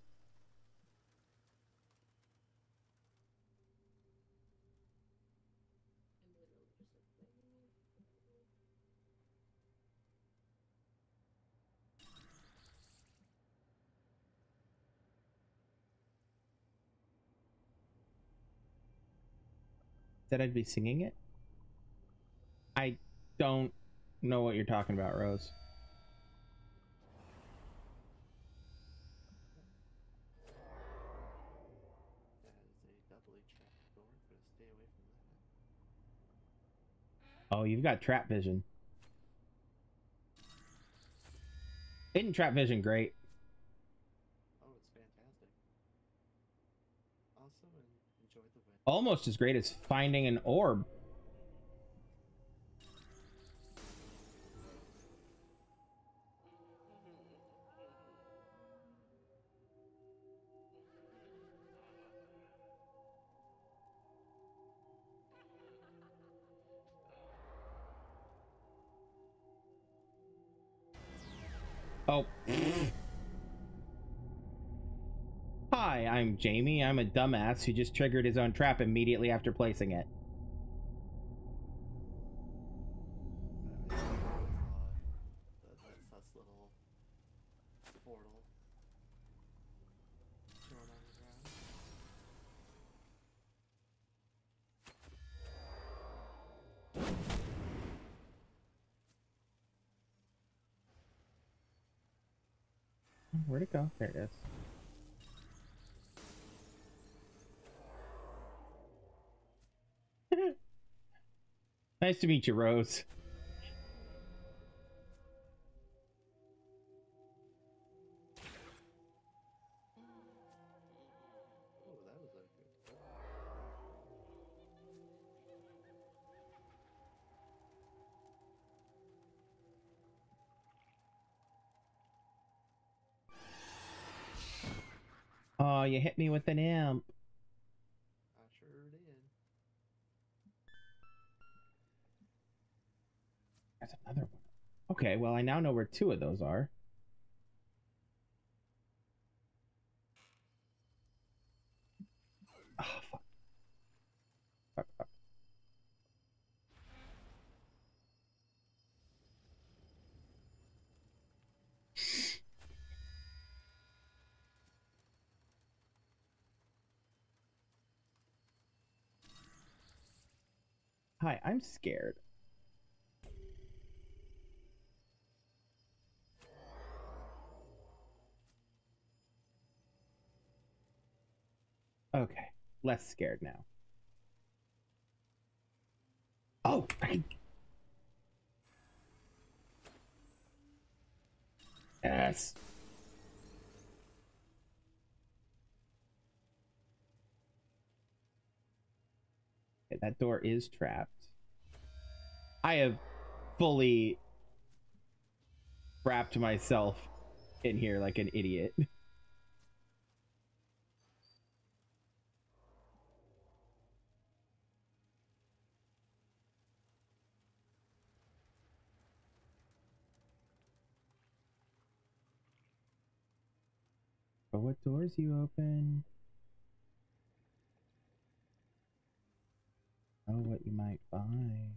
That I'd be singing it? I don't know what you're talking about, Rose. Oh, you've got trap vision. Isn't trap vision great? Almost as great as finding an orb. Oh. I'm Jamie. I'm a dumbass who just triggered his own trap immediately after placing it. Where'd it go? There it is. Nice to meet you, Rose. Oh, that was a good one. Oh, you hit me with an imp. Another one. Okay, well, I now know where two of those are. Oh, fuck. Fuck, fuck. Hi, I'm scared. Okay, less scared now. Oh, I... yes. Okay, that door is trapped. I have fully wrapped myself in here like an idiot. But what doors you open? Oh, what you might find.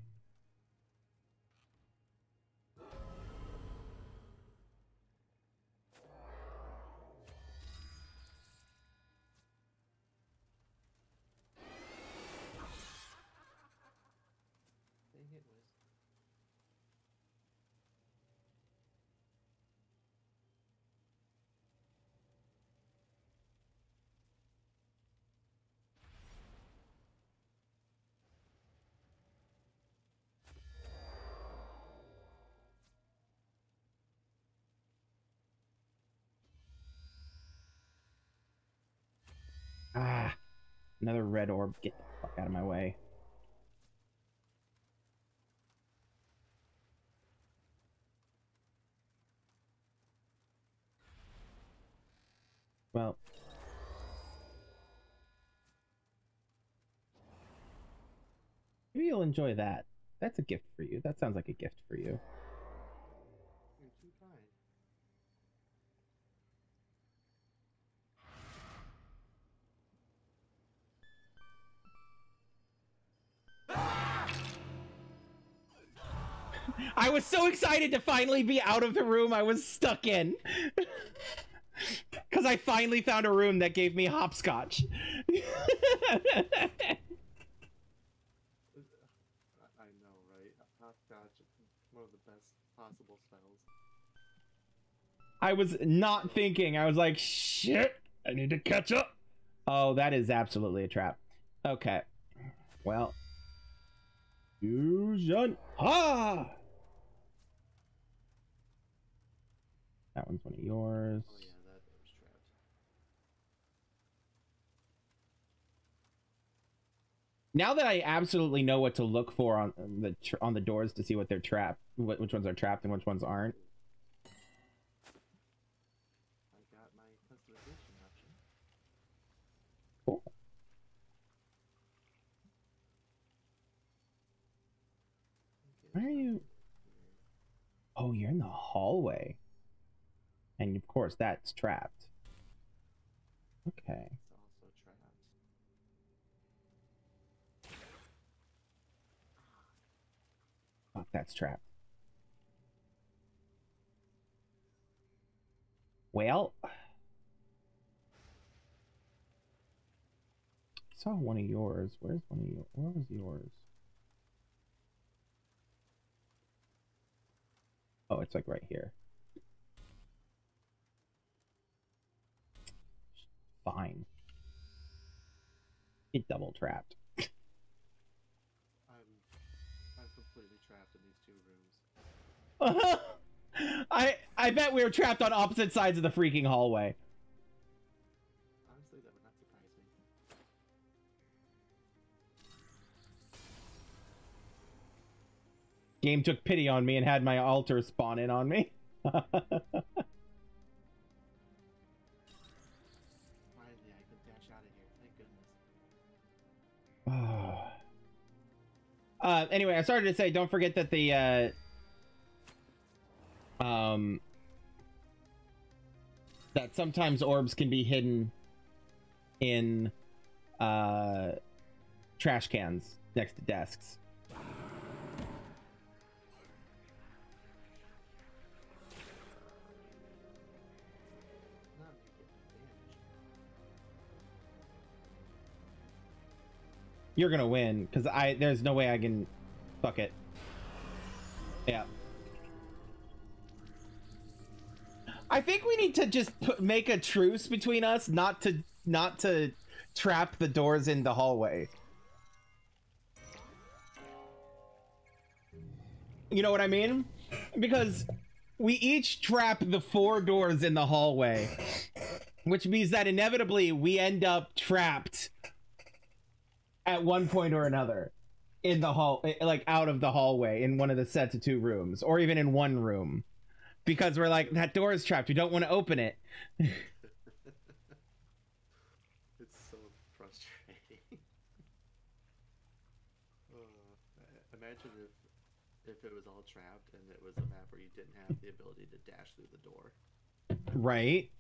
Ah, another red orb. Get the fuck out of my way. Well. Maybe you'll enjoy that. That's a gift for you. That sounds like a gift for you. You're too kind. I was so excited to finally be out of the room I was stuck in. Because I finally found a room that gave me hopscotch. I know, right? Hopscotch is one of the best possible spells. I was not thinking. I was like, shit, I need to catch up. Oh, that is absolutely a trap. Okay. Well. Fusion. Ah! That one's one of yours. Oh, yeah, that was trapped. Now that I absolutely know what to look for on the tr on the doors to see what they're trapped, what, which ones are trapped and which ones aren't. I got my customization option. Cool. Okay, where are you? Oh, you're in the hallway. And of course, that's trapped. Okay. It's also trapped. Fuck, that's trapped. Well, I saw one of yours. Where's one of yours? Where was yours? Oh, it's like right here. Fine. It double trapped. I'm I'm completely trapped in these two rooms. I I bet we were trapped on opposite sides of the freaking hallway. Honestly, that would not surprise me. Game took pity on me and had my altar spawn in on me. Uh, anyway, I started to say, don't forget that the uh, um, that sometimes orbs can be hidden in uh, trash cans next to desks. You're gonna win, because I there's no way I can fuck it. Yeah. I think we need to just put, make a truce between us not to not to trap the doors in the hallway. You know what I mean? Because we each trap the four doors in the hallway, which means that inevitably we end up trapped at one point or another in the hall, like out of the hallway in one of the sets of two rooms, or even in one room, because we're like, that door is trapped. We don't want to open it. It's so frustrating. uh, imagine if, if it was all trapped and it was a map where you didn't have the ability to dash through the door. Right.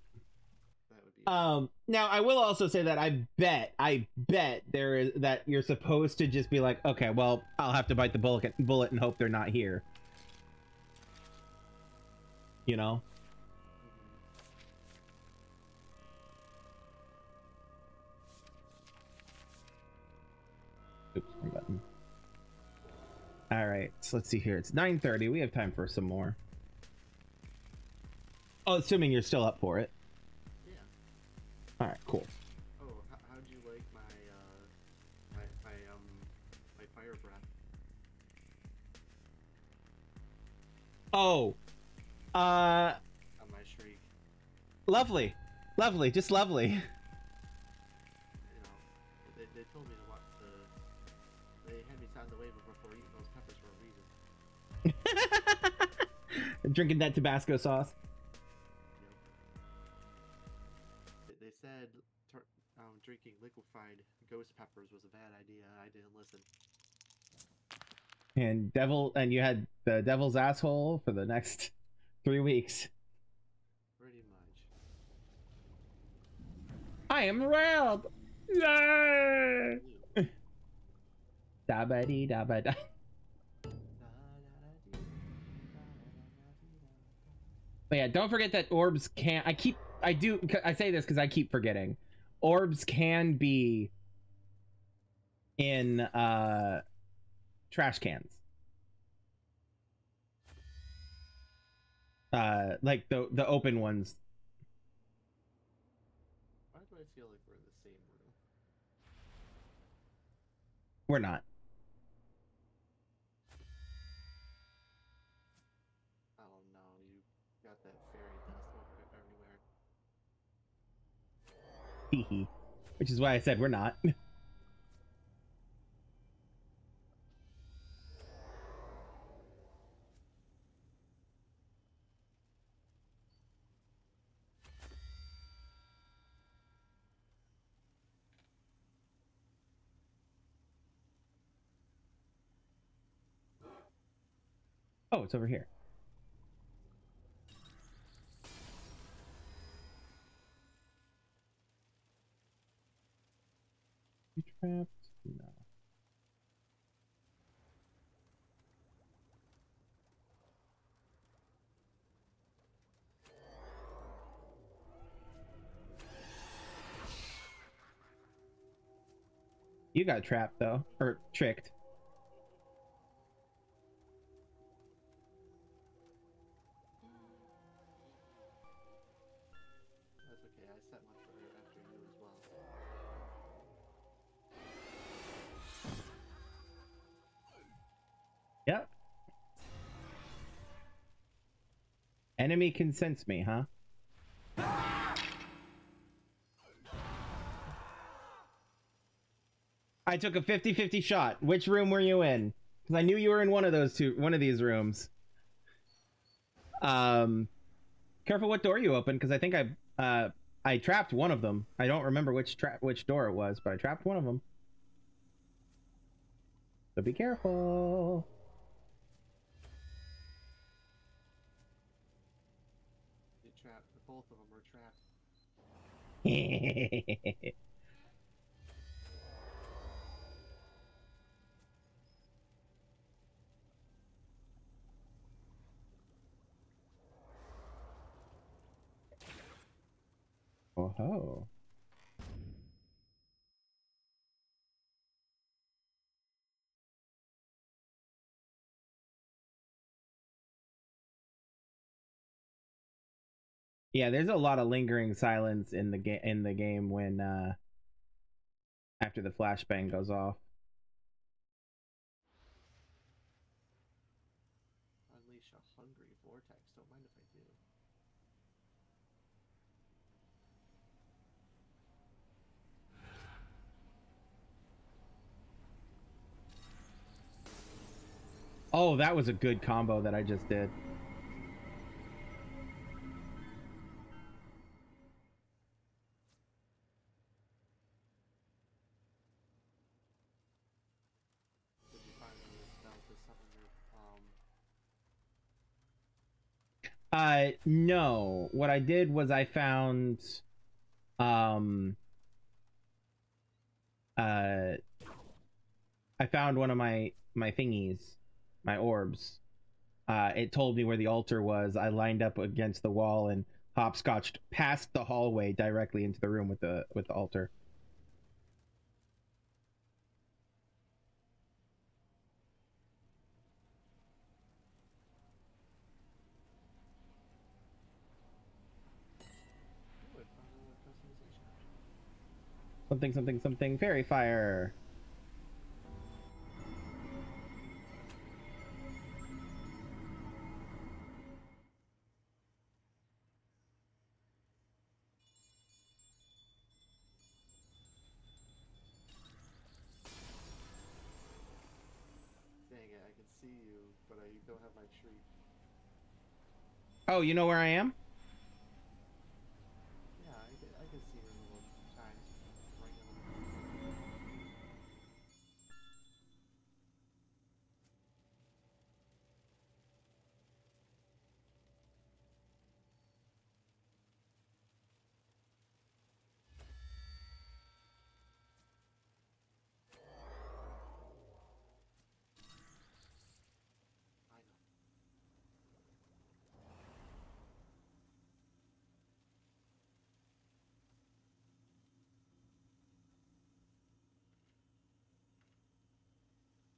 that would be. Um, now I will also say that I bet, I bet there is that you're supposed to just be like, okay, well, I'll have to bite the bullet, bullet and hope they're not here. You know. Oops, wrong button. All right, so let's see here. It's nine thirty. We have time for some more. Oh, assuming you're still up for it. Yeah. All right, cool. Oh, how, how do you like my, uh, my, my, um, my fire breath? Oh, uh. On my shriek. Lovely, lovely, just lovely. You know, they, they told me to watch the. They had me sign the waiver before eating those peppers for a reason. Drinking that Tabasco sauce. Said um, drinking liquefied ghost peppers was a bad idea. I didn't listen. And devil, and you had the devil's asshole for the next three weeks. Pretty much. I am wild. Yay! Da ba dee da ba da. But yeah, don't forget that orbs can't. I keep. I do. I say this because I keep forgetting. Orbs can be in uh, trash cans. Uh, like the the open ones. Why do I feel like we're in the same room? We're not. Which is why I said we're not. Oh, it's over here. No. You got trapped though, or tricked. Yep. Enemy can sense me, huh? I took a fifty fifty shot. Which room were you in? Because I knew you were in one of those two, one of these rooms. Um, careful what door you open, because I think I uh I trapped one of them. I don't remember which trap which door it was, but I trapped one of them. So be careful. Both of them are trapped. Oh ho. Yeah, there's a lot of lingering silence in the game in the game when uh after the flashbang goes off. Unleash a hungry vortex, don't mind if I do. Oh, that was a good combo that I just did. Uh, no. What I did was I found Um, uh, I found one of my, my thingies, my orbs. Uh, it told me where the altar was. I lined up against the wall and hopscotched past the hallway directly into the room with the with the altar. Something, something, something. Fairy fire. Dang it, I can see you, but I don't have my treat. Oh, you know where I am?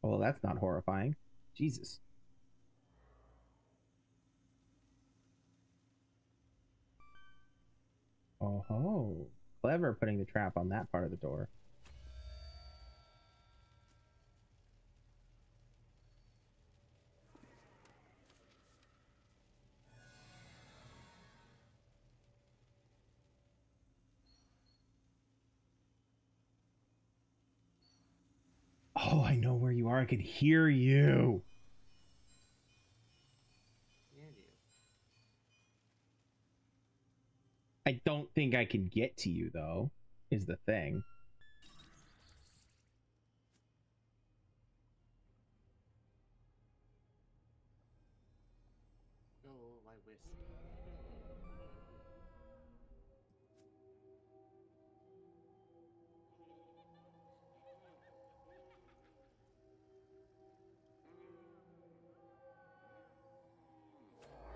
Well, that's not horrifying. Jesus. Oh, ho. Clever putting the trap on that part of the door. I could hear you. I don't think I can get to you, though, is the thing. Oh, my wisp.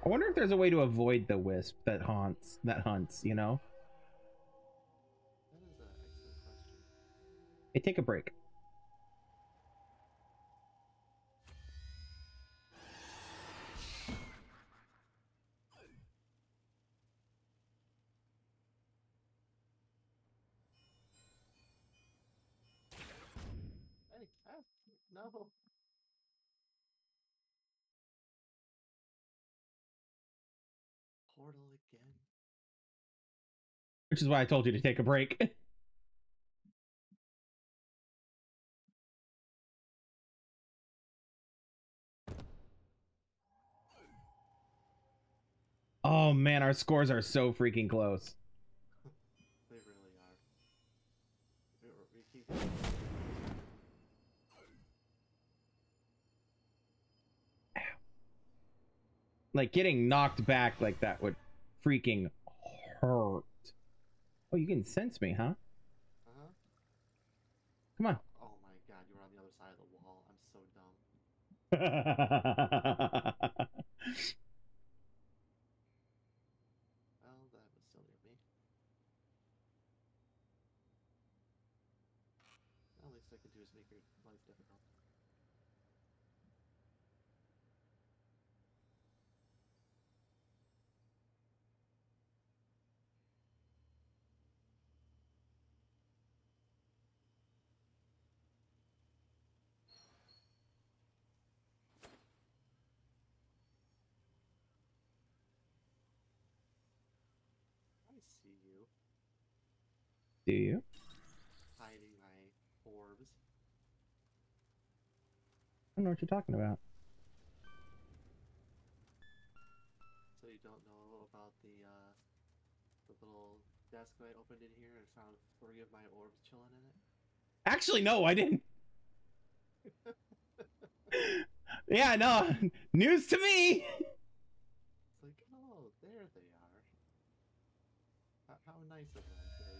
I wonder if there's a way to avoid the wisp that haunts, that hunts, you know? That is an excellent question. Hey, take a break. Hey, ah, no. Portal again. Which is why I told you to take a break. Oh man, our scores are so freaking close. They really are. We keep... Like, getting knocked back like that would freaking hurt. Oh, you can sense me, huh? Uh-huh. Come on. Oh my god, you were on the other side of the wall. I'm so dumb. Well, that was silly of me. All least I can do is make your life difficult. See you. Do you? Hiding my orbs. I don't know what you're talking about. So you don't know about the uh, the little desk I opened in here and found three of my orbs chilling in it? Actually, no, I didn't. Yeah, no, news to me. It's like, oh, there they are. How nice of them.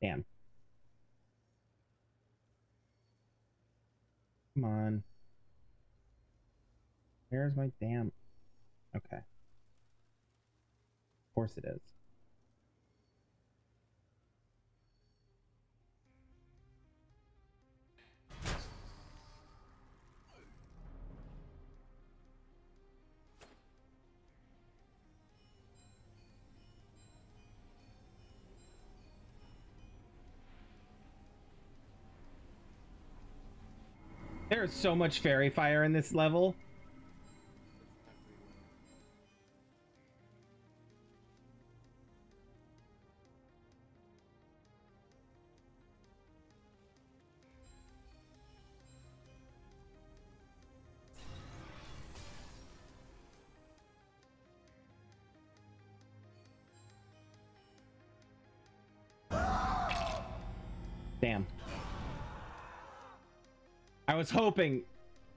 Damn. Come on. Where's my damn... Okay. Of course it is. There's so much fairy fire in this level. I was hoping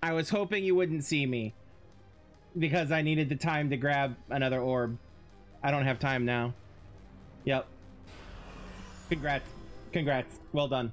I was hoping you wouldn't see me because I needed the time to grab another orb. I don't have time now. Yep. Congrats. Congrats. Well done.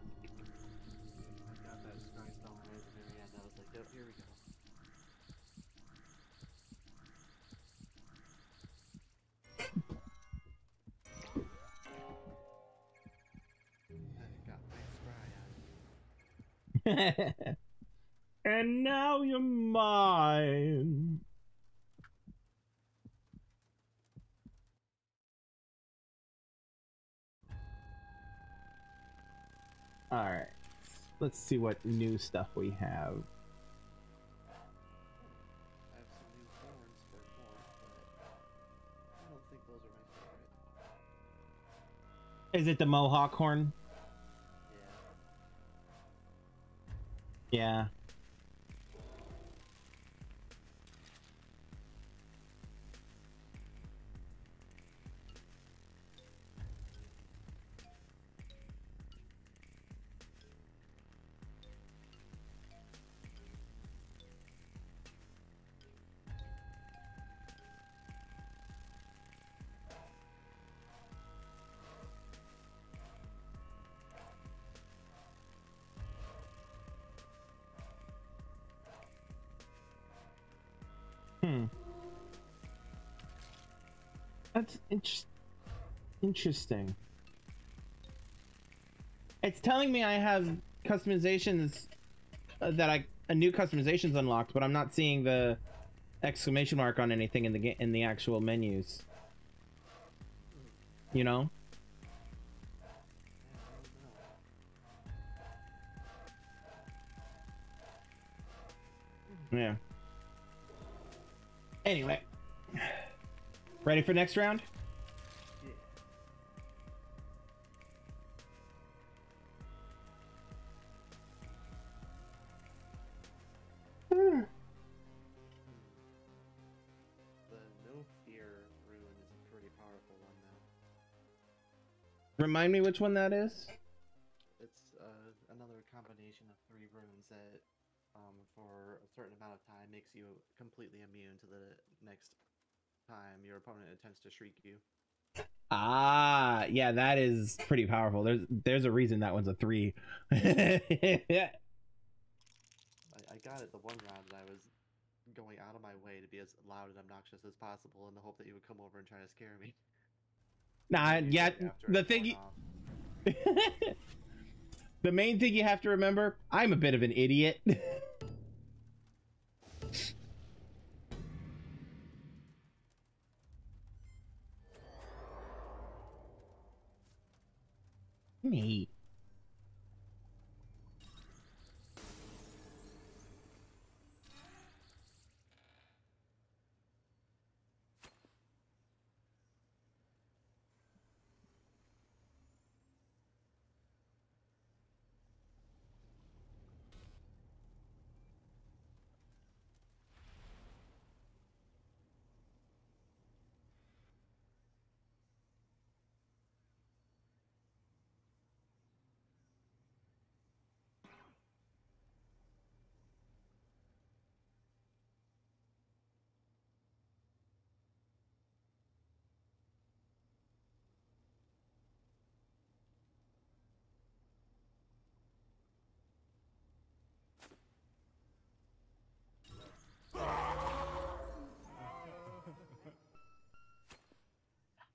And now you're mine. All right, let's see what new stuff we have. I have some new horns for more, but I don't think those are my favorite. Is it the Mohawk horn? Yeah. Yeah. That's inter interesting. It's telling me I have customizations uh, that I a new customization's unlocked, but I'm not seeing the exclamation mark on anything in the in the actual menus. You know? Yeah. Anyway. Ready for next round? Yeah. The no fear rune is a pretty powerful one now. Remind me which one that is? It's uh, another combination of three runes that um, for a certain amount of time makes you completely immune to the next time your opponent attempts to shriek you. Ah, yeah, that is pretty powerful. There's there's a reason that one's a three. Yeah. I, I got it the one round and I was going out of my way to be as loud and obnoxious as possible in the hope that you would come over and try to scare me. Nah, yeah, the thing you... The main thing you have to remember, I'm a bit of an idiot. Me.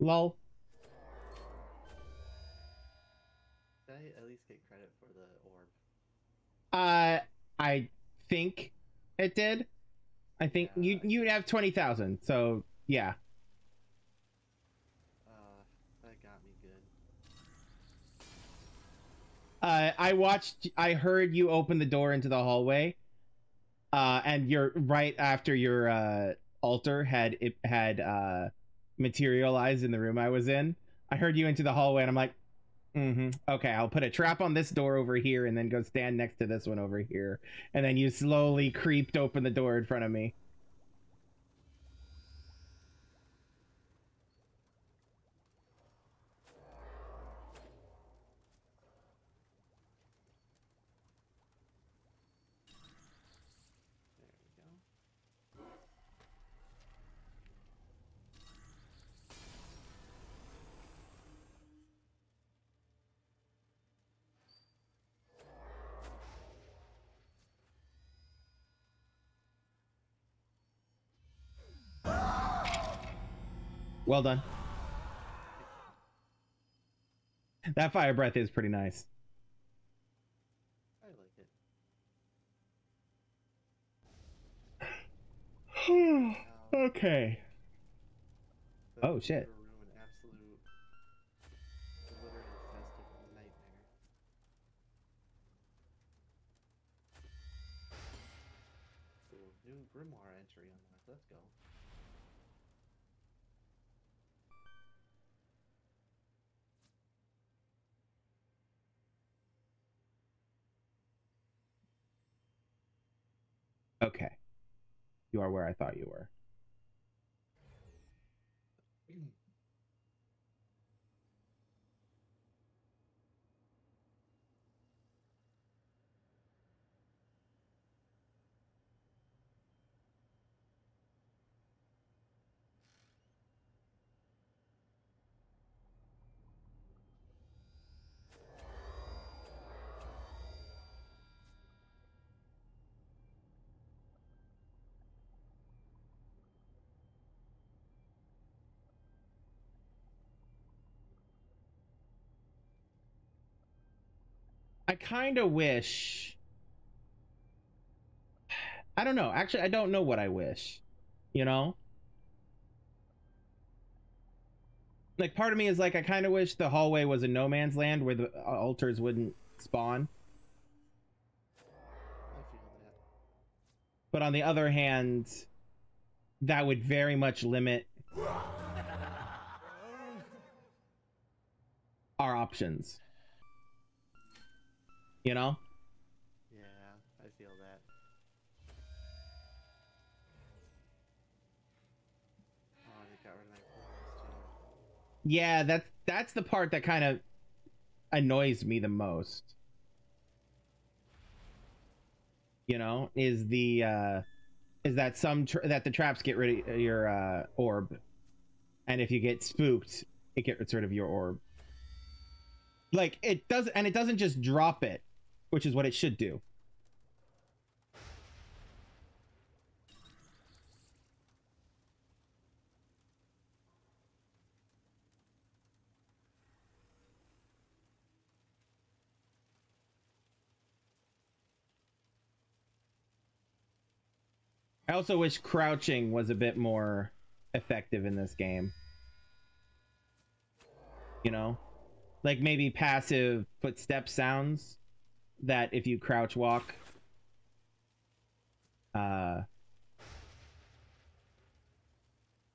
Lol. Did I at least get credit for the orb? Uh, I think it did. I think yeah, you you'd have twenty thousand. So yeah. Uh, that got me good. Uh, I watched. I heard you open the door into the hallway. Uh, and you're right after your uh altar had it had uh materialized in the room I was in. I heard you into the hallway, and I'm like, mm-hmm. Okay, I'll put a trap on this door over here and then go stand next to this one over here. And then you slowly creeped open the door in front of me. Well done. That fire breath is pretty nice. I like it. Okay. That oh shit. An absolute deliberate festive nightmare. So new grimoire entry unlocked. Let's go. Okay, you are where I thought you were. I kind of wish, I don't know. Actually, I don't know what I wish, you know? Like, part of me is like, I kind of wish the hallway was a no man's land where the altars wouldn't spawn. I feel that. But on the other hand, that would very much limit our options. You know? Yeah, I feel that. Oh, they got rid of that forest too. Yeah, that's that's the part that kind of annoys me the most. You know, is the uh, is that some tra that the traps get rid of your uh, orb, and if you get spooked, it gets rid of your orb. Like it does, and it doesn't just drop it. Which is what it should do. I also wish crouching was a bit more effective in this game. You know? Like maybe passive footstep sounds. That if you crouch walk, uh,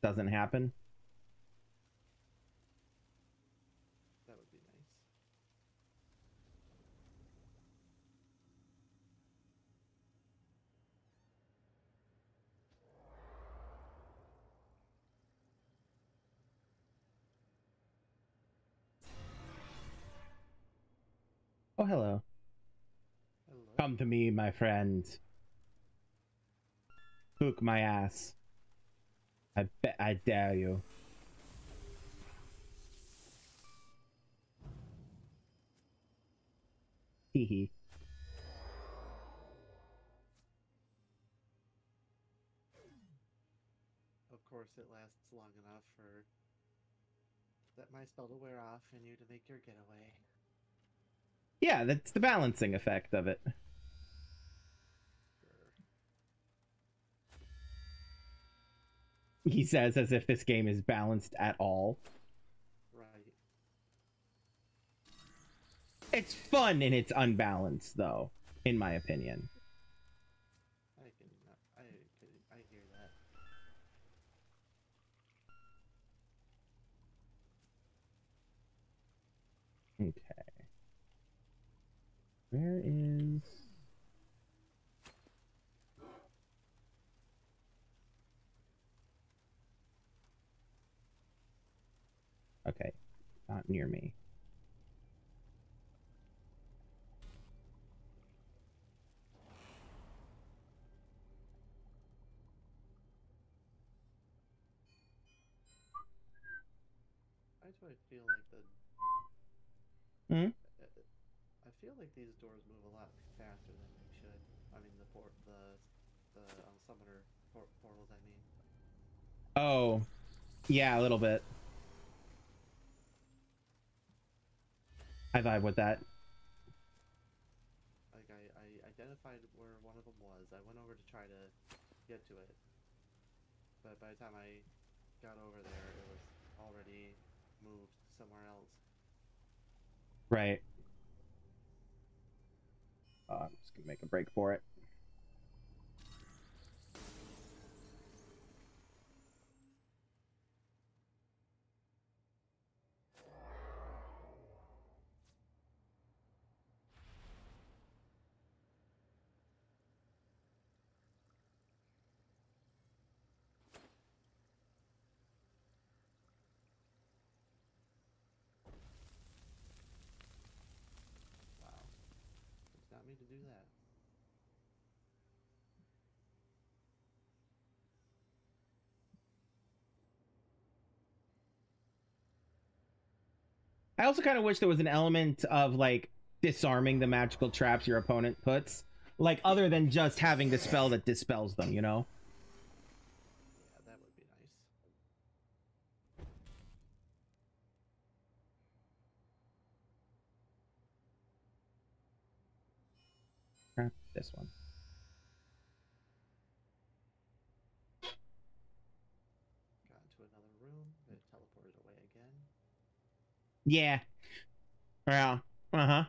doesn't happen. That would be nice. Oh, hello. Come to me, my friend. Spook my ass. I bet I dare you. Hee hee. Of course, it lasts long enough for that my spell to wear off and you to make your getaway. Yeah, that's the balancing effect of it. He says as if this game is balanced at all. Right. It's fun in its unbalanced, though, in my opinion. I can, I, I hear that. Okay. Where is... Okay, not near me. I just feel like the... Hmm? I feel like these doors move a lot faster than they should. I mean, the port, the, the um, summoner port portals, I mean. Oh, yeah, a little bit. I vibe with that. Like, I, I identified where one of them was. I went over to try to get to it. But by the time I got over there, it was already moved somewhere else. Right. Oh, I'm just gonna make a break for it. Me to do that. I also kind of wish there was an element of like disarming the magical traps your opponent puts, like other than just having the spell that dispels them, you know? Yeah, that would be nice. This one. Got into another room. It teleported away again. Yeah. Well, uh-huh.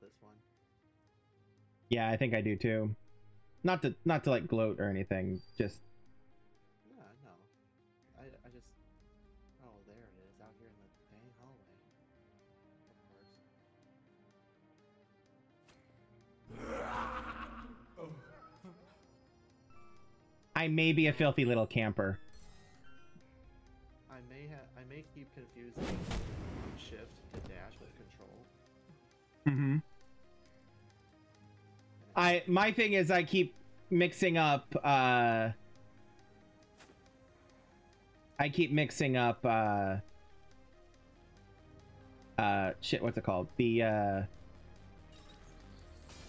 This one. Yeah, I think I do too. Not to not to like gloat or anything, just yeah, no. I I just oh there it is out here in the dang hallway. Of course. Oh. I may be a filthy little camper. I may have I may keep confusing shift to dash with control. Mm-hmm. I my thing is I keep mixing up uh I keep mixing up uh uh shit, what's it called? The uh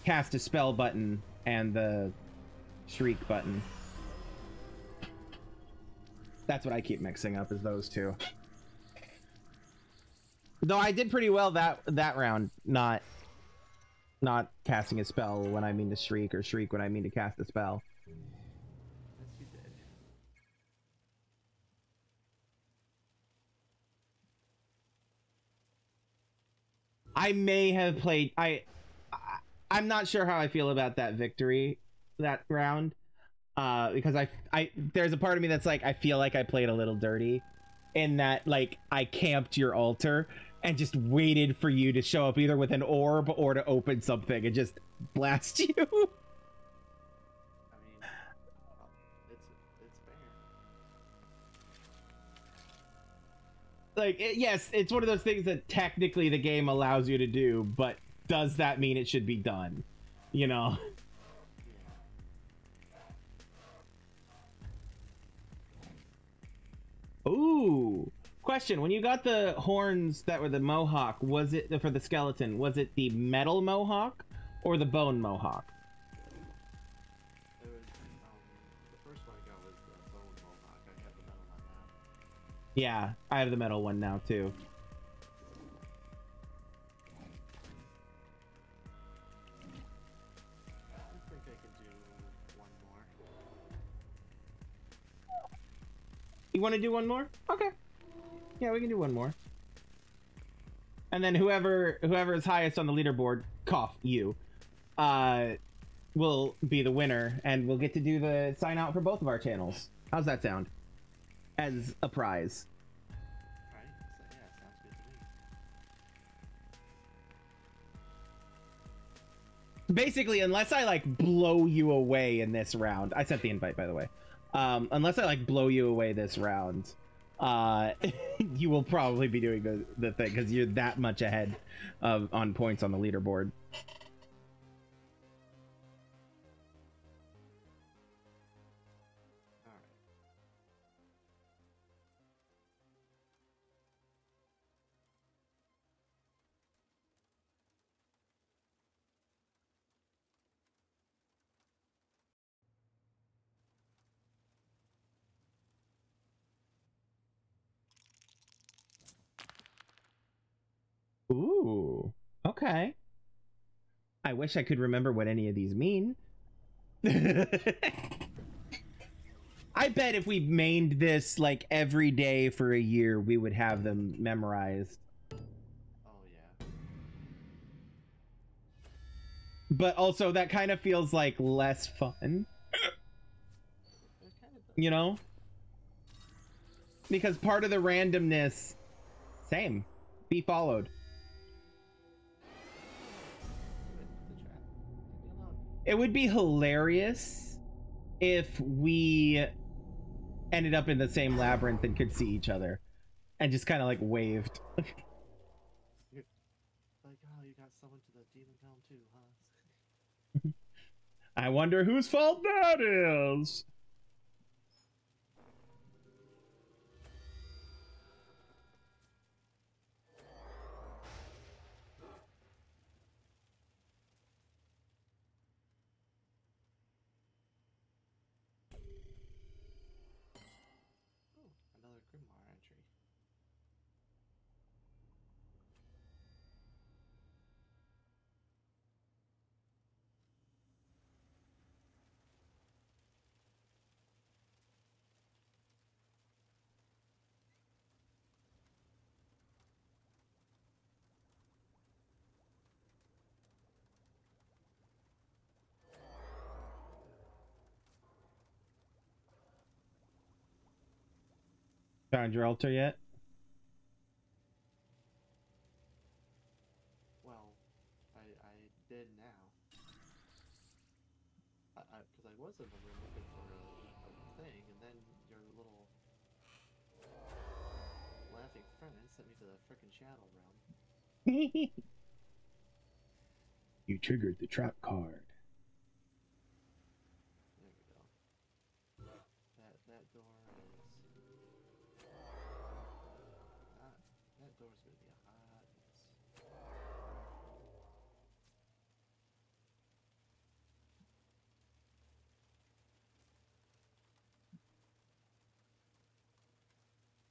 cast a spell button and the shriek button. That's what I keep mixing up, is those two. Though I did pretty well that that round, not not casting a spell when I mean to shriek, or shriek when I mean to cast a spell. Yes, you did. I may have played. I, I I'm not sure how I feel about that victory that round, uh, because I I there's a part of me that's like I feel like I played a little dirty. In that, like, I camped your altar and just waited for you to show up either with an orb or to open something and just blast you. I mean, it's, it's fair. Like, it, yes, it's one of those things that technically the game allows you to do, but does that mean it should be done? You know? Ooh. Question, when you got the horns that were the mohawk, was it, for the skeleton, was it the metal mohawk or the bone mohawk? It was, um, the first one I got was the bone mohawk. I have the metal one now. Yeah, I have the metal one now too. You want to do one more? Okay. Yeah, we can do one more. And then whoever whoever is highest on the leaderboard, cough you, uh, will be the winner, and we'll get to do the sign out for both of our channels. How's that sound? As a prize. All right. So, yeah, sounds good to me. Basically, unless I like blow you away in this round, I sent the invite, by the way. Um, unless I like blow you away this round, uh, you will probably be doing the, the thing because you're that much ahead of on points on the leaderboard. Ooh, okay. I wish I could remember what any of these mean. I bet if we mained this like every day for a year, we would have them memorized. Oh yeah. But also that kind of feels like less fun. You know? Because part of the randomness, same, be followed. It would be hilarious if we ended up in the same labyrinth and could see each other and just kind of like waved. Like, oh, you got someone to the demon realm too, huh? I wonder whose fault that is. Found your altar yet? Well, I, I did now. I, I, because I was in the room looking for a, a thing, and then your little laughing friend sent me to the frickin' shadow realm. You triggered the trap card.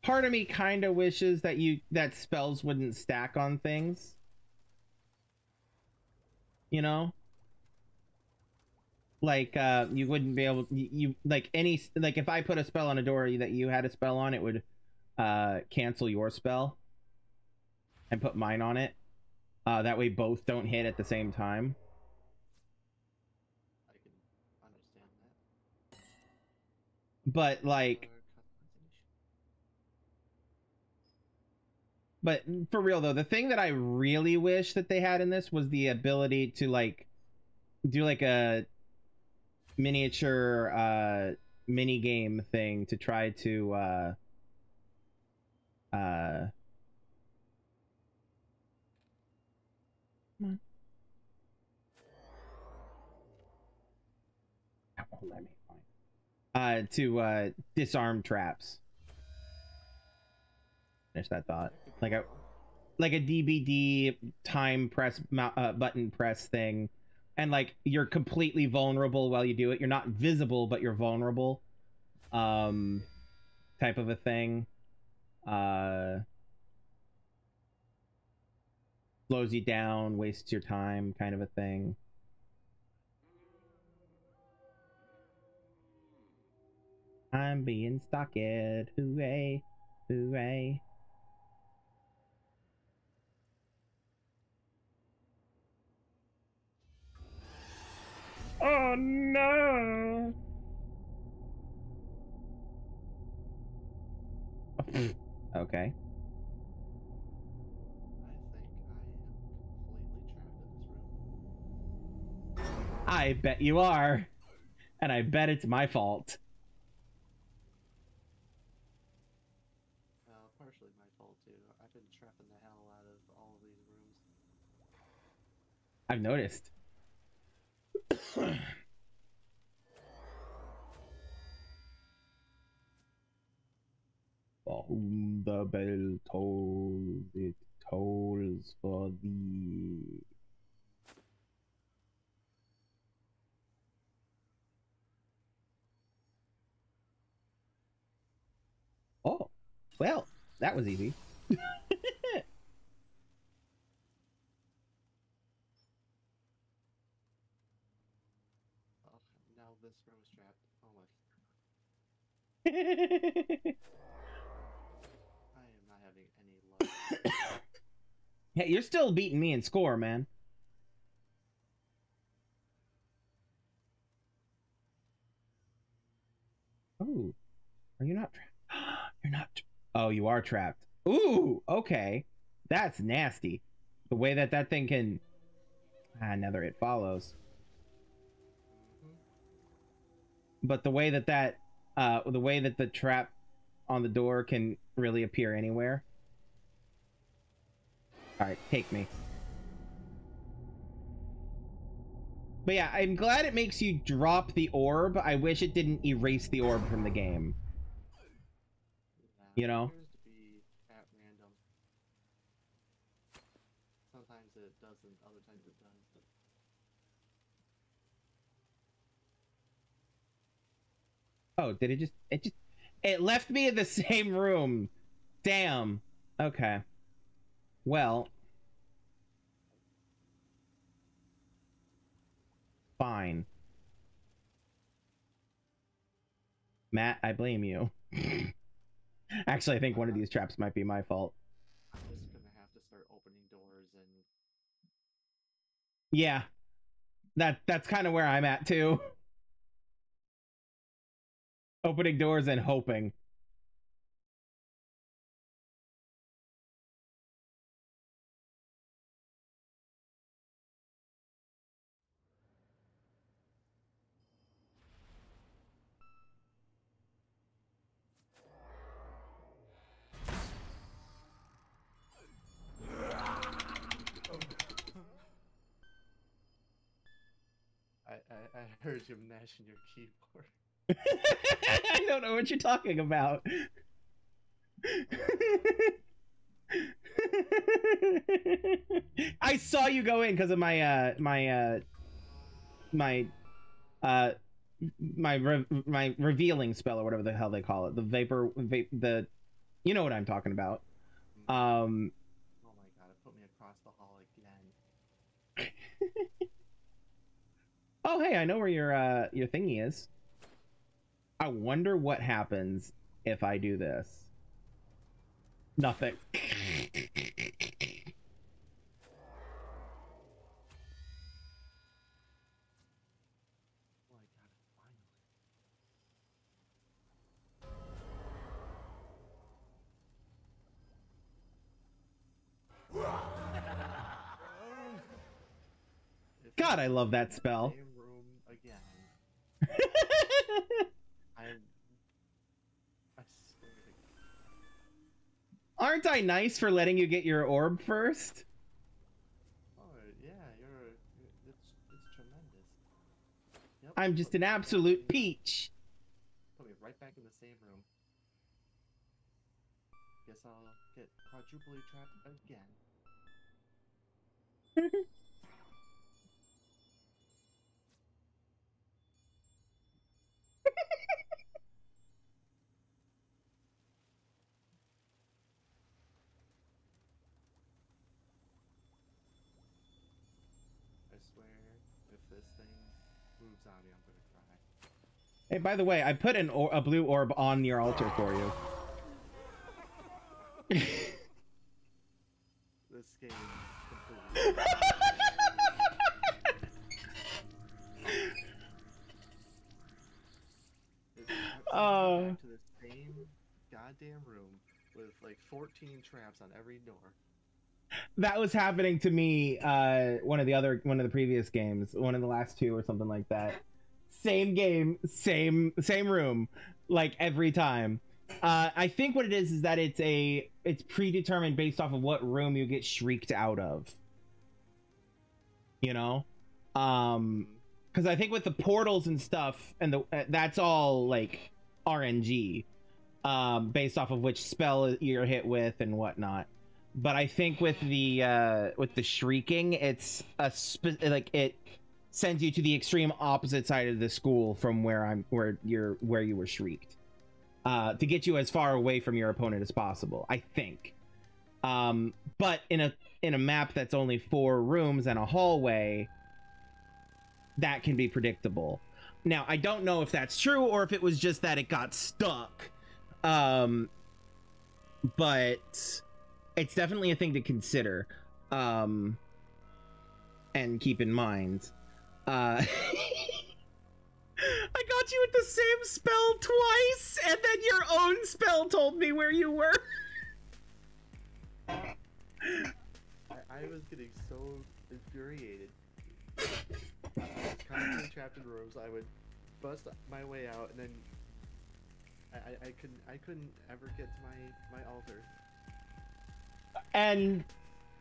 Part of me kind of wishes that you that spells wouldn't stack on things, you know, like uh you wouldn't be able you, you like any like if I put a spell on a door that you had a spell on, it would uh cancel your spell and put mine on it, uh that way both don't hit at the same time. I can understand that, but like But for real, though, the thing that I really wish that they had in this was the ability to, like, do, like, a miniature uh, mini-game thing to try to, uh, uh, come on. That won't let me find it. Uh, to, uh, disarm traps. finish that thought. Like a, like a D B D time press uh, button press thing, and like you're completely vulnerable while you do it. You're not visible, but you're vulnerable, um, type of a thing. Uh, slows you down, wastes your time, kind of a thing. I'm being stocked. Hooray. Hooray. Oh no. Okay. I bet you are, and I bet it's my fault. Well, partially my fault too. I've been trapping the hell out of all of these rooms. I've noticed. For whom the bell tolls, it tolls for thee. Oh, well, that was easy. Oh, now this room is trapped. Oh my. I am not having any luck. Hey, you're still beating me in score, man. Oh, are you not trapped? You're not. Oh, you are trapped. Ooh, okay. That's nasty. The way that that thing can. Ah, another It Follows. But the way that that, uh, the way that the trap on the door can really appear anywhere. All right, take me. But yeah, I'm glad it makes you drop the orb. I wish it didn't erase the orb from the game. You know, it appears to be at random. Sometimes it doesn't, other times it does. But... oh, did it just? It just? It left me in the same room. Damn. Okay. Well. Fine. Matt, I blame you. Actually, I think one of these traps might be my fault. I'm just gonna have to start opening doors and... yeah. That, that's kind of where I'm at, too. Opening doors and hoping. I heard you mashing your keyboard. I don't know what you're talking about. I saw you go in because of my uh my uh my uh my re my revealing spell or whatever the hell they call it, the vapor va the you know what I'm talking about. Um oh my god, it put me across the hall again. Oh, hey, I know where your uh, your thingy is. I wonder what happens if I do this. Nothing. God, I love that spell. Again. I, I swear to God. Aren't I nice for letting you get your orb first? Oh yeah, you're. It's it's tremendous. Yep, I'm just an absolute peach. Put me right back in the same room. guess I'll get quadruply trapped again. Hey, by the way, I put an or a blue orb on your altar for you. This game is completely oh. Back to the same goddamn room with like fourteen traps on every door. That was happening to me uh one of the other one of the previous games, one of the last two or something like that. Same game, same same room, like every time. Uh, I think what it is is that it's a it's predetermined based off of what room you get shrieked out of. You know, um, because I think with the portals and stuff, and the uh, that's all like R N G, um, based off of which spell you're hit with and whatnot. But I think with the uh, with the shrieking, it's a spe like it. sends you to the extreme opposite side of the school from where I'm, where you're, where you were shrieked, uh, to get you as far away from your opponent as possible. I think, um, but in a in a map that's only four rooms and a hallway, that can be predictable. Now I don't know if that's true or if it was just that it got stuck, um, but it's definitely a thing to consider um, and keep in mind. Uh, I got you with the same spell twice, and then your own spell told me where you were. I, I was getting so infuriated. I was constantly trapped in rooms. I would bust my way out, and then I, I, I couldn't. I couldn't ever get to my my altar. And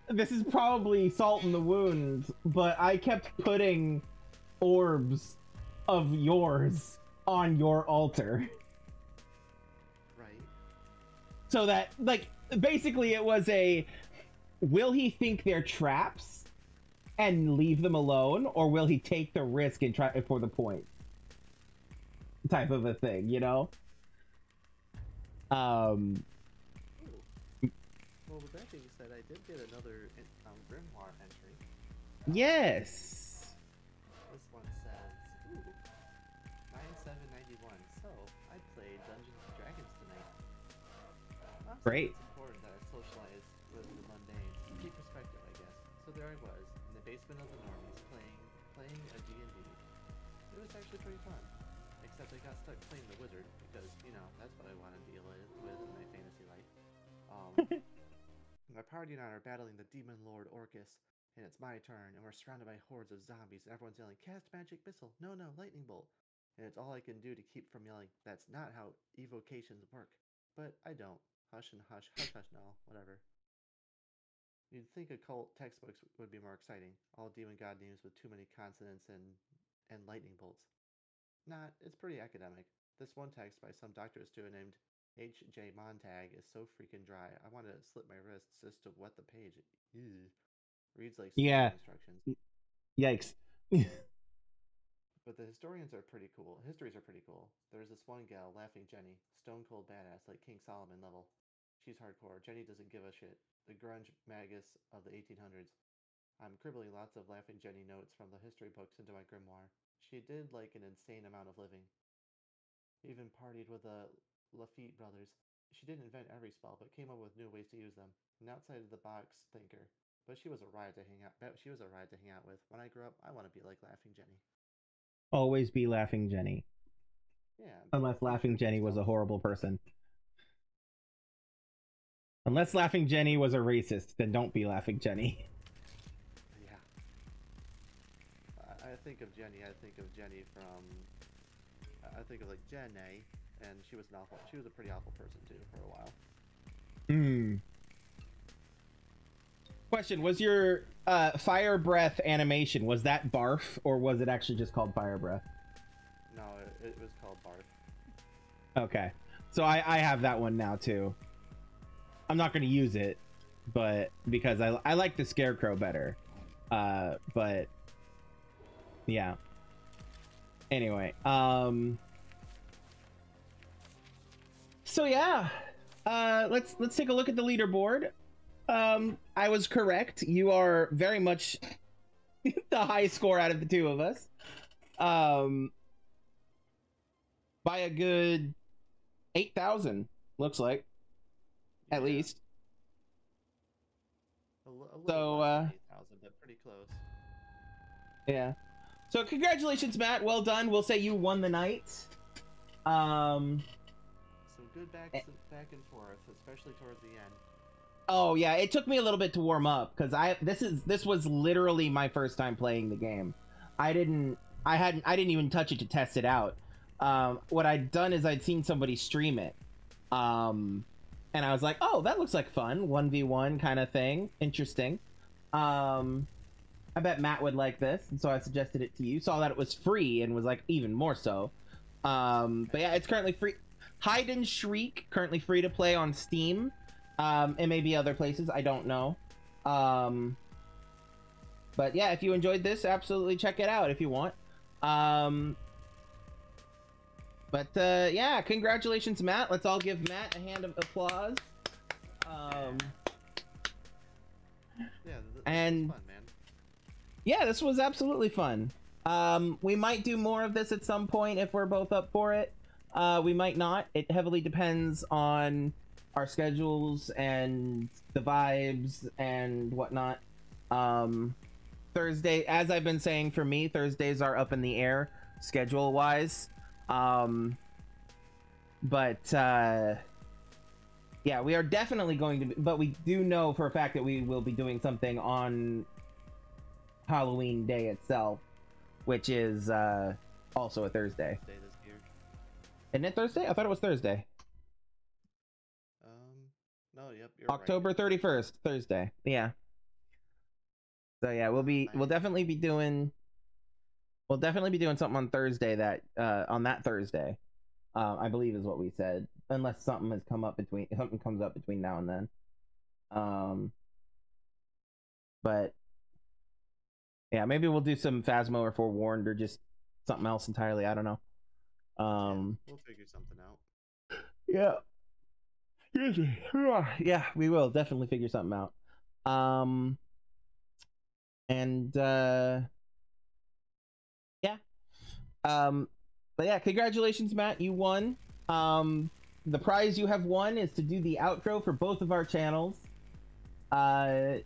this is probably salt in the wounds, but I kept putting orbs of yours on your altar, right? So that, like, basically it was a, will he think they're traps and leave them alone, or will he take the risk and try for the point type of a thing, you know? Um well, with that being said, I did get another um, grimoire entry. Yes, great. It's important that I socialize with the mundane. Keep perspective, I guess. So there I was, in the basement of the Normans, playing playing a D and D. It was actually pretty fun. Except I got stuck playing the wizard, because, you know, that's what I want to deal with in my fantasy life. Um, my party and I are battling the demon lord Orcus, and it's my turn, and we're surrounded by hordes of zombies, and everyone's yelling, "Cast magic missile! No, no, lightning bolt!" And it's all I can do to keep from yelling, "That's not how evocations work." But I don't. Hush and hush, hush, hush, no, whatever. You'd think occult textbooks would be more exciting. All demon god names with too many consonants and, and lightning bolts. Nah, it's pretty academic. This one text by some doctorate student named H J Montag is so freaking dry, I want to slit my wrists just to wet the page. Ew. Reads like yeah. instructions. Yikes. But the historians are pretty cool. Histories are pretty cool. There's this one gal, Laughing Jenny, stone cold badass, like King Solomon level. She's hardcore. Jenny doesn't give a shit. The grunge magus of the eighteen hundreds. I'm scribbling lots of Laughing Jenny notes from the history books into my grimoire. She did like an insane amount of living. Even partied with the Lafitte brothers. She didn't invent every spell, but came up with new ways to use them. An outside of the box thinker. But she was a ride to hang out. But she was a ride to hang out with. When I grow up, I want to be like Laughing Jenny. Always be Laughing Jenny. Yeah. Unless Laughing Jenny was a horrible person. Unless Laughing Jenny was a racist, then don't be Laughing Jenny. Yeah. I think of Jenny, I think of Jenny from... I think of, like, Jenny, and she was an awful... She was a pretty awful person, too, for a while. Hmm. Question, was your uh, fire breath animation, was that barf, or was it actually just called fire breath? No, it, it was called barf. Okay, so I, I have that one now too. I'm not going to use it, but because I, I like the Scarecrow better. Uh, but yeah. Anyway, um, so yeah, uh, let's let's take a look at the leaderboard. Um, I was correct. You are very much the high score out of the two of us, um, by a good eight thousand. Looks like, yeah. At least. A, l a little so, uh, eight thousand, but pretty close. Yeah. So congratulations, Matt. Well done. We'll say you won the night. Um, Some good back, some back and forth, especially towards the end. Oh yeah, it took me a little bit to warm up because I this is this was literally my first time playing the game. I didn't I hadn't I didn't even touch it to test it out. Um, what I'd done is I'd seen somebody stream it, um, and I was like, oh, that looks like fun, one v one kind of thing, interesting. Um, I bet Matt would like this, and so I suggested it to you. Saw that it was free and was like, even more so. Um, but yeah, it's currently free. Hide and Shriek, currently free to play on Steam. Um, and maybe other places, I don't know. Um, but yeah, if you enjoyed this, absolutely check it out if you want. Um, but uh, yeah, congratulations, Matt. Let's all give Matt a hand of applause. Um, yeah, this and was fun, man. Yeah, this was absolutely fun. Um, we might do more of this at some point if we're both up for it. Uh, we might not. It heavily depends on our schedules and the vibes and whatnot. Um, Thursday, as I've been saying, for me, Thursdays are up in the air schedule wise. Um, but uh, yeah, we are definitely going to be, but we do know for a fact that we will be doing something on Halloween day itself, which is uh, also a Thursday. Thursday this year. Isn't it Thursday? I thought it was Thursday. No, yep, you're October thirty-first, Thursday. Yeah. So yeah, we'll be we'll definitely be doing we'll definitely be doing something on Thursday that uh on that Thursday. Um I believe is what we said, unless something has come up between something comes up between now and then. Um but yeah, maybe we'll do some Phasmo or Forewarned or just something else entirely, I don't know. Um yeah, we'll figure something out. Yeah. Yeah, we will definitely figure something out. Um, and uh, yeah, um, but yeah, congratulations, Matt. You won. Um, the prize you have won is to do the outro for both of our channels, uh,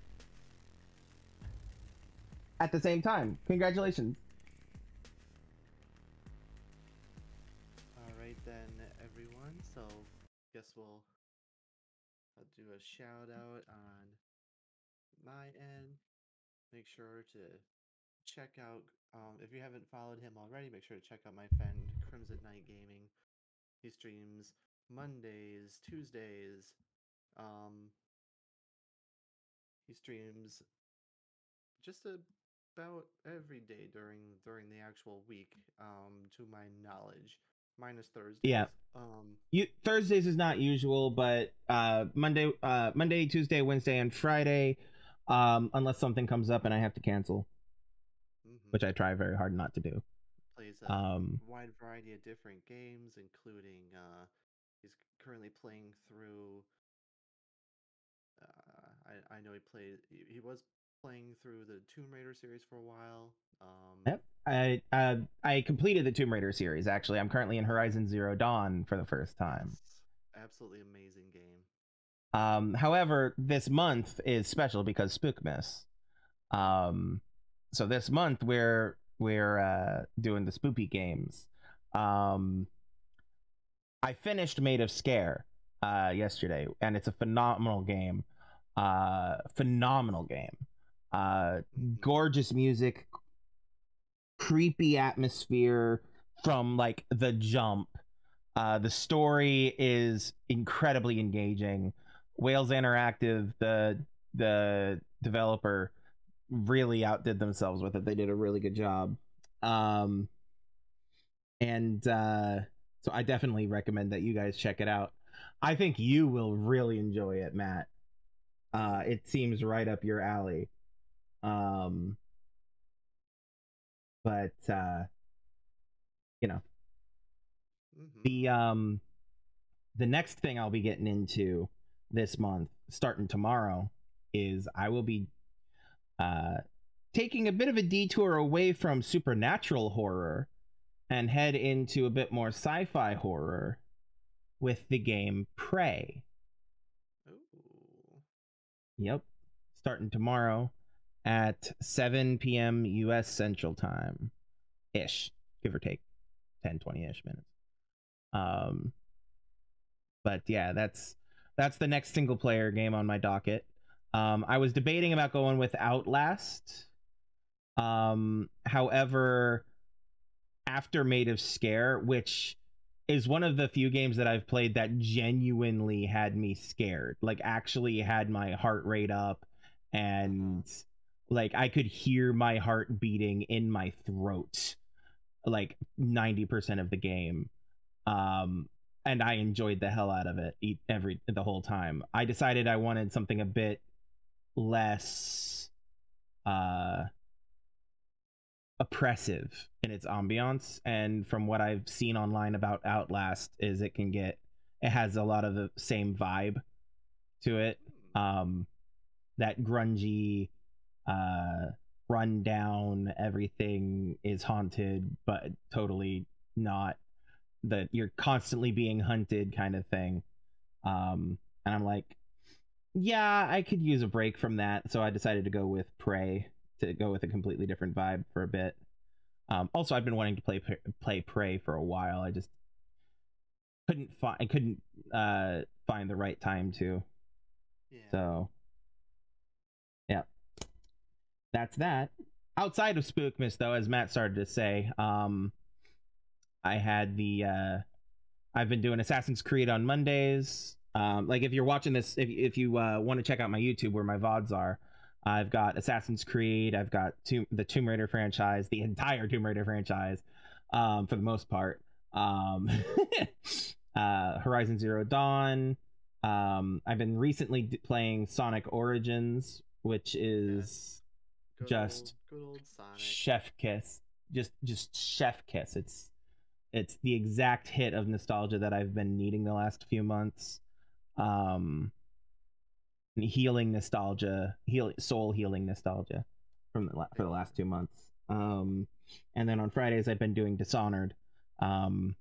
at the same time. Congratulations. All right then, everyone. So, guess we'll. Do a shout out on my end. Make sure to check out, um, if you haven't followed him already, make sure to check out my friend Krimzon Knight Gaming. He streams Mondays, Tuesdays. Um, he streams just about every day during during the actual week. Um, to my knowledge. Minus Thursdays. Yeah. Um, you, Thursdays is not usual, but uh, Monday, uh, Monday, Tuesday, Wednesday, and Friday, um, unless something comes up and I have to cancel, mm-hmm. which I try very hard not to do. Plays a um, wide variety of different games, including uh, he's currently playing through. Uh, I I know he played. He was playing through the Tomb Raider series for a while. Um, yep. I uh, I completed the Tomb Raider series, actually. I'm currently in Horizon Zero Dawn for the first time. Absolutely amazing game. Um, however, this month is special because Spookmas. Um, so this month we're we're uh, doing the spoopy games. Um, I finished Made of Scare uh, yesterday, and it's a phenomenal game. Uh, phenomenal game. Uh, gorgeous music. Creepy atmosphere from like the jump. Uh, the story is incredibly engaging. Whales Interactive, the the developer, really outdid themselves with it. They did a really good job. Um, and uh, so I definitely recommend that you guys check it out. I think you will really enjoy it, Matt. Uh, it seems right up your alley. Um, but, uh, you know, mm-hmm. the, um, the next thing I'll be getting into this month, starting tomorrow, is I will be, uh, taking a bit of a detour away from supernatural horror and head into a bit more sci-fi horror with the game Prey. Ooh. Yep. Starting tomorrow at seven p.m. U S Central Time. Ish. Give or take ten, twenty-ish minutes. Um, but yeah, that's that's the next single-player game on my docket. Um, I was debating about going with Outlast. Um, however, after Made of Scare, which is one of the few games that I've played that genuinely had me scared, like actually had my heart rate up, and like I could hear my heart beating in my throat like ninety percent of the game. Um, and I enjoyed the hell out of it every the whole time. I decided I wanted something a bit less uh oppressive in its ambiance, and from what I've seen online about Outlast is it can get it has a lot of the same vibe to it, um that grungy, uh run down, everything is haunted but totally not, that you're constantly being hunted kind of thing. Um and I'm like, yeah, I could use a break from that, so I decided to go with Prey, to go with a completely different vibe for a bit. Um, also, I've been wanting to play play Prey for a while. I just couldn't find I couldn't uh, find the right time to. Yeah. So, yeah, that's that. Outside of Spookmas, though, as Matt started to say, um, I had the uh, I've been doing Assassin's Creed on Mondays. Um, like if you're watching this, if if you uh, want to check out my YouTube where my V O Ds are. I've got Assassin's Creed, I've got Tomb, the Tomb Raider franchise, the entire Tomb Raider franchise, um, for the most part. Um, uh, Horizon Zero Dawn. Um, I've been recently d- playing Sonic Origins, which is yeah. good just old, good old Sonic. Chef kiss. Just just chef kiss. It's it's the exact hit of nostalgia that I've been needing the last few months. Um, healing nostalgia, heal, soul healing nostalgia from the la- for the last two months. Um, and then on Fridays, I've been doing Dishonored, um,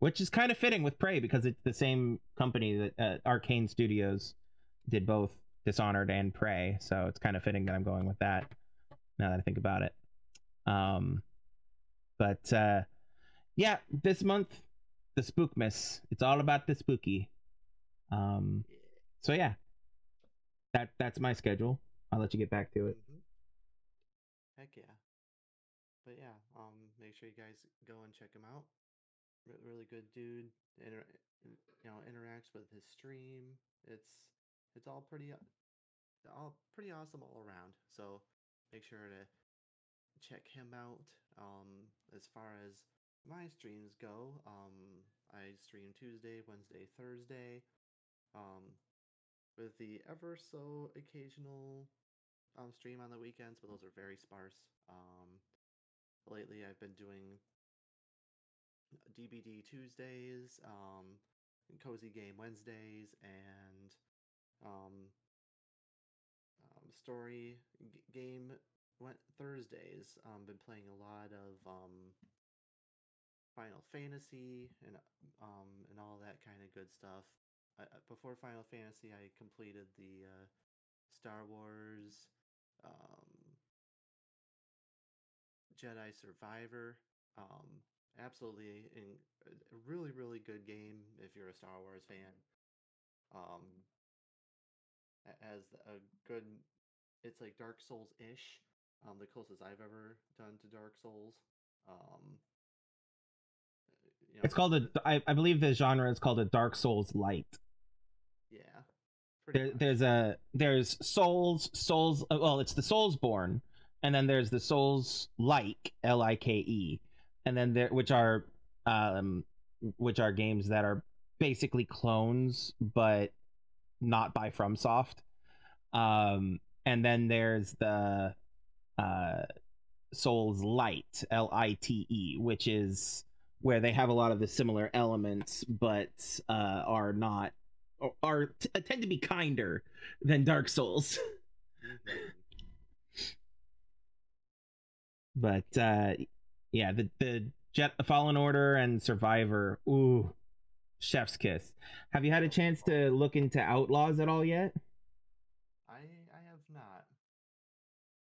which is kind of fitting with Prey because it's the same company that uh, Arcane Studios did both Dishonored and Prey. So it's kind of fitting that I'm going with that now that I think about it. Um, but uh, yeah, this month, the Spookmas. It's all about the spooky. Um, so yeah. That that's my schedule. I'll let you get back to it. Mm-hmm. Heck yeah. But yeah, um, make sure you guys go and check him out. Re- really good dude. Inter- you know, interacts with his stream. It's it's all pretty all pretty awesome all around. So make sure to check him out. Um, as far as my streams go, um, I stream Tuesday, Wednesday, Thursday. Um. With the ever so occasional um, stream on the weekends, but those are very sparse. Um, lately, I've been doing D B D Tuesdays, um, Cozy Game Wednesdays, and um, um, Story g- Game Thursdays. I've um, been playing a lot of um, Final Fantasy and um, and all that kind of good stuff. Uh, before Final Fantasy, I completed the uh, Star Wars, um, Jedi Survivor. Um, absolutely, in, a really, really good game if you're a Star Wars fan. Um, as a good, it's like Dark Souls-ish. Um, the closest I've ever done to Dark Souls. Um, you know, it's called a. I, I believe the genre is called a Dark Souls light. Yeah. There, there's a there's Souls Souls. Well, it's the Soulsborne, and then there's the Souls like L I K E, and then there which are um which are games that are basically clones, but not by FromSoft. Um, and then there's the uh, Souls Lite, L I T E, which is where they have a lot of the similar elements, but uh, are not or are t tend to be kinder than Dark Souls. But uh, yeah, the the Jedi Fallen Order and Survivor, ooh, chef's kiss. Have you had a chance to look into Outlaws at all yet? I I have not.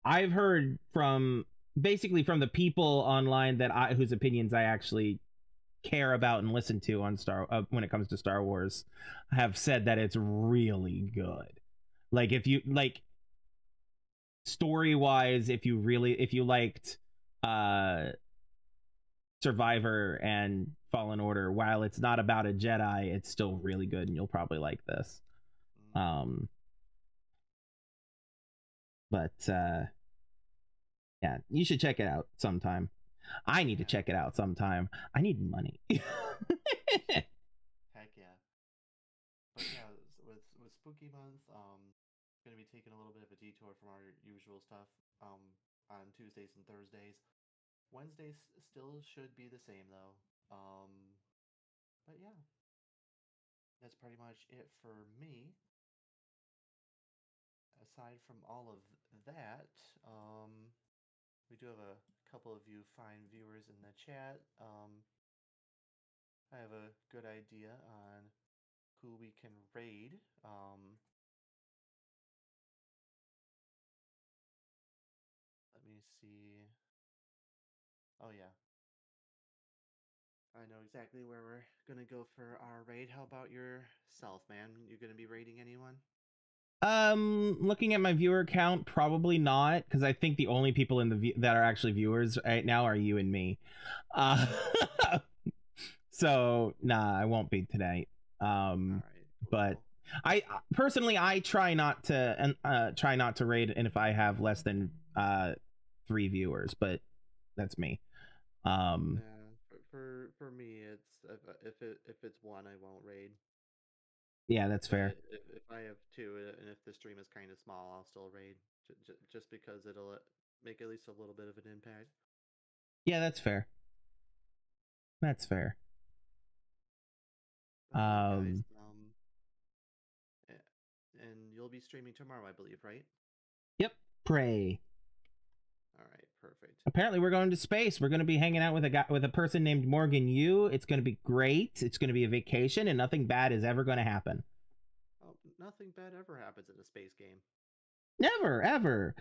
I've heard from basically from the people online that I whose opinions I actually care about and listen to on Star uh, when it comes to Star Wars, have said that it's really good. Like if you like story wise, if you really if you liked uh Survivor and Fallen Order, while it's not about a Jedi, it's still really good, and you'll probably like this. Um, but uh, yeah, you should check it out sometime. I need to check it out sometime. I need money. Heck yeah! But yeah, with with Spooky Month, um, gonna be taking a little bit of a detour from our usual stuff. Um, on Tuesdays and Thursdays. Wednesdays still should be the same though. Um, but yeah, that's pretty much it for me. Aside from all of that, um, we do have a couple of you fine viewers in the chat. Um, I have a good idea on who we can raid. Um, let me see. Oh yeah, I know exactly where we're gonna go for our raid. How about yourself, man? You gonna be raiding anyone? Um, looking at my viewer count, probably not, because I think the only people in the that are actually viewers right now are you and me. Uh, so nah, I won't be tonight. Um, All right, cool. But I personally, I try not to uh, try not to raid, and if I have less than uh three viewers, but that's me. Um, yeah, for for me, it's if if, it, if it's one, I won't raid. Yeah, that's fair. If, if I have two, and if the stream is kind of small, I'll still raid, j just because it'll make at least a little bit of an impact. Yeah, that's fair. That's fair. Um, guys, um, and you'll be streaming tomorrow, I believe, right? Yep. Prey. All right. Perfect. Apparently we're going to space. We're going to be hanging out with a guy with a person named Morgan Yu. It's going to be great. It's going to be a vacation, and nothing bad is ever going to happen. Oh, nothing bad ever happens in a space game. Never, ever.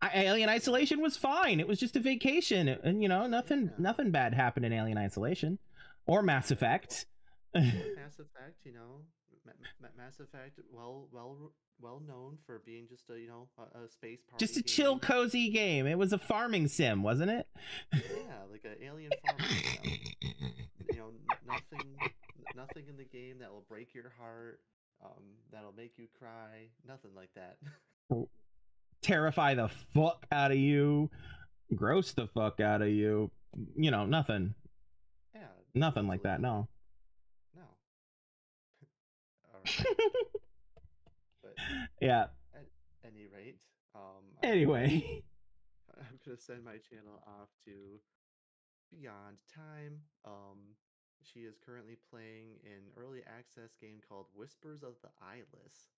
I, Alien Isolation was fine. It was just a vacation, and you know, nothing, yeah. nothing bad happened in Alien Isolation or Mass Effect. Mass Effect, you know, Mass Effect, well, well. well known for being just a, you know, a, a space party just a game. Chill, cozy game. It was a farming sim, wasn't it? Yeah, like an alien farming sim. You know, nothing nothing in the game that will break your heart, um, that'll make you cry, nothing like that. Terrify the fuck out of you, gross the fuck out of you, you know, nothing. Yeah, nothing absolutely. Like that, no. No. All right. Yeah. At any rate, um, anyway, I'm, I'm gonna send my channel off to Beyond Time. Um, she is currently playing an early access game called Whispers of the Eyeless.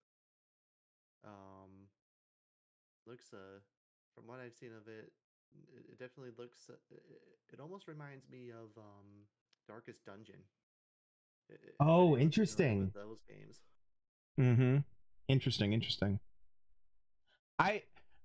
Um, looks uh, from what I've seen of it, it definitely looks. It almost reminds me of um, Darkest Dungeon. It, oh, interesting. Those games. Mm-hmm. Interesting, interesting. I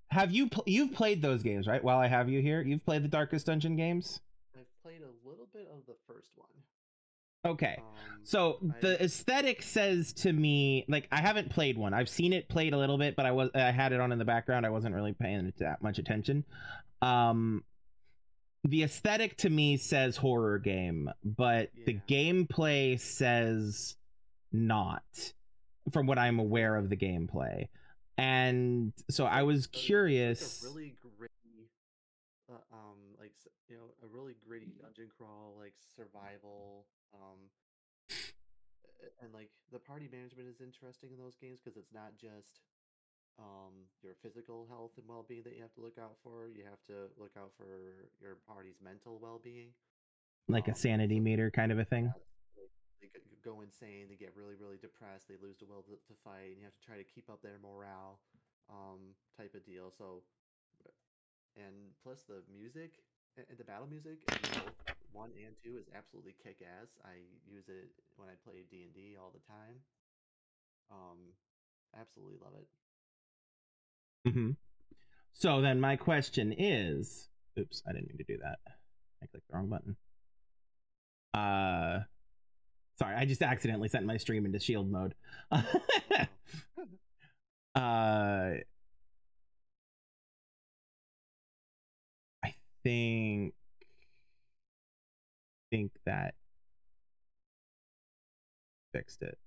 have you pl you've played those games, right? While I have you here, you've played the Darkest Dungeon games? I've played a little bit of the first one. Okay. Um, so I... the aesthetic says to me, like, I haven't played one. I've seen it played a little bit, but I was I had it on in the background. I wasn't really paying it that much attention. Um the aesthetic to me says horror game, but yeah. The gameplay says not. From what I'm aware of the gameplay, and so I was curious. Like a really gritty, uh, um, like you know, a really gritty dungeon crawl, like survival, um, and like the party management is interesting in those games because it's not just um your physical health and well-being that you have to look out for. You have to look out for your party's mental well-being, like um, a sanity meter kind of a thing. Yeah, they, they go insane, they get really really depressed, they lose the will to, to fight, and you have to try to keep up their morale, um type of deal. So, and plus the music and the battle music in one and two is absolutely kick-ass. I use it when I play D and D all the time. Um, absolutely love it. Mm-hmm. So then my question is, oops, I didn't mean to do that. I clicked the wrong button. Uh, sorry, I just accidentally sent my stream into shield mode. uh, I think think that fixed it.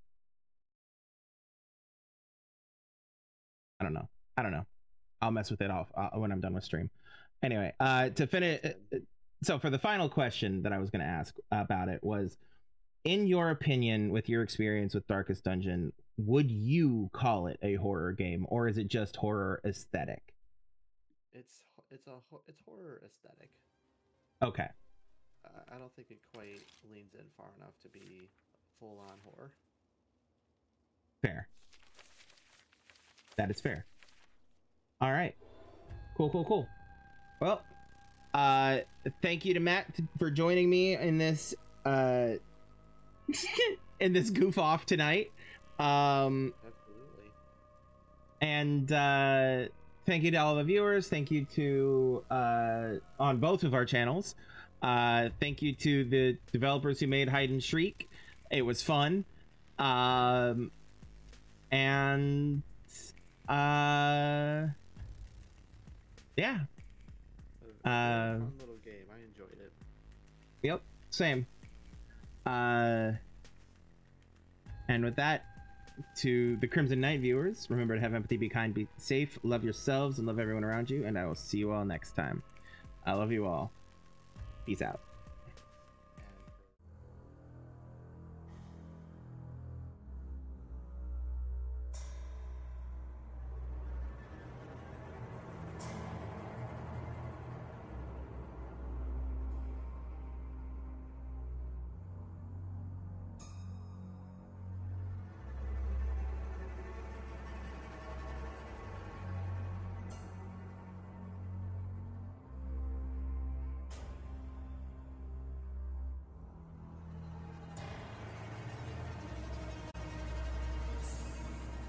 I don't know. I don't know. I'll mess with it off uh, when I'm done with stream. Anyway, uh, to finish, so for the final question that I was going to ask about it was, in your opinion, with your experience with Darkest Dungeon, would you call it a horror game, or is it just horror aesthetic? It's it's a it's horror aesthetic. Okay. Uh, I don't think it quite leans in far enough to be full on horror. Fair. That is fair. All right. Cool, cool, cool. Well, uh, thank you to Matt for joining me in this, uh, in this goof off tonight. Um, Absolutely. And, uh, thank you to all the viewers. Thank you to, uh, on both of our channels. Uh, thank you to the developers who made Hide and Shriek. It was fun. Um, and, uh... Yeah. Uh, fun little game. I enjoyed it. Yep. Same. Uh, and with that, to the Krimzon Knight viewers, remember to have empathy, be kind, be safe, love yourselves, and love everyone around you. And I will see you all next time. I love you all. Peace out.